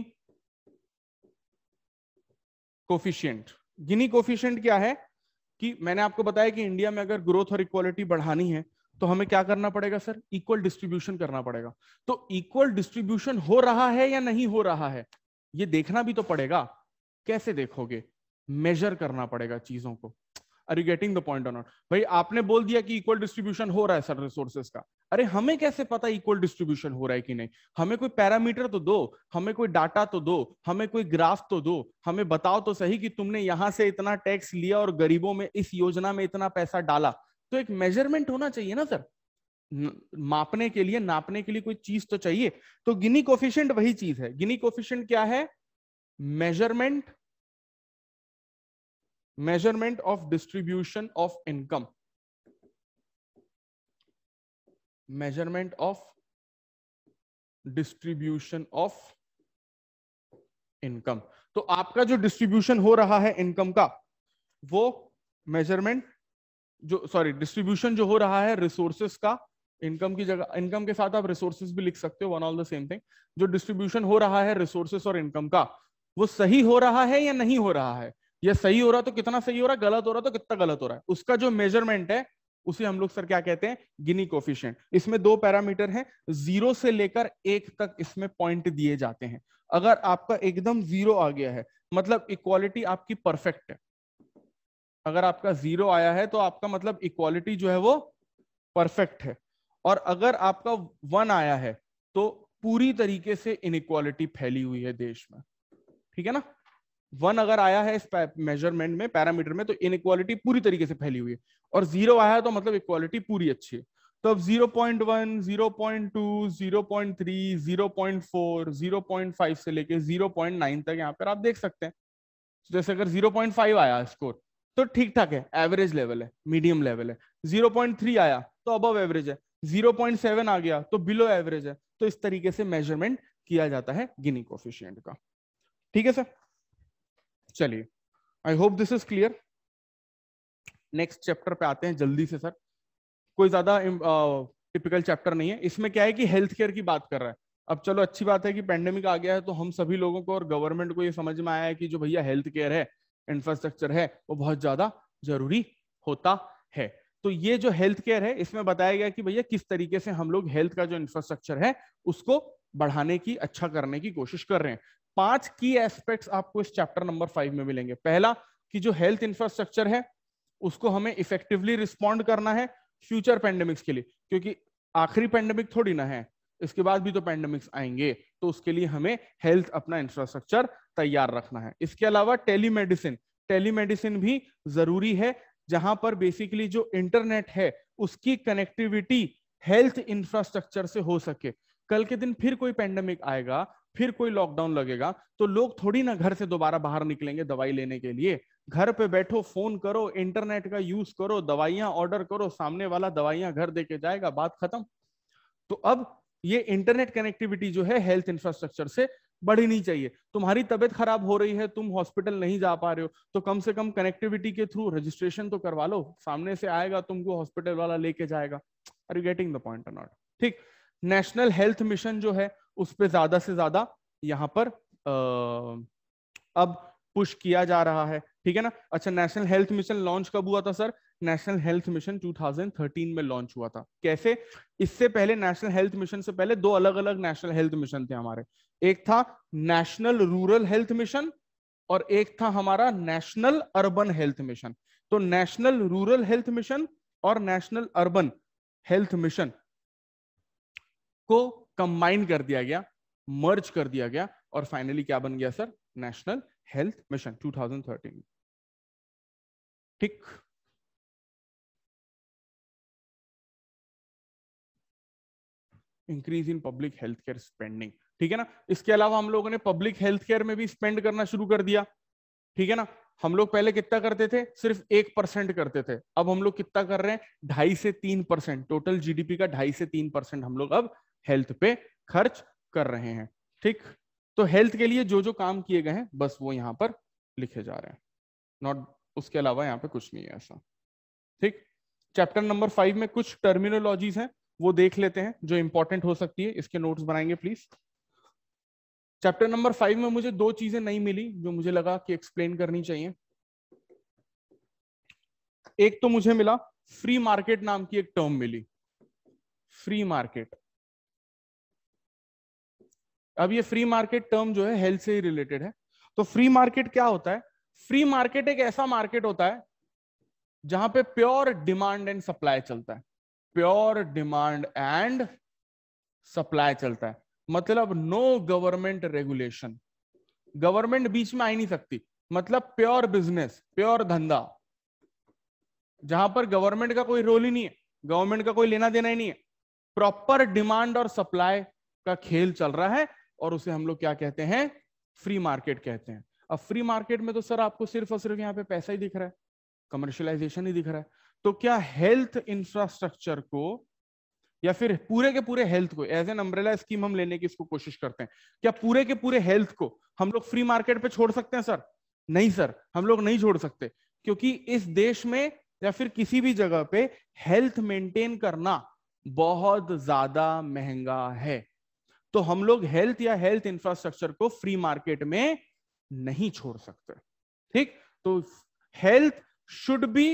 coefficient, Gini coefficient क्या है कि मैंने आपको बताया कि इंडिया में अगर ग्रोथ और इक्वालिटी बढ़ानी है तो हमें क्या करना पड़ेगा सर, इक्वल डिस्ट्रीब्यूशन करना पड़ेगा। तो इक्वल डिस्ट्रीब्यूशन हो रहा है या नहीं हो रहा है ये देखना भी तो पड़ेगा। कैसे देखोगे, मेजर करना पड़ेगा चीजों को। Are you getting the point और नॉट? भाई आपने बोल दिया कि इक्वल डिस्ट्रीब्यूशन हो रहा है सर रिसोर्सेज का, अरे हमें कैसे पता इक्वल डिस्ट्रीब्यूशन हो रहा है कि नहीं? हमें कोई पैरामीटर तो दो, हमें कोई डाटा तो दो, हमें कोई ग्राफ तो दो, हमें बताओ तो सही कि तुमने यहां से इतना टैक्स लिया और गरीबों में इस योजना में इतना पैसा डाला। तो एक मेजरमेंट होना चाहिए ना सर, मापने के लिए, नापने के लिए कोई चीज तो चाहिए। तो गिनी कोफिशिएंट वही चीज है। गिनी कोफिशिएंट क्या है? Measurement, measurement of distribution of income, measurement of distribution of income. तो आपका जो डिस्ट्रीब्यूशन हो रहा है इनकम का वो मेजरमेंट जो डिस्ट्रीब्यूशन जो हो रहा है रिसोर्सेज का, इनकम की जगह इनकम के साथ आप रिसोर्सेज भी लिख सकते हो, one all the same thing. जो डिस्ट्रीब्यूशन हो रहा है रिसोर्सेज और इनकम का वो सही हो रहा है या नहीं हो रहा है, या सही हो रहा तो कितना सही हो रहा, गलत हो रहा तो कितना गलत हो रहा है, उसका जो मेजरमेंट है उसे हम लोग सर क्या कहते हैं, गिनी कोफिशिएंट। इसमें दो पैरामीटर हैं, 0 से लेकर 1 तक इसमें पॉइंट दिए जाते हैं। अगर आपका एकदम 0 आ गया है मतलब इक्वालिटी आपकी परफेक्ट है। अगर आपका 0 आया है तो आपका मतलब इक्वालिटी जो है वो परफेक्ट है, और अगर आपका 1 आया है तो पूरी तरीके से इनइक्वालिटी फैली हुई है देश में। ठीक है ना, 1 अगर आया है इस मेजरमेंट में, पैरामीटर में, तो इनइक्वालिटी पूरी तरीके से फैली हुई है, और 0 आया है तो मतलब इक्वालिटी पूरी अच्छी है। तो अब 0.1, 0.2, 0.3, 0.4, 0.5 से लेके 0.9 तक यहाँ पर आप देख सकते हैं। जैसे अगर 0.5 आया स्कोर तो ठीक ठाक है, एवरेज लेवल है, मीडियम लेवल है। 0.3 आया तो अबव एवरेज है, 0.7 आ गया तो बिलो एवरेज है। तो इस तरीके से मेजरमेंट किया जाता है गिनी कोफिशिएंट का। ठीक है सर, चलिए I hope this is clear. Next chapter पे आते हैं जल्दी से सर, कोई ज्यादा टिपिकल चैप्टर नहीं है। इसमें क्या है कि हेल्थ केयर की बात कर रहा है। अब चलो अच्छी बात है कि पेंडेमिक आ गया है तो हम सभी लोगों को और गवर्नमेंट को ये समझ में आया है कि जो भैया हेल्थ केयर है, इंफ्रास्ट्रक्चर है, वो बहुत ज्यादा जरूरी होता है। तो ये जो हेल्थ केयर है इसमें बताया गया कि भैया किस तरीके से हम लोग हेल्थ का जो इंफ्रास्ट्रक्चर है उसको बढ़ाने की, अच्छा करने की कोशिश कर रहे हैं। 5 की एस्पेक्ट्स आपको इस चैप्टर नंबर 5 में मिलेंगे। पहला कि जो हेल्थ इंफ्रास्ट्रक्चर है उसको हमें इफेक्टिवली रिस्पॉन्ड करना है फ्यूचर पेंडेमिक्स के लिए, क्योंकि आखिरी पेंडेमिक थोड़ी ना है, इसके बाद भी तो पेंडेमिक्स आएंगे। तो उसके लिए हमें हेल्थ अपना इंफ्रास्ट्रक्चर तैयार रखना है। इसके अलावा टेलीमेडिसिन, टेलीमेडिसिन भी जरूरी है, जहां पर बेसिकली जो इंटरनेट है उसकी कनेक्टिविटी हेल्थ इंफ्रास्ट्रक्चर से हो सके। कल के दिन फिर कोई पेंडेमिक आएगा, फिर कोई लॉकडाउन लगेगा, तो लोग थोड़ी ना घर से दोबारा बाहर निकलेंगे दवाई लेने के लिए। घर पे बैठो, फोन करो, इंटरनेट का यूज करो, दवाइयां ऑर्डर करो, सामने वाला दवाइयां घर देके जाएगा, बात खत्म। तो अब ये इंटरनेट कनेक्टिविटी जो है हेल्थ इंफ्रास्ट्रक्चर से बढ़नी चाहिए। तुम्हारी तबीयत खराब हो रही है, तुम हॉस्पिटल नहीं जा पा रहे हो, तो कम से कम कनेक्टिविटी के थ्रू रजिस्ट्रेशन तो करवा लो, सामने से आएगा तुमको हॉस्पिटल वाला लेके जाएगा। Are you getting the point और नॉट? ठीक, नेशनल हेल्थ मिशन जो है उस पर ज्यादा से ज्यादा यहाँ पर अब पुश किया जा रहा है। ठीक है ना। अच्छा, नेशनल हेल्थ मिशन लॉन्च कब हुआ था सर? नेशनल हेल्थ मिशन 2013 में लॉन्च हुआ था। कैसे? इससे पहले नेशनल हेल्थ मिशन से पहले दो अलग अलग नेशनल हेल्थ मिशन थे हमारे, एक था नेशनल रूरल हेल्थ मिशन और एक था हमारा नेशनल अर्बन हेल्थ मिशन। तो नेशनल रूरल हेल्थ मिशन और नेशनल अर्बन हेल्थ मिशन को कंबाइन कर दिया गया, मर्ज कर दिया गया और फाइनली क्या बन गया सर? National health mission 2013। ठीक, increase in public health care spending, ठीक है ना। इसके अलावा हम लोगों ने पब्लिक हेल्थ केयर में भी स्पेंड करना शुरू कर दिया, ठीक है ना। हम लोग पहले कितना करते थे? सिर्फ 1% करते थे, अब हम लोग कितना कर रहे हैं? 2.5 से 3%। टोटल जीडीपी का 2.5 से 3% हम लोग अब हेल्थ पे खर्च कर रहे हैं। ठीक, तो हेल्थ के लिए जो जो काम किए गए हैं बस वो यहाँ पर लिखे जा रहे हैं, नॉट उसके अलावा यहाँ पे कुछ नहीं है ऐसा। ठीक, चैप्टर नंबर 5 में कुछ टर्मिनोलॉजीज हैं वो देख लेते हैं जो इंपॉर्टेंट हो सकती है, इसके नोट्स बनाएंगे प्लीज। चैप्टर नंबर 5 में मुझे दो चीजें नहीं मिली जो मुझे लगा कि एक्सप्लेन करनी चाहिए। एक तो मुझे मिला फ्री मार्केट नाम की एक टर्म मिली, फ्री मार्केट। अब ये फ्री मार्केट टर्म जो है हेल्थ से ही रिलेटेड है। तो फ्री मार्केट क्या होता है? फ्री मार्केट एक ऐसा मार्केट होता है जहां पे प्योर डिमांड एंड सप्लाई चलता है, प्योर डिमांड एंड सप्लाई चलता है, मतलब नो गवर्नमेंट रेगुलेशन, गवर्नमेंट बीच में आ ही नहीं सकती, मतलब प्योर बिजनेस, प्योर धंधा, जहां पर गवर्नमेंट का कोई रोल ही नहीं है, गवर्नमेंट का कोई लेना देना ही नहीं है, प्रॉपर डिमांड और सप्लाई का खेल चल रहा है और उसे हम लोग क्या कहते हैं? फ्री मार्केट कहते हैं। अब फ्री मार्केट में तो सर आपको सिर्फ और सिर्फ यहाँ पे पैसा ही दिख रहा है, कमर्शियलाइजेशन ही दिख रहा है। तो क्या हेल्थ इंफ्रास्ट्रक्चर को या फिर पूरे के पूरे हेल्थ को एज एन अम्ब्रेला स्कीम हम लेने की इसको कोशिश करते हैं, क्या पूरे के पूरे हेल्थ को हम लोग फ्री मार्केट पे छोड़ सकते हैं सर? नहीं सर, हम लोग नहीं छोड़ सकते, क्योंकि इस देश में या फिर किसी भी जगह पे हेल्थ मेंटेन करना बहुत ज्यादा महंगा है। तो हम लोग हेल्थ या हेल्थ इंफ्रास्ट्रक्चर को फ्री मार्केट में नहीं छोड़ सकते। ठीक, तो health should be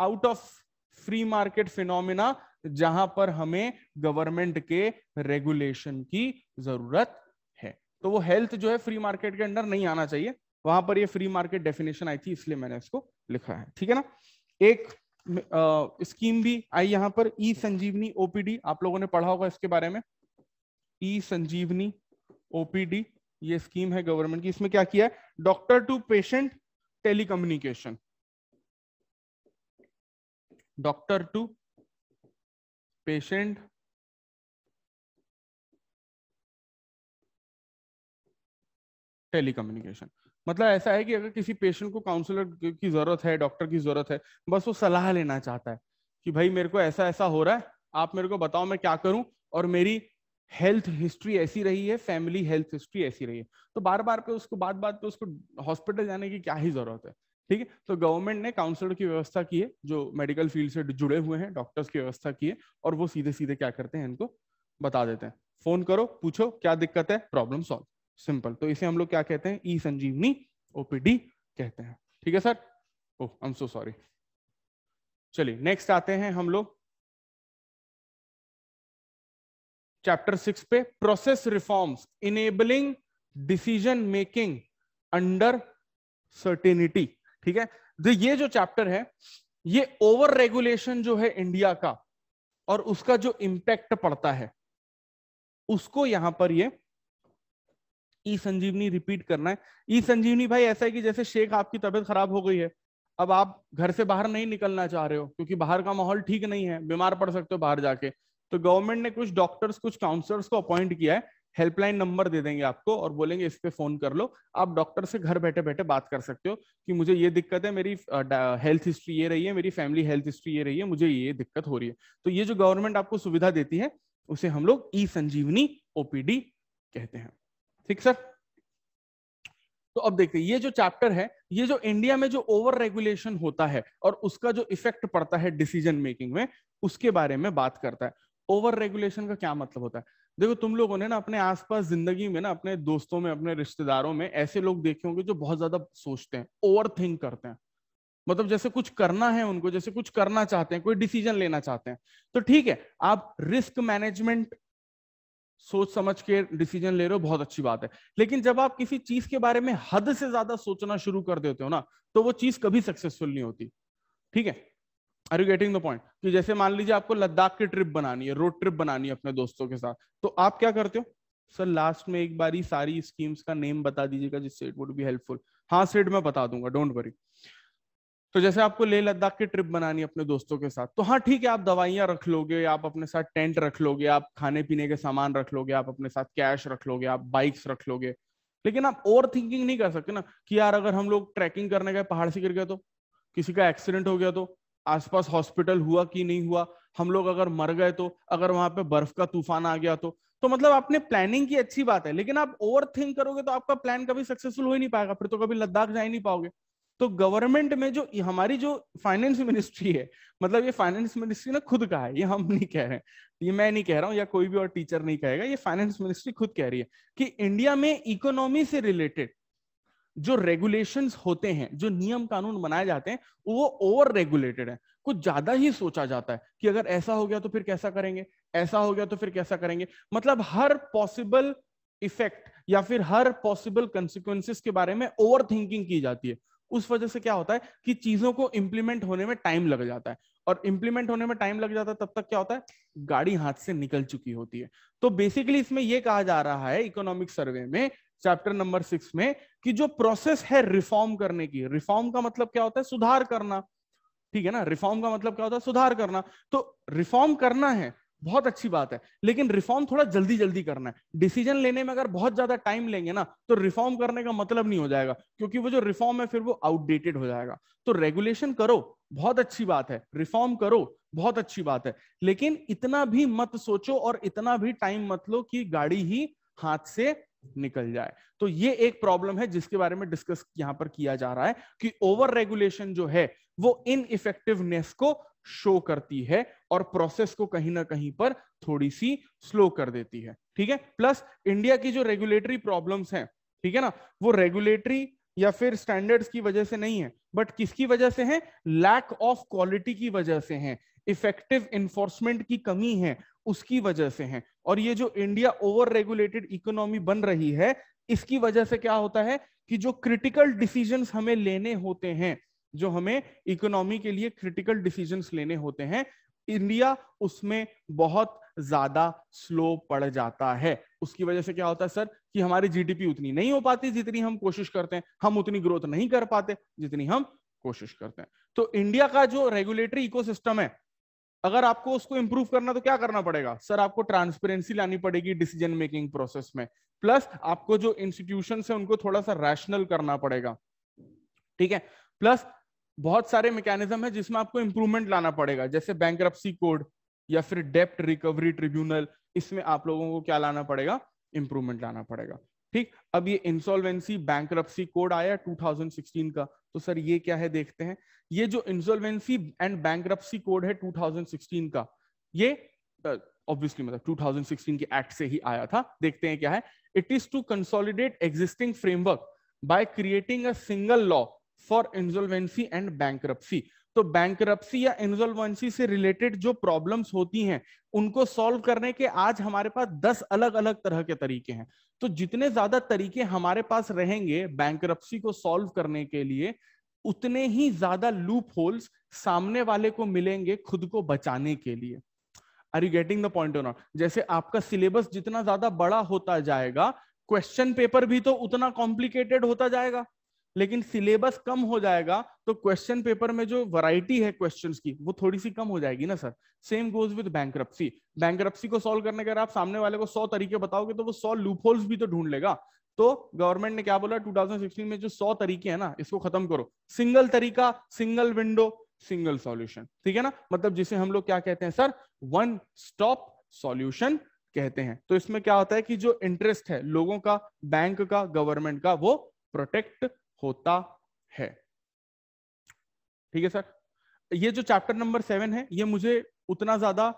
out of free market phenomena जहां पर हमें गवर्नमेंट के रेगुलेशन की जरूरत है। तो वो हेल्थ जो है फ्री मार्केट के अंदर नहीं आना चाहिए, वहां पर ये फ्री मार्केट डेफिनेशन आई थी इसलिए मैंने इसको लिखा है, ठीक है ना। एक स्कीम भी आई यहाँ पर, ई संजीवनी ओपीडी, आप लोगों ने पढ़ा होगा इसके बारे में। ई संजीवनी ओपीडी ये स्कीम है गवर्नमेंट की, इसमें क्या किया है? Doctor to patient telecommunication, doctor to patient telecommunication, मतलब ऐसा है कि अगर किसी पेशेंट को काउंसलर की जरूरत है, डॉक्टर की जरूरत है, बस वो सलाह लेना चाहता है कि भाई मेरे को ऐसा ऐसा हो रहा है, आप मेरे को बताओ मैं क्या करूं, और मेरी हेल्थ हिस्ट्री ऐसी रही है, फैमिली हेल्थ हिस्ट्री ऐसी रही है, तो बार बार पे उसको बात बात पे उसको हॉस्पिटल जाने की क्या ही जरूरत है। ठीक है, तो गवर्नमेंट ने काउंसलर की व्यवस्था की है जो मेडिकल फील्ड से जुड़े हुए हैं, डॉक्टर्स की व्यवस्था की है, और वो सीधे सीधे क्या करते हैं? इनको बता देते हैं, फोन करो, पूछो क्या दिक्कत है, प्रॉब्लम सॉल्व, सिंपल। तो इसे हम लोग क्या कहते हैं? ई संजीवनी ओपीडी कहते हैं। ठीक है sir, oh I am so sorry. चलिए नेक्स्ट आते हैं हम लोग चैप्टर 6 पे, process reforms enabling decision making under certainty. ठीक है, तो ये जो चैप्टर है ये ओवर रेगुलेशन जो है इंडिया का और उसका जो इंपैक्ट पड़ता है उसको यहां पर ये ई संजीवनी रिपीट करना है। ई संजीवनी भाई ऐसा है कि जैसे शेख आपकी तबीयत खराब हो गई है, अब आप घर से बाहर नहीं निकलना चाह रहे हो क्योंकि बाहर का माहौल ठीक नहीं है, बीमार पड़ सकते हो बाहर जाके, तो गवर्नमेंट ने कुछ डॉक्टर्स कुछ काउंसलर्स को अपॉइंट किया है, हेल्पलाइन नंबर दे देंगे आपको और बोलेंगे इस पे फोन कर लो, आप डॉक्टर से घर बैठे बैठे बात कर सकते हो कि मुझे ये दिक्कत है, मेरी हेल्थ हिस्ट्री ये रही है, मेरी फैमिली हेल्थ हिस्ट्री ये रही है, मुझे ये दिक्कत हो रही है। तो ये जो गवर्नमेंट आपको सुविधा देती है उसे हम लोग ई संजीवनी ओपीडी कहते हैं। ठीक सर, तो अब देखते हैं ये जो चैप्टर है, ये जो इंडिया में जो ओवर रेगुलेशन होता है और उसका जो इफेक्ट पड़ता है डिसीजन मेकिंग में उसके बारे में बात करता है। ओवर रेगुलेशन का क्या मतलब होता है? देखो तुम लोगों ने ना अपने आसपास जिंदगी में ना अपने दोस्तों में अपने रिश्तेदारों में ऐसे लोग देखे होंगे जो बहुत ज्यादा सोचते हैं, ओवर थिंक करते हैं, मतलब जैसे कुछ करना है उनको, जैसे कुछ करना चाहते हैं, कोई डिसीजन लेना चाहते हैं, तो ठीक है आप रिस्क मैनेजमेंट सोच समझ के डिसीजन ले रहे हो, बहुत अच्छी बात है। लेकिन जब आप किसी चीज के बारे में हद से ज्यादा सोचना शुरू कर देते हो ना, तो वो चीज कभी सक्सेसफुल नहीं होती। ठीक है, are you getting the point? कि जैसे मान लीजिए आपको लद्दाख की ट्रिप बनानी है, रोड ट्रिप बनानी है अपने दोस्तों के साथ, तो आप क्या करते हो? सर लास्ट में एक बारी सारी स्कीम्स का नेम बता दीजिएगा जिससे इट वुड बी हेल्पफुल। हाँ सेठ मैं बता दूंगा, डोंट वरी। तो जैसे आपको लेह लद्दाख की ट्रिप बनानी है अपने दोस्तों के साथ, तो हाँ ठीक है आप दवाइयाँ रख लोगे, आप अपने साथ टेंट रख लोगे, आप खाने पीने के सामान रख लोगे, आप अपने साथ कैश रख लोगे, आप बाइक्स रख लोगे, लेकिन आप ओवर थिंकिंग नहीं कर सकते ना कि यार अगर हम लोग ट्रैकिंग करने गए, पहाड़ से गिर गए, तो किसी का एक्सीडेंट हो गया, तो आसपास हॉस्पिटल हुआ कि नहीं हुआ, हम लोग अगर मर गए तो, अगर वहां पे बर्फ का तूफान आ गया तो मतलब आपने प्लानिंग की, अच्छी बात है, लेकिन आप ओवर थिंक करोगे तो आपका प्लान कभी सक्सेसफुल हो ही नहीं पाएगा, फिर तो कभी लद्दाख जा ही नहीं पाओगे। तो गवर्नमेंट में जो हमारी जो फाइनेंस मिनिस्ट्री है, मतलब ये फाइनेंस मिनिस्ट्री ने खुद कहा है, ये हम नहीं कह रहे हैं, ये मैं नहीं कह रहा हूँ या कोई भी और टीचर नहीं कहेगा, ये फाइनेंस मिनिस्ट्री खुद कह रही है कि इंडिया में इकोनॉमी से रिलेटेड जो रेगुलेशंस होते हैं, जो नियम कानून बनाए जाते हैं, वो ओवर रेगुलेटेड है। कुछ ज्यादा ही सोचा जाता है कि अगर ऐसा हो गया तो फिर कैसा करेंगे, ऐसा हो गया तो फिर कैसा करेंगे, मतलब हर पॉसिबल इफेक्ट या फिर हर पॉसिबल कंसिक्वेंसेस के बारे में ओवर थिंकिंग की जाती है। उस वजह से क्या होता है कि चीजों को इंप्लीमेंट होने में टाइम लग जाता है, और इंप्लीमेंट होने में टाइम लग जाता है तब तक क्या होता है, गाड़ी हाथ से निकल चुकी होती है। तो बेसिकली इसमें यह कहा जा रहा है इकोनॉमिक सर्वे में चैप्टर नंबर 6 में कि जो प्रोसेस है रिफॉर्म करने की, रिफॉर्म का मतलब क्या होता है, सुधार करना, ठीक है ना, रिफॉर्म का मतलब क्या होता है, सुधार करना। तो रिफॉर्म करना है, बहुत अच्छी बात है, लेकिन रिफॉर्म थोड़ा जल्दी जल्दी करना है। डिसीजन लेने में अगर बहुत ज्यादा टाइम लेंगे ना तो रिफॉर्म करने का मतलब नहीं हो जाएगा, क्योंकि वो जो रिफॉर्म है फिर वो आउटडेटेड हो जाएगा। तो रेगुलेशन करो, बहुत अच्छी बात है, रिफॉर्म करो, बहुत अच्छी बात है, लेकिन इतना भी मत सोचो और इतना भी टाइम मत लो कि गाड़ी ही हाथ से निकल जाए। तो ये एक प्रॉब्लम है जिसके बारे में डिस्कस यहां पर किया जा रहा है कि ओवर रेगुलेशन जो है वो इनइफेक्टिवनेस को शो करती है और प्रोसेस को कहीं ना कहीं पर थोड़ी सी स्लो कर देती है। ठीक है, प्लस इंडिया की जो रेगुलेटरी प्रॉब्लम्स हैं, ठीक है ना, वो रेगुलेटरी या फिर स्टैंडर्ड्स की वजह से नहीं है, बट किसकी वजह से है, लैक ऑफ क्वालिटी की वजह से है, इफेक्टिव इन्फोर्समेंट की कमी है उसकी वजह से है। और ये जो इंडिया ओवर रेगुलेटेड इकोनॉमी बन रही है, इसकी वजह से क्या होता है कि जो क्रिटिकल डिसीजंस हमें लेने होते हैं, जो हमें इकोनॉमी के लिए क्रिटिकल डिसीजंस लेने होते हैं, इंडिया उसमें बहुत ज्यादा स्लो पड़ जाता है। उसकी वजह से क्या होता है सर कि हमारी जीडीपी उतनी नहीं हो पाती जितनी हम कोशिश करते हैं, हम उतनी ग्रोथ नहीं कर पाते जितनी हम कोशिश करते हैं। तो इंडिया का जो रेगुलेटरी इकोसिस्टम है, अगर आपको उसको इंप्रूव करना तो क्या करना पड़ेगा सर, आपको ट्रांसपेरेंसी लानी पड़ेगी डिसीजन मेकिंग प्रोसेस में, प्लस आपको जो इंस्टीट्यूशंस हैं उनको थोड़ा सा रैशनल करना पड़ेगा, ठीक है, प्लस बहुत सारे मैकेनिज्म है जिसमें आपको इंप्रूवमेंट लाना पड़ेगा, जैसे बैंक्रप्सी कोड या फिर डेप्ट रिकवरी ट्रिब्यूनल, इसमें आप लोगों को क्या लाना पड़ेगा, इंप्रूवमेंट लाना पड़ेगा। ठीक, अब ये इंसॉल्वेंसी बैंक्रप्सी कोड आया 2016 का, तो सर ये क्या है देखते हैं। ये जो इंसॉल्वेंसी एंड बैंक्रप्सी कोड है 2016 का, ये ऑब्वियसली मतलब 2016 के एक्ट से ही आया था। देखते हैं क्या है, it is to consolidate existing framework by creating a single law for insolvency and bankruptcy. तो बैंक्रप्सी या इंसॉल्वेंसी से रिलेटेड जो प्रॉब्लम्स होती हैं उनको सॉल्व करने के आज हमारे पास 10 अलग अलग तरह के तरीके हैं। तो जितने ज्यादा तरीके हमारे पास रहेंगे बैंक्रप्सी को सॉल्व करने के लिए, उतने ही ज्यादा लूप होल्स सामने वाले को मिलेंगे खुद को बचाने के लिए। Are you getting the point और नॉट? जैसे आपका सिलेबस जितना ज्यादा बड़ा होता जाएगा, क्वेश्चन पेपर भी तो उतना कॉम्प्लिकेटेड होता जाएगा, लेकिन सिलेबस कम हो जाएगा तो क्वेश्चन पेपर में जो वैरायटी है क्वेश्चंस की वो थोड़ी सी कम हो जाएगी ना sir. Same goes with bankruptcy. Bankruptcy को सॉल्व करने के अगर आप सामने वाले को 100 तरीके बताओगे तो वो 100 लूपहोल्स भी तो ढूंढ लेगा। तो गवर्नमेंट ने क्या बोला 2016 में, जो 100 तरीके हैं ना इसको खत्म करो, सिंगल तरीका, सिंगल विंडो, सिंगल सॉल्यूशन, ठीक है ना, मतलब जिसे हम लोग क्या कहते हैं सर, वन स्टॉप सॉल्यूशन कहते हैं। तो इसमें क्या होता है कि जो इंटरेस्ट है लोगों का, बैंक का, गवर्नमेंट का, वो प्रोटेक्ट होता है। ठीक है सर, ये जो चैप्टर नंबर 7 है ये मुझे उतना ज्यादा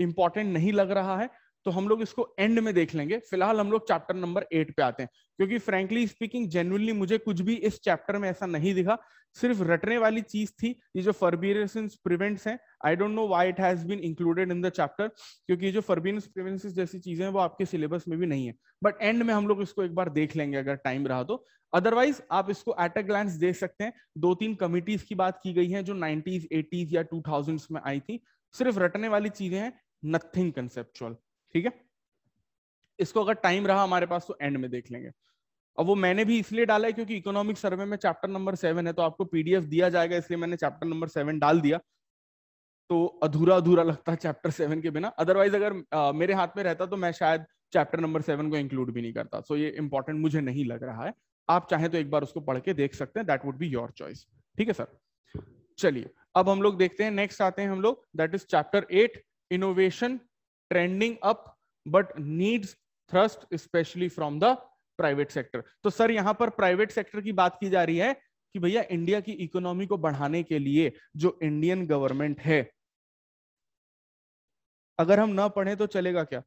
इंपॉर्टेंट नहीं लग रहा है, तो हम लोग इसको एंड में देख लेंगे। फिलहाल हम लोग चैप्टर नंबर 8 पे आते हैं, क्योंकि फ्रेंकली स्पीकिंग जेन्युइनली मुझे कुछ भी इस चैप्टर में ऐसा नहीं दिखा, सिर्फ रटने वाली चीज थी ये जो फॉरबियरेंस प्रिवेंट्स हैं। I don't know why it has been included in the chapter, क्योंकि ये जो फॉरबियरेंस प्रिवेंसेस जैसी चीजें हैं वो आपके सिलेबस में भी नहीं है, बट एंड में हम लोग इसको एक बार देख लेंगे अगर टाइम रहा तो। अदरवाइज आप इसको एट अ ग्लांस देख सकते हैं। 2-3 कमिटीज की बात की गई है जो 90s, 80s या 2000s में आई थी, सिर्फ रटने वाली चीजें हैं, नथिंग कंसेप्चुअल। ठीक है, इसको अगर टाइम रहा हमारे पास तो एंड में देख लेंगे। अब वो मैंने भी इसलिए डाला है क्योंकि इकोनॉमिक सर्वे में चैप्टर नंबर 7 है, तो आपको पीडीएफ दिया जाएगा, इसलिए मैंने चैप्टर नंबर 7 डाल दिया। तो अधूरा लगता है चैप्टर 7 के बिना। अदरवाइज अगर मेरे हाथ में रहता तो मैं शायद चैप्टर नंबर 7 को इंक्लूड भी नहीं करता। सो ये इंपॉर्टेंट मुझे नहीं लग रहा है। आप चाहे तो एक बार उसको पढ़ के देख सकते हैं, that would be your choice. ठीक है सर, चलिए अब हम लोग देखते हैं, नेक्स्ट आते हैं हम लोग, that is chapter 8, innovation trending up but needs thrust specially from the private sector. तो सर यहाँ पर प्राइवेट सेक्टर की बात की जा रही है कि भैया इंडिया की इकोनॉमी को बढ़ाने के लिए जो इंडियन गवर्नमेंट है, अगर हम ना पढ़े तो चलेगा क्या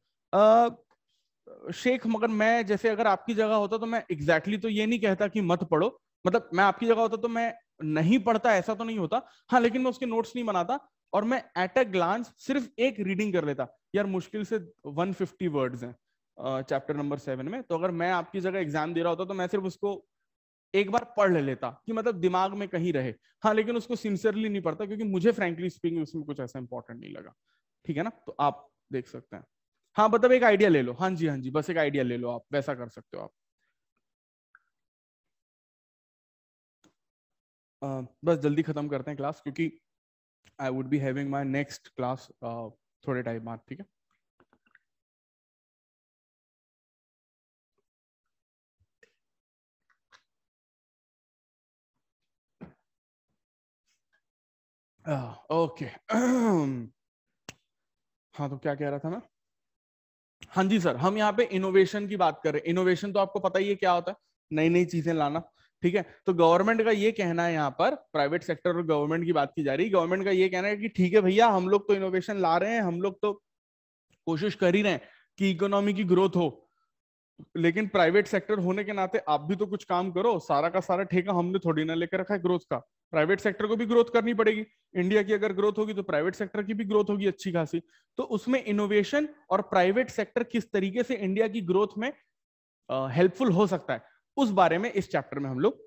शेख? मगर मैं जैसे अगर आपकी जगह होता तो मैं एग्जैक्टली तो ये नहीं कहता कि मत पढ़ो, मतलब मैं आपकी जगह होता तो मैं नहीं पढ़ता ऐसा तो नहीं होता, हाँ, लेकिन मैं उसके नोट्स नहीं बनाता और मैं एट अ ग्लांस सिर्फ एक रीडिंग कर लेता। यार मुश्किल से 150 वर्ड्स हैं चैप्टर नंबर 7 में, तो अगर मैं आपकी जगह एग्जाम दे रहा होता तो मैं सिर्फ उसको एक बार पढ़ लेता कि मतलब दिमाग में कहीं रहे, हाँ, लेकिन उसको सिंसियरली नहीं पढ़ता क्योंकि मुझे फ्रेंकली स्पीकिंग उसमें कुछ ऐसा इंपॉर्टेंट नहीं लगा। ठीक है ना, तो आप देख सकते हैं, हाँ, मतलब एक आइडिया ले लो, हाँ जी, हाँ जी, बस एक आइडिया ले लो, आप वैसा कर सकते हो आप। बस जल्दी खत्म करते हैं क्लास, क्योंकि I would be having my next class थोड़े टाइम बाद। ठीक है, ओके हाँ, तो क्या कह रहा था मैं? हाँ जी सर, हम यहाँ पे इनोवेशन की बात कर रहे हैं। इनोवेशन तो आपको पता ही है क्या होता है, नई नई चीजें लाना। ठीक है, तो गवर्नमेंट का ये कहना है, यहाँ पर प्राइवेट सेक्टर और गवर्नमेंट की बात की जा रही है। गवर्नमेंट का ये कहना है कि ठीक है भैया, हम लोग तो इनोवेशन ला रहे हैं, हम लोग तो कोशिश कर ही रहे हैं कि इकोनॉमी की ग्रोथ हो, लेकिन प्राइवेट सेक्टर होने के नाते आप भी तो कुछ काम करो। सारा का सारा ठेका हमने थोड़ी ना लेकर रखा है ग्रोथ का, प्राइवेट सेक्टर को भी ग्रोथ करनी पड़ेगी। इंडिया की अगर ग्रोथ होगी तो प्राइवेट सेक्टर की भी ग्रोथ होगी अच्छी खासी। तो उसमें इनोवेशन और प्राइवेट सेक्टर किस तरीके से इंडिया की ग्रोथ में हेल्पफुल हो सकता है, उस बारे में इस चैप्टर में हम लोग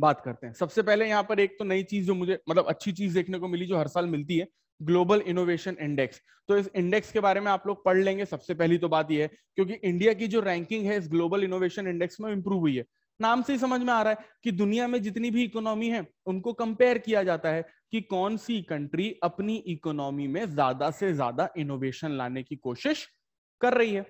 बात करते हैं। सबसे पहले यहाँ पर एक तो नई चीज जो मुझे, मतलब अच्छी चीज देखने को मिली जो हर साल मिलती है, ग्लोबल इनोवेशन इंडेक्स। तो इस इंडेक्स के बारे में आप लोग पढ़ लेंगे। सबसे पहली तो बात यह है, क्योंकि इंडिया की जो रैंकिंग है इस ग्लोबल इनोवेशन इंडेक्स में इंप्रूव हुई है। नाम से ही समझ में आ रहा है कि दुनिया में जितनी भी इकोनॉमी है उनको कंपेयर किया जाता है कि कौन सी कंट्री अपनी इकोनॉमी में ज्यादा से ज्यादा इनोवेशन लाने की कोशिश कर रही है,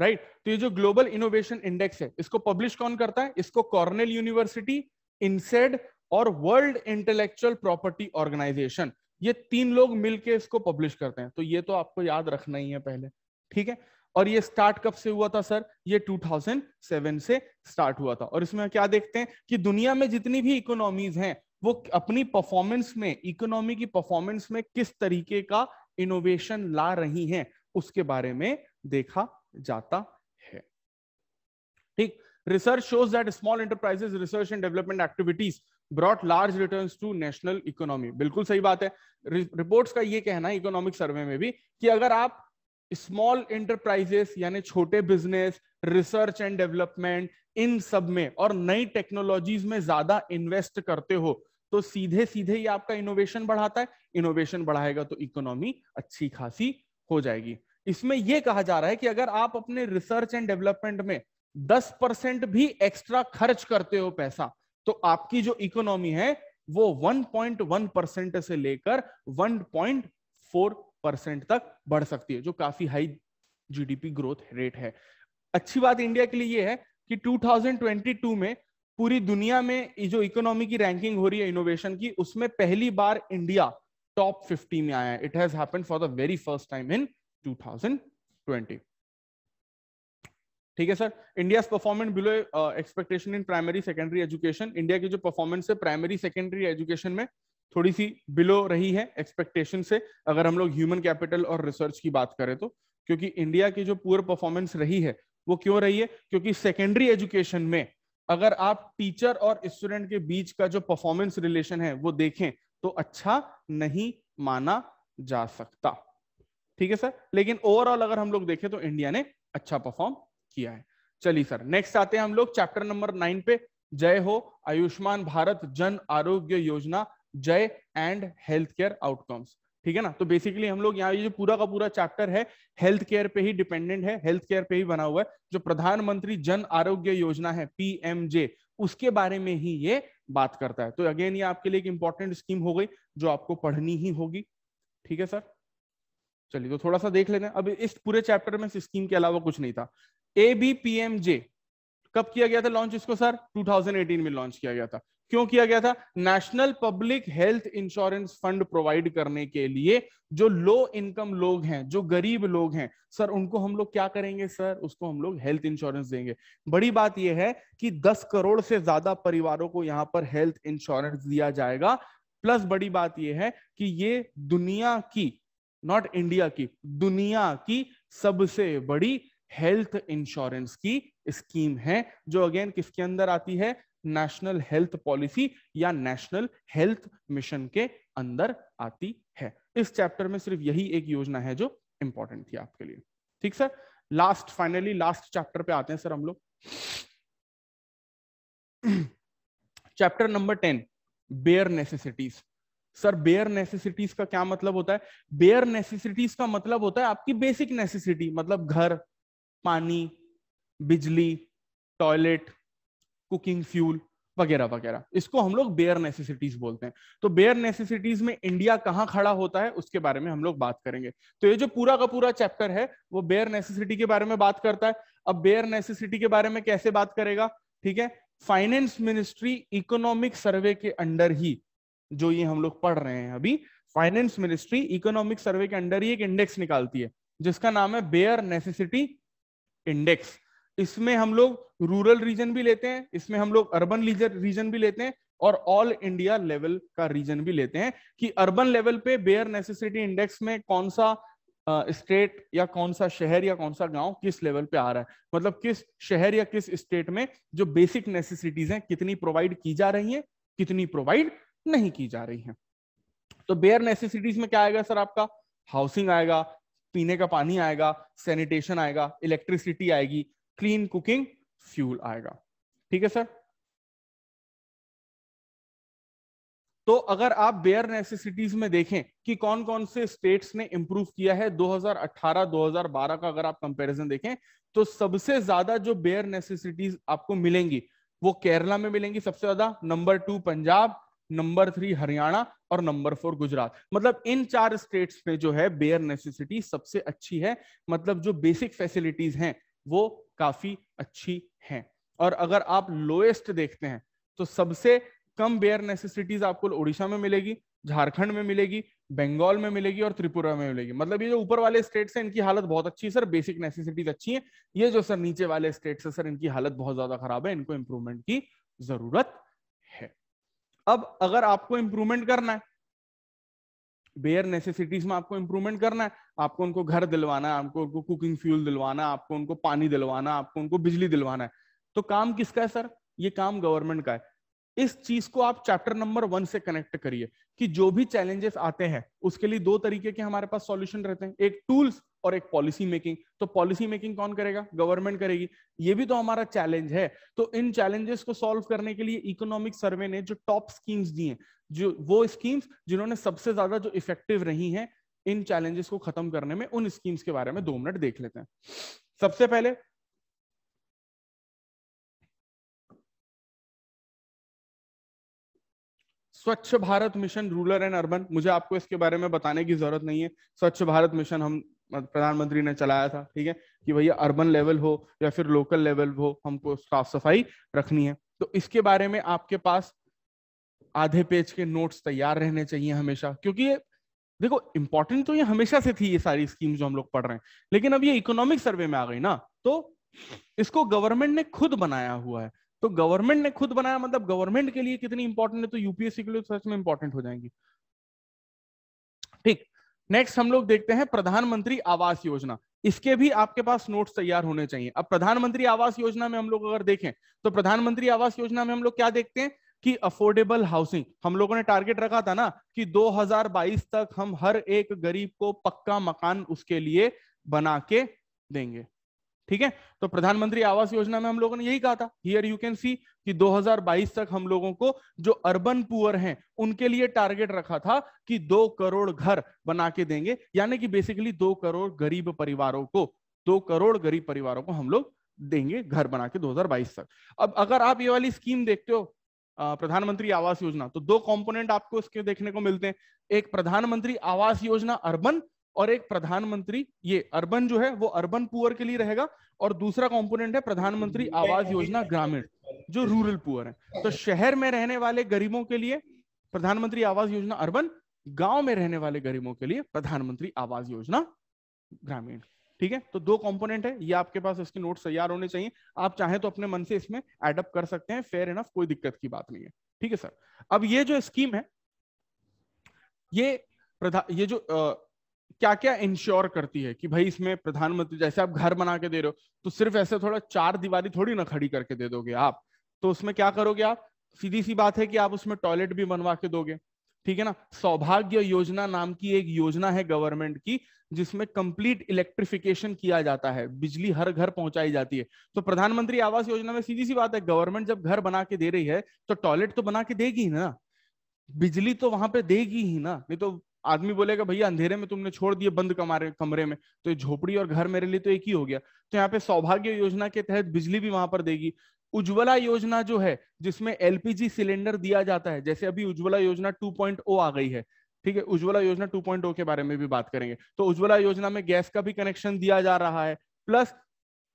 राइट तो ये जो ग्लोबल इनोवेशन इंडेक्स है, इसको पब्लिश कौन करता है? इसको कॉर्नेल यूनिवर्सिटी, INSEAD और वर्ल्ड इंटेलेक्चुअल प्रॉपर्टी ऑर्गेनाइजेशन, ये 3 लोग मिलके इसको पब्लिश करते हैं। तो ये तो आपको याद रखना ही है पहले। ठीक है, और ये स्टार्ट कब से हुआ था सर? ये 2007 से स्टार्ट हुआ था। और इसमें क्या देखते हैं कि दुनिया में जितनी भी इकोनॉमीज हैं वो अपनी परफॉर्मेंस में, इकोनॉमी की परफॉर्मेंस में किस तरीके का इनोवेशन ला रही है उसके बारे में देखा जाता है। ठीक, research shows that small enterprises research and development activities brought large returns to national economy. बिल्कुल सही बात है। रिपोर्ट्स का ये कहना है, इकोनॉमिक सर्वे में भी, कि अगर आप स्मॉल एंटरप्राइजेस यानी छोटे बिजनेस, रिसर्च एंड डेवलपमेंट, इन सब में और नई टेक्नोलॉजीज में ज्यादा इन्वेस्ट करते हो तो सीधे सीधे ही आपका इनोवेशन बढ़ाता है। इनोवेशन बढ़ाएगा तो इकोनॉमी अच्छी खासी हो जाएगी। इसमें यह कहा जा रहा है कि अगर आप अपने रिसर्च एंड डेवलपमेंट में 10% भी एक्स्ट्रा खर्च करते हो पैसा, तो आपकी जो इकोनॉमी है वो 1.1% से लेकर 1.4% तक बढ़ सकती है, जो काफी हाई जीडीपी ग्रोथ रेट है। अच्छी बात इंडिया के लिए यह है कि 2022 में पूरी दुनिया में जो इकोनॉमी की रैंकिंग हो रही है इनोवेशन की, उसमें पहली बार इंडिया टॉप 50 में आया है। It has happened for the very first time in 2020। ठीक है sir, India performance below expectation in primary secondary education. India की जो परफॉर्मेंस है प्राइमरी सेकेंडरी एजुकेशन में थोड़ी सी बिलो रही है एक्सपेक्टेशन से, अगर हम लोग ह्यूमन कैपिटल और रिसर्च की बात करें तो। क्योंकि इंडिया की जो पुअर परफॉर्मेंस रही है वो क्यों रही है, क्योंकि सेकेंडरी एजुकेशन में अगर आप टीचर और स्टूडेंट के बीच का जो परफॉर्मेंस रिलेशन है वो देखें तो अच्छा नहीं माना जा सकता। ठीक है सर, लेकिन ओवरऑल अगर हम लोग देखें तो इंडिया ने अच्छा परफॉर्म किया है। चलिए सर, नेक्स्ट आते हैं हम लोग चैप्टर नंबर 9 पे, जय हो आयुष्मान भारत जन आरोग्य योजना, जय एंड हेल्थ केयर आउटकम्स। ठीक है ना, तो बेसिकली हम लोग यहाँ ये जो पूरा का पूरा चैप्टर है हेल्थ केयर पे ही डिपेंडेंट है, हेल्थ केयर पे ही बना हुआ है। जो प्रधानमंत्री जन आरोग्य योजना है पीएमजे, उसके बारे में ही ये बात करता है। तो अगेन ये आपके लिए एक इंपॉर्टेंट स्कीम हो गई जो आपको पढ़नी ही होगी। ठीक है सर, चलिए तो थोड़ा सा देख लेते हैं। अब इस पूरे चैप्टर में इस स्कीम के अलावा कुछ नहीं था। एबीपीएमजे कब किया गया था लॉन्च इसको सर? 2018 में लॉन्च किया गया था। क्यों किया गया था? National public health insurance fund provide करने के लिए। जो लो इनकम लोग हैं, जो गरीब लोग हैं सर, उनको हम लोग क्या करेंगे सर? उसको हम लोग हेल्थ इंश्योरेंस देंगे। बड़ी बात यह है कि 10 करोड़ से ज्यादा परिवारों को यहाँ पर हेल्थ इंश्योरेंस दिया जाएगा। प्लस बड़ी बात यह है कि ये दुनिया की, नॉट इंडिया की, दुनिया की सबसे बड़ी हेल्थ इंश्योरेंस की स्कीम है, जो अगेन किसके अंदर आती है? नेशनल हेल्थ पॉलिसी या नेशनल हेल्थ मिशन के अंदर आती है। इस चैप्टर में सिर्फ यही एक योजना है जो इंपॉर्टेंट थी आपके लिए। ठीक sir, last, finally last chapter पे आते हैं सर हम लोग, chapter number 10 bare necessities. Sir bare necessities का क्या मतलब होता है? बेयर नेसेसिटीज का मतलब होता है आपकी बेसिक नेसेसिटी, मतलब घर, पानी, बिजली, टॉयलेट, कुकिंग फ्यूल वगैरह वगैरह, इसको हम लोग बेयर नेसेसिटीज बोलते हैं। तो बेयर नेसेसिटीज में इंडिया कहाँ खड़ा होता है उसके बारे में हम लोग बात करेंगे। तो ये जो पूरा का पूरा चैप्टर है वो बेयर नेसेसिटी के बारे में बात करता है। अब बेयर नेसेसिटी के बारे में कैसे बात करेगा? ठीक है, फाइनेंस मिनिस्ट्री इकोनॉमिक सर्वे के अंडर ही, जो ये हम लोग पढ़ रहे हैं अभी, फाइनेंस मिनिस्ट्री इकोनॉमिक सर्वे के अंडर ही एक इंडेक्स निकालती है जिसका नाम है बेयर नेसेसिटी इंडेक्स। इसमें हम लोग रूरल रीजन भी लेते हैं, इसमें हम लोग अर्बन रीजन भी लेते हैं और ऑल इंडिया लेवल का रीजन भी लेते हैं कि अर्बन लेवल पे बेयर नेसेसिटी इंडेक्स में कौन सा स्टेट या कौन सा शहर या कौन सा गांव किस लेवल पे आ रहा है, मतलब किस शहर या किस स्टेट में जो बेसिक नेसेसिटीज हैं कितनी प्रोवाइड की जा रही है, कितनी प्रोवाइड नहीं की जा रही है। तो बेयर नेसेसिटीज में क्या आएगा सर? आपका हाउसिंग आएगा, पीने का पानी आएगा, सैनिटेशन आएगा, इलेक्ट्रिसिटी आएगी, क्लीन कुकिंग फ्यूल आएगा। ठीक है सर, तो अगर आप बेयर नेसेसिटीज में देखें कि कौन कौन से स्टेट्स ने इंप्रूव किया है 2018-2012 का अगर आप कंपैरिजन देखें तो सबसे ज्यादा जो बेयर नेसेसिटीज आपको मिलेंगी वो केरला में मिलेंगी सबसे ज्यादा, नंबर 2 पंजाब, नंबर 3 हरियाणा और नंबर 4 गुजरात। मतलब इन 4 स्टेट्स में जो है बेयर नेसेसिटी सबसे अच्छी है, मतलब जो बेसिक फैसिलिटीज हैं वो काफी अच्छी हैं। और अगर आप लोएस्ट देखते हैं तो सबसे कम बेयर नेसेसिटीज आपको ओडिशा में मिलेगी, झारखंड में मिलेगी, बंगाल में मिलेगी और त्रिपुरा में मिलेगी। मतलब ये जो ऊपर वाले स्टेट्स हैं इनकी हालत बहुत अच्छी है सर, बेसिक नेसेसिटीज अच्छी है। ये जो सर नीचे वाले स्टेट्स है सर, इनकी हालत बहुत ज्यादा खराब है, इनको इंप्रूवमेंट की जरूरत है। अब अगर आपको इंप्रूवमेंट करना है बेयर नेसेसिटीज में, आपको इंप्रूवमेंट करना है, आपको उनको घर दिलवाना है, आपको उनको कुकिंग फ्यूल दिलवाना है, आपको उनको पानी दिलवाना है, आपको उनको बिजली दिलवाना है, तो काम किसका है सर? ये काम गवर्नमेंट का है। इस चीज को आप चैप्टर नंबर 1 से कनेक्ट करिए कि जो भी चैलेंजेस आते हैं उसके लिए 2 तरीके के हमारे पास सॉल्यूशन रहते हैं, एक टूल्स और एक पॉलिसी मेकिंग। तो पॉलिसी मेकिंग कौन करेगा? गवर्नमेंट करेगी। ये भी तो हमारा चैलेंज है। तो इन चैलेंजेस को सॉल्व करने के लिए इकोनॉमिक सर्वे ने जो टॉप स्कीम्स दी हैं, जो वो स्कीम्स जिन्होंने सबसे ज्यादा जो इफेक्टिव रही हैं इन चैलेंजेस को खत्म करने में, उन स्कीम्स के बारे में 2 मिनट देख लेते हैं। सबसे पहले Swachh Bharat mission rural and urban, मुझे आपको इसके बारे में बताने की जरूरत नहीं है। स्वच्छ भारत मिशन हम प्रधानमंत्री ने चलाया था, ठीक है, कि भैया अर्बन लेवल हो या फिर लोकल लेवल हो, हमको साफ सफाई रखनी है। तो इसके बारे में आपके पास आधे पेज के नोट्स तैयार रहने चाहिए हमेशा, क्योंकि ये देखो इंपॉर्टेंट तो ये हमेशा से थी, ये सारी स्कीम जो हम लोग पढ़ रहे हैं, लेकिन अब ये इकोनॉमिक सर्वे में आ गई ना, तो इसको गवर्नमेंट ने खुद बनाया हुआ है। तो गवर्नमेंट ने खुद बनाया मतलब गवर्नमेंट के लिए कितनी इंपॉर्टेंट है, तो यूपीएससी के लिए सच में इंपॉर्टेंट हो जाएंगी। ठीक, नेक्स्ट हम लोग देखते हैं प्रधानमंत्री आवास योजना। इसके भी आपके पास नोट्स तैयार होने चाहिए। अब प्रधानमंत्री आवास योजना में हम लोग अगर देखें तो प्रधानमंत्री आवास योजना में हम लोग क्या देखते हैं कि अफोर्डेबल हाउसिंग, हम लोगों ने टारगेट रखा था ना कि 2022 तक हम हर एक गरीब को पक्का मकान उसके लिए बना के देंगे। ठीक है, तो प्रधानमंत्री आवास योजना में हम लोगों ने यही कहा था, हियर यू कैन सी कि 2022 तक हम लोगों को जो अर्बन पुअर हैं उनके लिए टारगेट रखा था कि 2 करोड़ घर बना के देंगे, यानी कि बेसिकली 2 करोड़ गरीब परिवारों को, 2 करोड़ गरीब परिवारों को हम लोग देंगे घर बना के 2022 तक। अब अगर आप ये वाली स्कीम देखते हो प्रधानमंत्री आवास योजना, तो दो कंपोनेंट आपको इसके देखने को मिलते हैं, एक प्रधानमंत्री आवास योजना अर्बन और एक प्रधानमंत्री, ये अर्बन जो है वो अर्बन पुअर के लिए रहेगा, और दूसरा कंपोनेंट है प्रधानमंत्री आवास योजना ग्रामीण जो रूरल पुअर है। तो शहर में रहने वाले गरीबों के लिए प्रधानमंत्री आवास योजना अर्बन, गांव में रहने वाले गरीबों के लिए प्रधानमंत्री आवास योजना ग्रामीण। ठीक है, तो दो कंपोनेंट है, ये आपके पास इसके नोट्स तैयार होने चाहिए। आप चाहे तो अपने मन से इसमें एडअप कर सकते हैं, फेयर एनफ, कोई दिक्कत की बात नहीं है। ठीक है सर, अब ये जो स्कीम है ये जो क्या क्या इंश्योर करती है कि भाई इसमें प्रधानमंत्री, जैसे आप घर बना के दे रहे हो तो सिर्फ ऐसे थोड़ा चार दीवारी थोड़ी ना खड़ी करके दे दोगे आप, तो उसमें क्या करोगे आप, सीधी सी बात है कि आप उसमें टॉयलेट भी बनवा के दोगे। ठीक है ना, सौभाग्य योजना नाम की एक योजना है गवर्नमेंट की जिसमें कंप्लीट इलेक्ट्रिफिकेशन किया जाता है, बिजली हर घर पहुंचाई जाती है। तो प्रधानमंत्री आवास योजना में सीधी सी बात है गवर्नमेंट जब घर बना के दे रही है तो टॉयलेट तो बना के देगी ही ना, बिजली तो वहां पे देगी ही ना, नहीं तो आदमी बोलेगा भैया अंधेरे में तुमने छोड़ दिए बंद कमरे में, तो ये झोपड़ी और घर मेरे लिए तो एक ही हो गया। तो यहाँ पे सौभाग्य योजना के तहत बिजली भी वहां पर देगी। उज्ज्वला योजना जो है जिसमें एलपीजी सिलेंडर दिया जाता है, जैसे अभी उज्ज्वला योजना 2.0 आ गई है। ठीक है, उज्ज्वला योजना 2.0 के बारे में भी बात करेंगे। तो उज्ज्वला योजना में गैस का भी कनेक्शन दिया जा रहा है, प्लस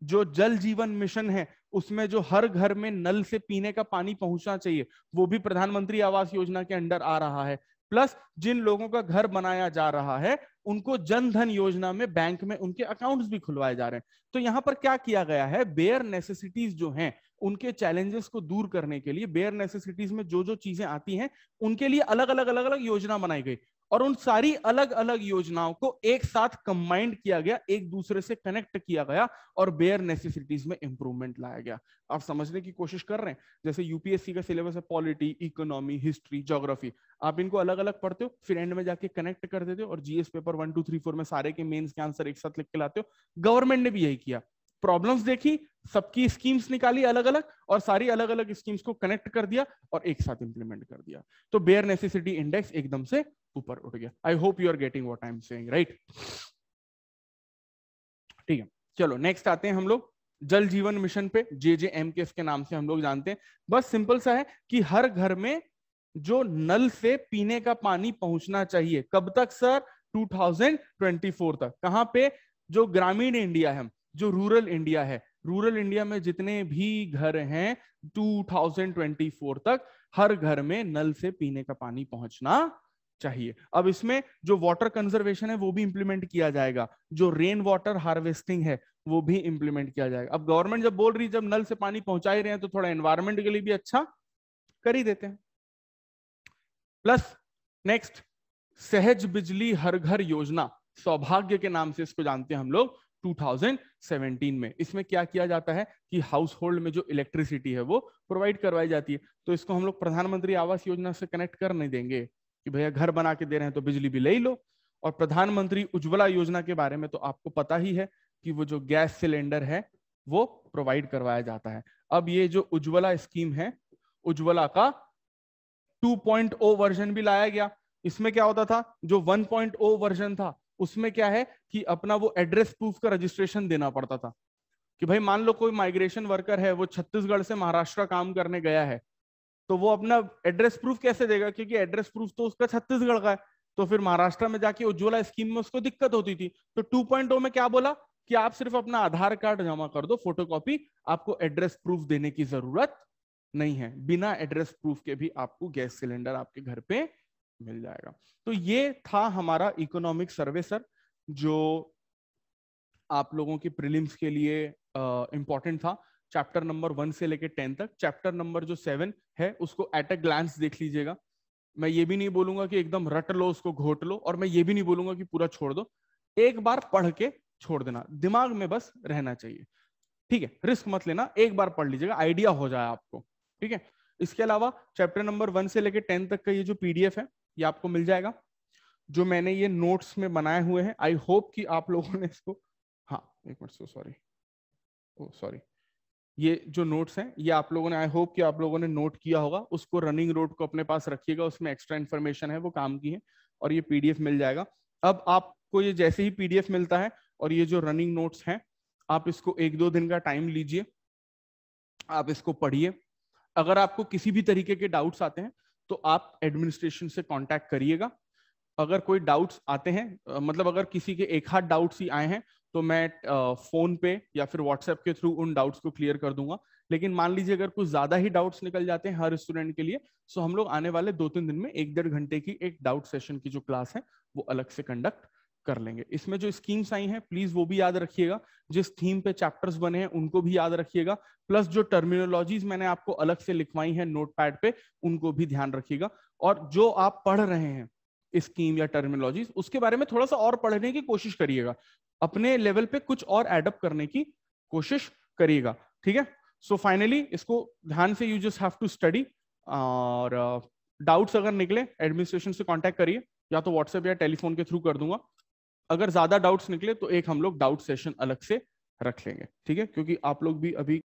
जो जल जीवन मिशन है उसमें जो हर घर में नल से पीने का पानी पहुंचना चाहिए वो भी प्रधानमंत्री आवास योजना के अंडर आ रहा है, प्लस जिन लोगों का घर बनाया जा रहा है उनको जन धन योजना में बैंक में उनके अकाउंट्स भी खुलवाए जा रहे हैं। तो यहाँ पर क्या किया गया है, बेयर नेसेसिटीज जो हैं उनके चैलेंजेस को दूर करने के लिए, बेयर नेसेसिटीज में जो जो चीजें आती हैं उनके लिए अलग अलग योजना बनाई गई, और उन सारी अलग अलग योजनाओं को एक साथ कंबाइंड किया गया, एक दूसरे से कनेक्ट किया गया और बेयर नेसेसिटीज में इंप्रूवमेंट लाया गया। आप समझने की कोशिश कर रहे हैं, जैसे यूपीएससी का सिलेबस है पॉलिटी, इकोनॉमी, हिस्ट्री, ज्योग्राफी, आप इनको अलग अलग पढ़ते हो फिर एंड में जाके कनेक्ट कर देते हो और जीएस पेपर 1 2 3 4 में सारे के मेन्स के आंसर एक साथ लिख के लाते हो। गवर्नमेंट ने भी यही किया, प्रॉब्लम्स देखी, सबकी स्कीम्स निकाली अलग अलग और सारी अलग अलग स्कीम्स को कनेक्ट कर दिया और एक साथ इंप्लीमेंट कर दिया, तो बेयर नेसेसिटी इंडेक्स एकदम से ऊपर उठ गया। I hope you are getting what I am saying, right. ठीक है, चलो नेक्स्ट आते हैं हम लोग जल जीवन मिशन पे, जेजेएमकेएस के नाम से हम लोग जानते हैं। बस सिंपल सा है कि हर घर में जो नल से पीने का पानी पहुंचना चाहिए, कब तक सर, 2024 तक। कहां पे, जो ग्रामीण इंडिया है, जो रूरल इंडिया है, रूरल इंडिया में जितने भी घर हैं 2024 तक हर घर में नल से पीने का पानी पहुंचना चाहिए। अब इसमें जो वाटर कंजर्वेशन है वो भी इंप्लीमेंट किया जाएगा, जो रेन वाटर हार्वेस्टिंग है वो भी इंप्लीमेंट किया जाएगा। अब गवर्नमेंट जब बोल रही है जब नल से पानी पहुंचा ही रहे हैं तो थोड़ा एनवायरमेंट के लिए भी अच्छा कर ही देते हैं। प्लस नेक्स्ट, सहज बिजली हर घर योजना, सौभाग्य के नाम से इसको जानते हैं हम लोग, 2017 में। इसमें क्या किया जाता है कि हाउस होल्ड में जो इलेक्ट्रिसिटी है वो प्रोवाइड करवाई जाती है। तो इसको हम लोग प्रधानमंत्री आवास योजना से कनेक्ट कर नहीं देंगे कि भैया घर बना के दे रहे हैं तो बिजली भी ले ही लो। और प्रधानमंत्री उज्ज्वला योजना के बारे में तो आपको पता ही है कि वो जो गैस सिलेंडर है वो प्रोवाइड करवाया जाता है। अब ये जो उज्ज्वला स्कीम है, उज्ज्वला का 2.0 वर्जन भी लाया गया। इसमें क्या होता था, जो 1.0 वर्जन था उसमें क्या है कि अपना वो एड्रेस प्रूफ का रजिस्ट्रेशन देना पड़ता था कि भाई मान लो कोई माइग्रेशन वर्कर है, वो छत्तीसगढ़ से महाराष्ट्र काम करने गया है, तो वो अपना एड्रेस प्रूफ कैसे देगा, क्योंकि एड्रेस प्रूफ तो उसका छत्तीसगढ़ का है, तो फिर महाराष्ट्र में जाके उज्ज्वला स्कीम में उसको दिक्कत होती थी। तो 2.0 में क्या बोला कि आप सिर्फ अपना आधार कार्ड जमा कर दो, फोटोकॉपी, आपको एड्रेस प्रूफ देने की जरूरत नहीं है, बिना एड्रेस प्रूफ के भी आपको गैस सिलेंडर आपके घर पे मिल जाएगा। तो ये था हमारा इकोनॉमिक सर्वे सर, जो आप लोगों की प्रीलिम्स के लिए इंपॉर्टेंट था, चैप्टर नंबर 1 से लेकर 10 तक। चैप्टर नंबर जो 7 है उसको एट अ ग्लांस देख लीजिएगा, मैं ये भी नहीं बोलूंगा कि एकदम रट लो उसको, घोट लो, और मैं ये भी नहीं बोलूंगा कि पूरा छोड़ दो, एक बार पढ़ के छोड़ देना, दिमाग में बस रहना चाहिए, ठीक है। रिस्क मत लेना, एक बार पढ़ लीजिएगा, आइडिया हो जाए आपको, ठीक है। इसके अलावा चैप्टर नंबर 1 से लेकर 10 तक का ये जो PDF है ये आपको मिल जाएगा, जो मैंने ये नोट्स में बनाए हुए हैं। आई होप कि आप लोगों ने इसको, हाँ एक मिनट, सॉरी, ये जो नोट्स हैं ये आप लोगों ने, आई होप कि आप लोगों ने नोट किया होगा। उसको रनिंग नोट को अपने पास रखिएगा, उसमें एक्स्ट्रा इन्फॉर्मेशन है वो काम की है, और ये PDF मिल जाएगा। अब आपको ये जैसे ही PDF मिलता है और ये जो रनिंग नोट्स हैं, आप इसको 1-2 दिन का टाइम लीजिए, आप इसको पढ़िए। अगर आपको किसी भी तरीके के डाउट्स आते हैं तो आप एडमिनिस्ट्रेशन से कांटेक्ट करिएगा। अगर कोई डाउट्स आते हैं, मतलब अगर किसी के 1-8 डाउट्स ही आए हैं, तो मैं फोन पे या फिर व्हाट्सएप के थ्रू उन डाउट्स को क्लियर कर दूंगा। लेकिन मान लीजिए अगर कुछ ज्यादा ही डाउट्स निकल जाते हैं हर स्टूडेंट के लिए, सो हम लोग आने वाले 2-3 दिन में 1-1.5 घंटे की एक डाउट सेशन की जो क्लास है वो अलग से कंडक्ट कर लेंगे। इसमें जो स्कीम्स आई हैं प्लीज वो भी याद रखिएगा, जिस थीम पे चैप्टर्स बने हैं उनको भी याद रखिएगा, प्लस जो टर्मिनोलॉजीज मैंने आपको अलग से लिखवाई हैं नोटपैड पे उनको भी ध्यान रखिएगा। और जो आप पढ़ रहे हैं स्कीम या टर्मिनोलॉजीज, उसके बारे में थोड़ा सा और पढ़ने की कोशिश करिएगा, अपने लेवल पे कुछ और एडअप करने की कोशिश करिएगा, ठीक है। सो फाइनली इसको ध्यान से, you just have to study. और डाउट्स अगर निकले एडमिनिस्ट्रेशन से कांटेक्ट करिए, या तो व्हाट्सएप या टेलीफोन के थ्रू कर दूंगा। अगर ज्यादा डाउट्स निकले तो एक हम लोग डाउट सेशन अलग से रख लेंगे, ठीक है, क्योंकि आप लोग भी अभी